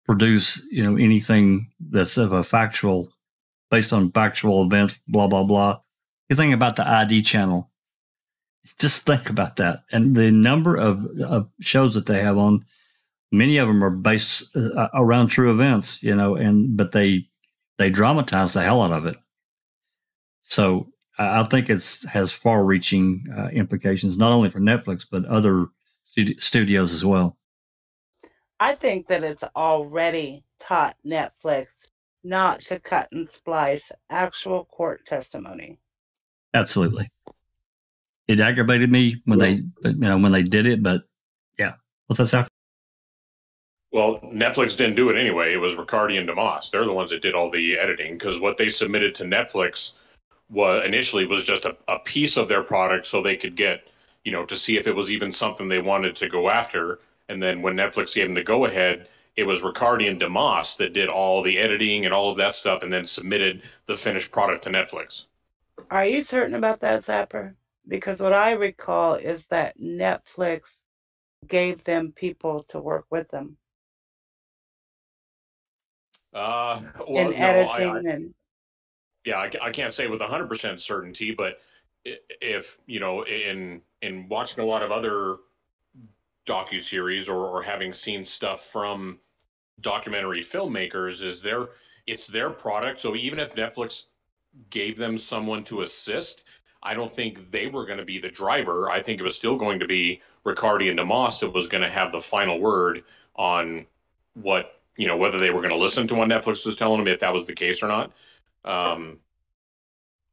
produce, you know, anything that's of a factual, based on factual events, blah blah blah. You think about the I D channel. Just think about that, and the number of, of shows that they have on. Many of them are based uh, around true events, you know, and but they they dramatize the hell out of it. So I think it's has far-reaching uh, implications, not only for Netflix but other stud studios as well. I think that it's already taught Netflix not to cut and splice actual court testimony. Absolutely. It aggravated me when they, you know, when they did it, but yeah. What's that sound? Well, Netflix didn't do it anyway. It was Ricciardi and Demos. They're the ones that did all the editing, because what they submitted to Netflix was initially was just a, a piece of their product, so they could get, you know, to see if it was even something they wanted to go after. And then when Netflix gave them the go ahead, it was Ricciardi and Demos that did all the editing and all of that stuff, and then submitted the finished product to Netflix. Are you certain about that, Zapper? Because what I recall is that Netflix gave them people to work with them. Uh, well, and no, editing I, I, and... Yeah, I, I can't say with one hundred percent certainty, but if, you know, in in watching a lot of other docuseries or, or having seen stuff from documentary filmmakers, is their, it's their product. So even if Netflix gave them someone to assist, I don't think they were going to be the driver. I think it was still going to be Ricciardi and Demos that was going to have the final word on what, you know, whether they were going to listen to what Netflix was telling them, if that was the case or not. Um,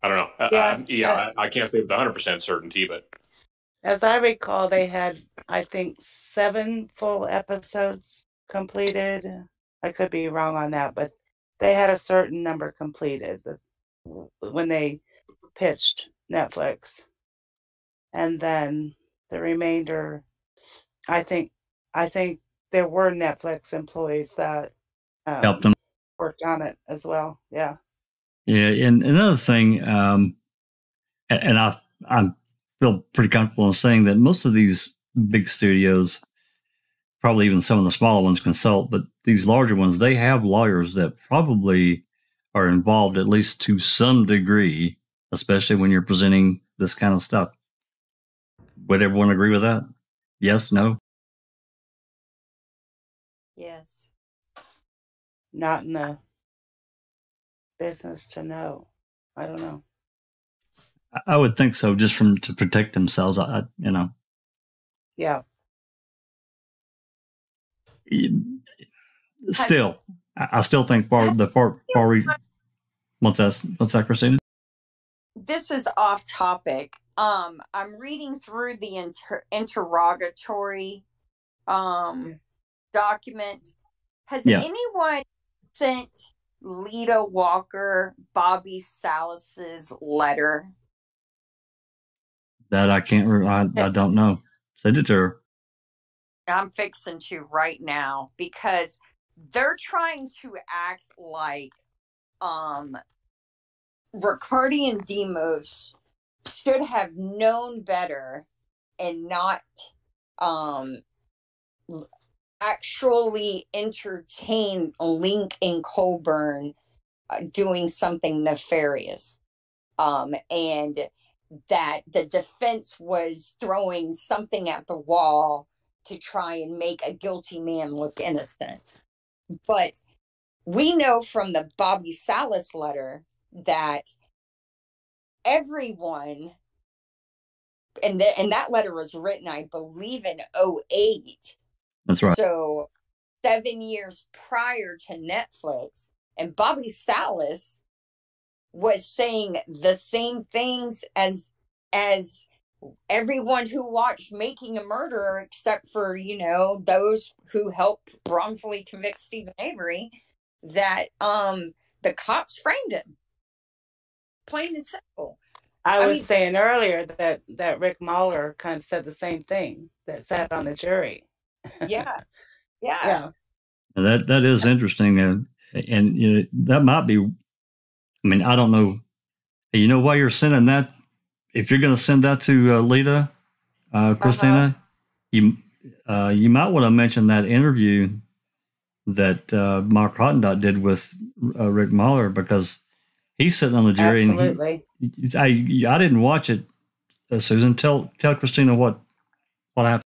I don't know. Yeah, uh, yeah uh, I, I can't say with one hundred percent certainty, but. As I recall, they had, I think, seven full episodes completed. I could be wrong on that, but they had a certain number completed when they pitched Netflix, and then the remainder, I think I think there were Netflix employees that um, helped them worked on it as well. Yeah. Yeah. And another thing, um, and, and I I feel pretty comfortable in saying that most of these big studios, probably even some of the smaller ones consult, but these larger ones, they have lawyers that probably are involved at least to some degree, especially when you're presenting this kind of stuff. Would everyone agree with that? Yes, no? Yes. Not in the business to know. I don't know. I would think so, just from to protect themselves, I, you know. Yeah. Still, I still think far, the far, far, what's that, what's that, Christina? This is off topic. Um, I'm reading through the inter interrogatory um, document. Has yeah. anyone sent Lita Walker Bobby Salas's letter? That I can't. I I don't know. Send it to her. I'm fixing to right now, because they're trying to act like um. Ricciardi and Demos should have known better and not um, actually entertain Link and Colborn uh, doing something nefarious. Um, and that the defense was throwing something at the wall to try and make a guilty man look innocent. But we know from the Bobby Salas letter that everyone, and, the, and that letter was written, I believe, in oh eight. That's right. So seven years prior to Netflix. And Bobby Salas was saying the same things as as everyone who watched Making a Murderer, except for, you know, those who helped wrongfully convict Steven Avery, that um, the cops framed him. Plain and simple. I, I was mean, saying earlier that, that Rick Mahler kind of said the same thing, that sat on the jury. Yeah. Yeah. Yeah. That, that is interesting. And, and you know, that might be, I mean, I don't know. You know why you're sending that? If you're going to send that to uh, Lita, uh, Christina, uh-huh. you uh, you might want to mention that interview that uh, Mark Rottendot did with uh, Rick Mahler, because he's sitting on the jury. Absolutely. And he, I I didn't watch it. Uh, Susan, tell tell Christina what what happened.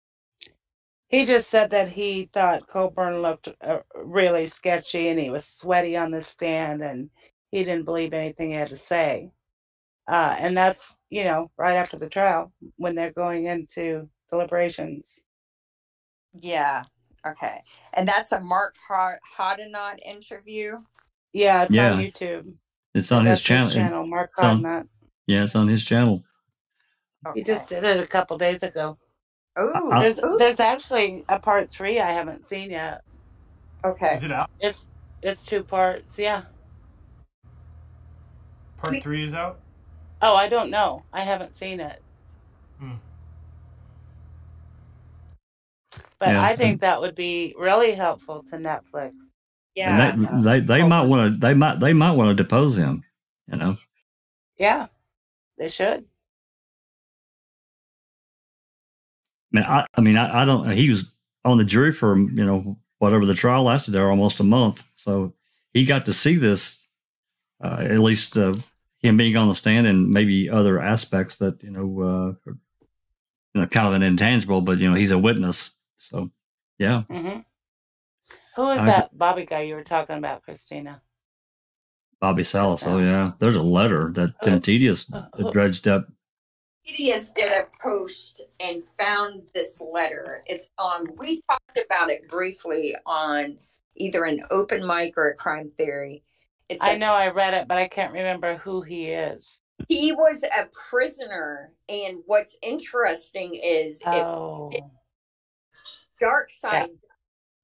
He just said that he thought Colborn looked uh, really sketchy, and he was sweaty on the stand, and he didn't believe anything he had to say. Uh, and that's, you know, right after the trial when they're going into deliberations. Yeah. Okay. And that's a Mark Hoddinott interview. Yeah. It's yeah. on YouTube. It's on his channel. his channel. Mark Hoddinott. Yeah. It's on his channel. Okay. He just did it a couple days ago. Oh, there's, there's actually a part three I haven't seen yet. Okay. Is it out? It's, it's two parts. Yeah. Part three is out? Oh, I don't know. I haven't seen it. Hmm. But yeah, I think that would be really helpful to Netflix. Yeah. And that, they they might want to they might they might want to depose him, you know. Yeah. They should. I mean, I, I mean I, I don't he was on the jury for, you know, whatever the trial lasted there almost a month. So he got to see this uh, at least uh, him being on the stand, and maybe other aspects that, you know, uh, you know, kind of an intangible, but, you know, he's a witness. So, yeah. Mm-hmm. Who is I, that Bobby guy you were talking about, Christina? Bobby Salas. Oh, yeah. There's a letter that oh. Temptedious oh. dredged up. Temptedious did a post and found this letter. It's on, we talked about it briefly on either an open mic or a crime theory. It's I a, know I read it, but I can't remember who he is. He was a prisoner, and what's interesting is oh. if, if Darkseid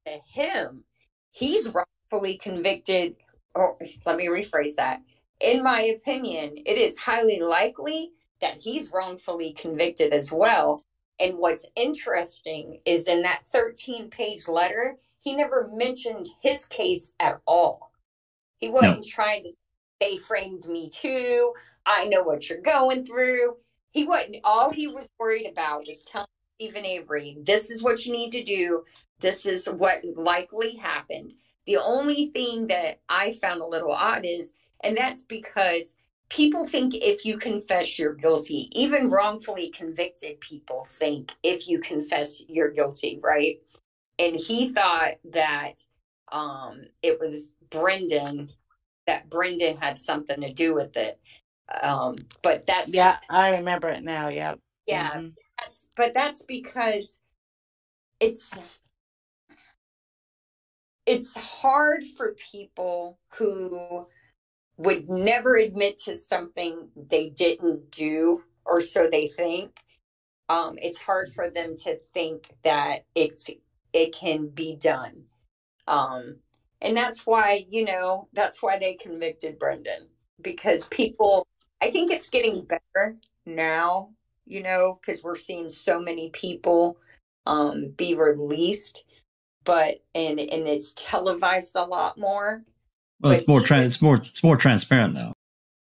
yeah. to him, he's wrongfully convicted, or let me rephrase that. In my opinion, it is highly likely that he's wrongfully convicted as well. And what's interesting is in that thirteen page letter, he never mentioned his case at all. He wasn't no. trying to, they framed me too. I know what you're going through. He wasn't, all he was worried about was telling Steven Avery, this is what you need to do. This is what likely happened. The only thing that I found a little odd is, and that's because people think if you confess, you're guilty. Even wrongfully convicted people think if you confess, you're guilty, right? And he thought that um, it was Brendan, that Brendan had something to do with it. Um, but that's yeah, I remember it now. Yeah, yeah. Mm-hmm. That's but that's because it's it's hard for people who would never admit to something they didn't do, or so they think. Um, it's hard for them to think that it's it can be done. Um, And that's why, you know, that's why they convicted Brendan, because people, I think it's getting better now, you know, because we're seeing so many people um, be released, but, and, and it's televised a lot more. Well, but it's more, trans it's more, it's more transparent now.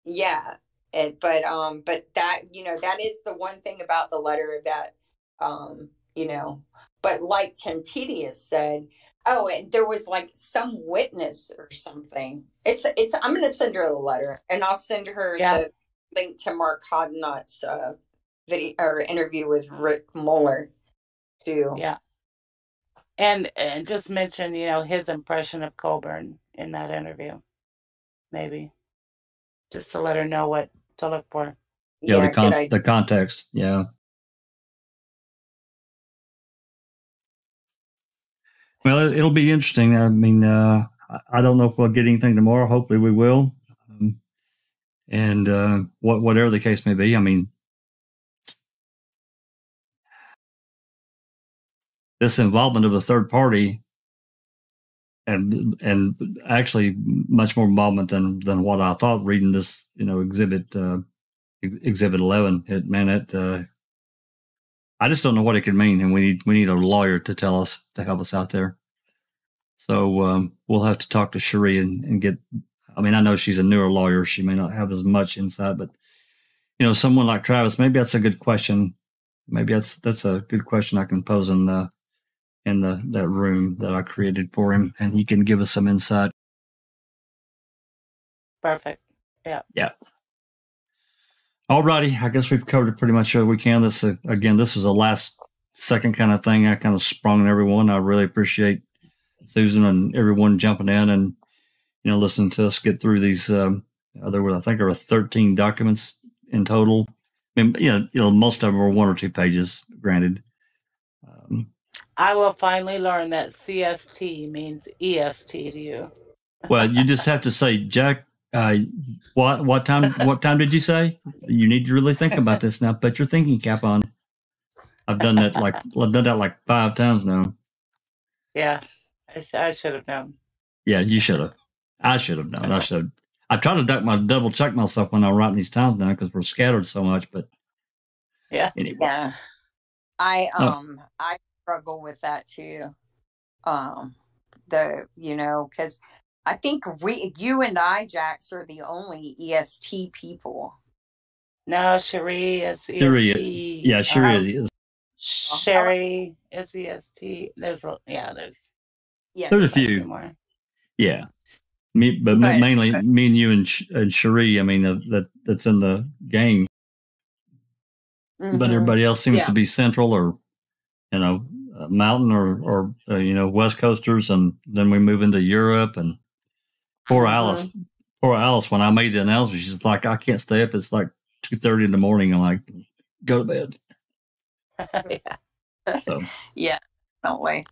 Yeah. And, but, um, but that, you know, that is the one thing about the letter that, um, you know, but like Temptedious said, oh, and there was like some witness or something. It's it's. I'm going to send her the letter, and I'll send her yeah. the link to Mark Hodnott's uh, video or interview with Rick Mahler, too. Yeah, and and just mention, you know, his impression of Colborn in that interview, maybe, just to let her know what to look for. Yeah, yeah the con I... the context. Yeah. Well, it'll be interesting. I mean, uh, I don't know if we'll get anything tomorrow. Hopefully we will. Um, and uh, what, whatever the case may be, I mean, this involvement of a third party and and actually much more involvement than, than what I thought reading this, you know, exhibit, uh, exhibit eleven. It, man, it, uh, I just don't know what it could mean, and we need we need a lawyer to tell us, to help us out there. So um, we'll have to talk to Cherie and, and get. I mean, I know she's a newer lawyer; she may not have as much insight, but you know, someone like Travis, maybe that's a good question. Maybe that's that's a good question I can pose in the in the that room that I created for him, and he can give us some insight. Perfect. Yeah. Yeah. Alrighty, I guess we've covered pretty much what we can. This uh, again, this was a last second kind of thing. I kind of sprung on everyone. I really appreciate Susan and everyone jumping in and you know listening to us get through these. Um, there were, I think, there were thirteen documents in total. I mean, you know, you know, most of them were one or two pages. Granted, um, I will finally learn that C S T means E S T to you. Well, you just have to say, Jack. Uh, what what time what time did you say? You need to really think about this now. Put your thinking cap on. I've done that like I've done that like five times now. Yeah, I, sh I should have known. Yeah, you should have. I should have known. I should. I try to duck my double check myself when I write these times now because we're scattered so much. But yeah, anyway. Yeah. I um oh. I struggle with that too. Um, the you know because. I think we, you and I, Jax, are the only E S T people. No, Cherie is E S T. Cherie, yeah, Cherie um, is. Cherie is E S T. There's, a, yeah, there's. Yeah, there's a few. More. Yeah, me, but right. mainly right. me and you and and Cherie. I mean, uh, that that's in the game. Mm-hmm. But everybody else seems yeah. to be central, or you know, uh, mountain, or or uh, you know, West Coasters, and then we move into Europe and. Poor Alice. Mm-hmm. Poor Alice, when I made the announcement, she's like, I can't stay up. It's like two thirty in the morning. I'm like, go to bed. Yeah. So. Yeah. Don't wait.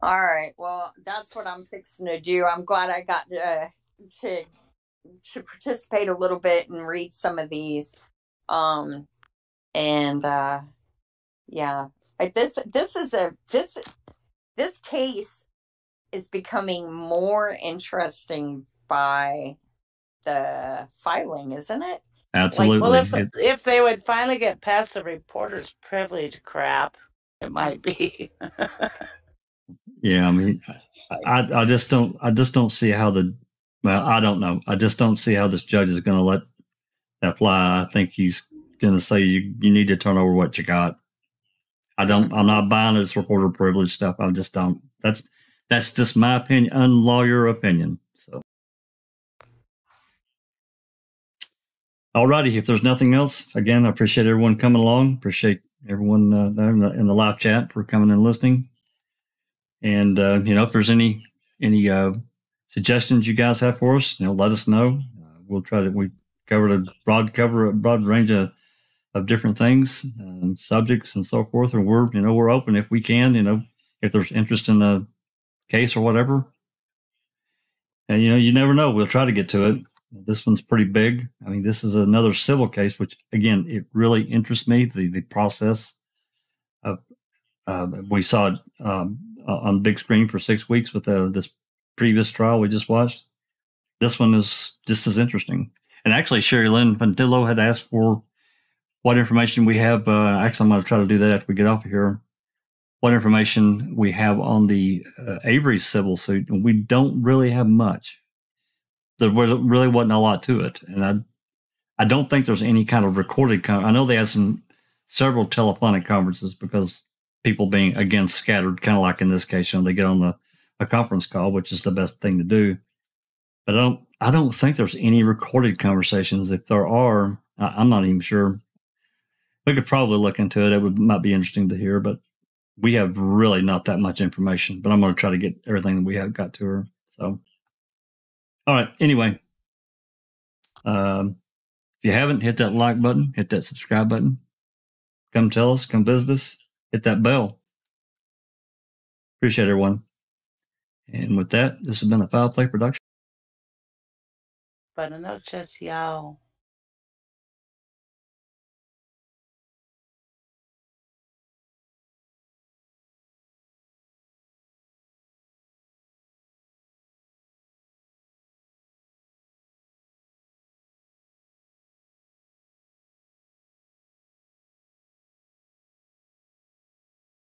All right. Well, that's what I'm fixing to do. I'm glad I got to, uh, to, to participate a little bit and read some of these. Um, and, uh, yeah, like this, this is a, this, this case is becoming more interesting by the filing, isn't it? Absolutely. Like, well, if, if they would finally get past the reporter's privilege crap, it might be. Yeah, I mean, I, I just don't, I just don't see how the, well, I don't know. I just don't see how this judge is going to let that fly. I think he's going to say, you, you need to turn over what you got. I don't, I'm not buying this reporter privilege stuff. I just don't, that's, that's just my opinion, unlawyer opinion. So, all righty. If there's nothing else, again, I appreciate everyone coming along. Appreciate everyone uh, there in the, in the live chat for coming and listening. And uh, you know, if there's any any uh, suggestions you guys have for us, you know, let us know. Uh, we'll try to. We covered a broad cover, a broad range of, of different things, um, subjects, and so forth. And we're you know we're open if we can. You know, if there's interest in the case or whatever, and you know you never know, we'll try to get to it. This one's pretty big. I mean, this is another civil case, which again, it really interests me, the the process of uh, we saw it um, on big screen for six weeks with uh, this previous trial we just watched. This one is just as interesting. And actually Sherry Lynn Pantillo had asked for what information we have. uh, actually I'm going to try to do that after we get off of here, what information we have on the uh, Avery civil suit. We don't really have much. There really wasn't a lot to it. And I I don't think there's any kind of recorded con I know they had some several telephonic conferences because people being, again, scattered, kind of like in this case, you know, they get on a, a conference call, which is the best thing to do. But I don't, I don't think there's any recorded conversations. If there are, I, I'm not even sure. We could probably look into it. It would, might be interesting to hear, but we have really not that much information, but I'm going to try to get everything that we have got to her. So, all right. Anyway, um, if you haven't, hit that like button, hit that subscribe button. Come tell us, come visit us, hit that bell. Appreciate everyone. And with that, this has been a Foul Play production. Buenas noches, y'all.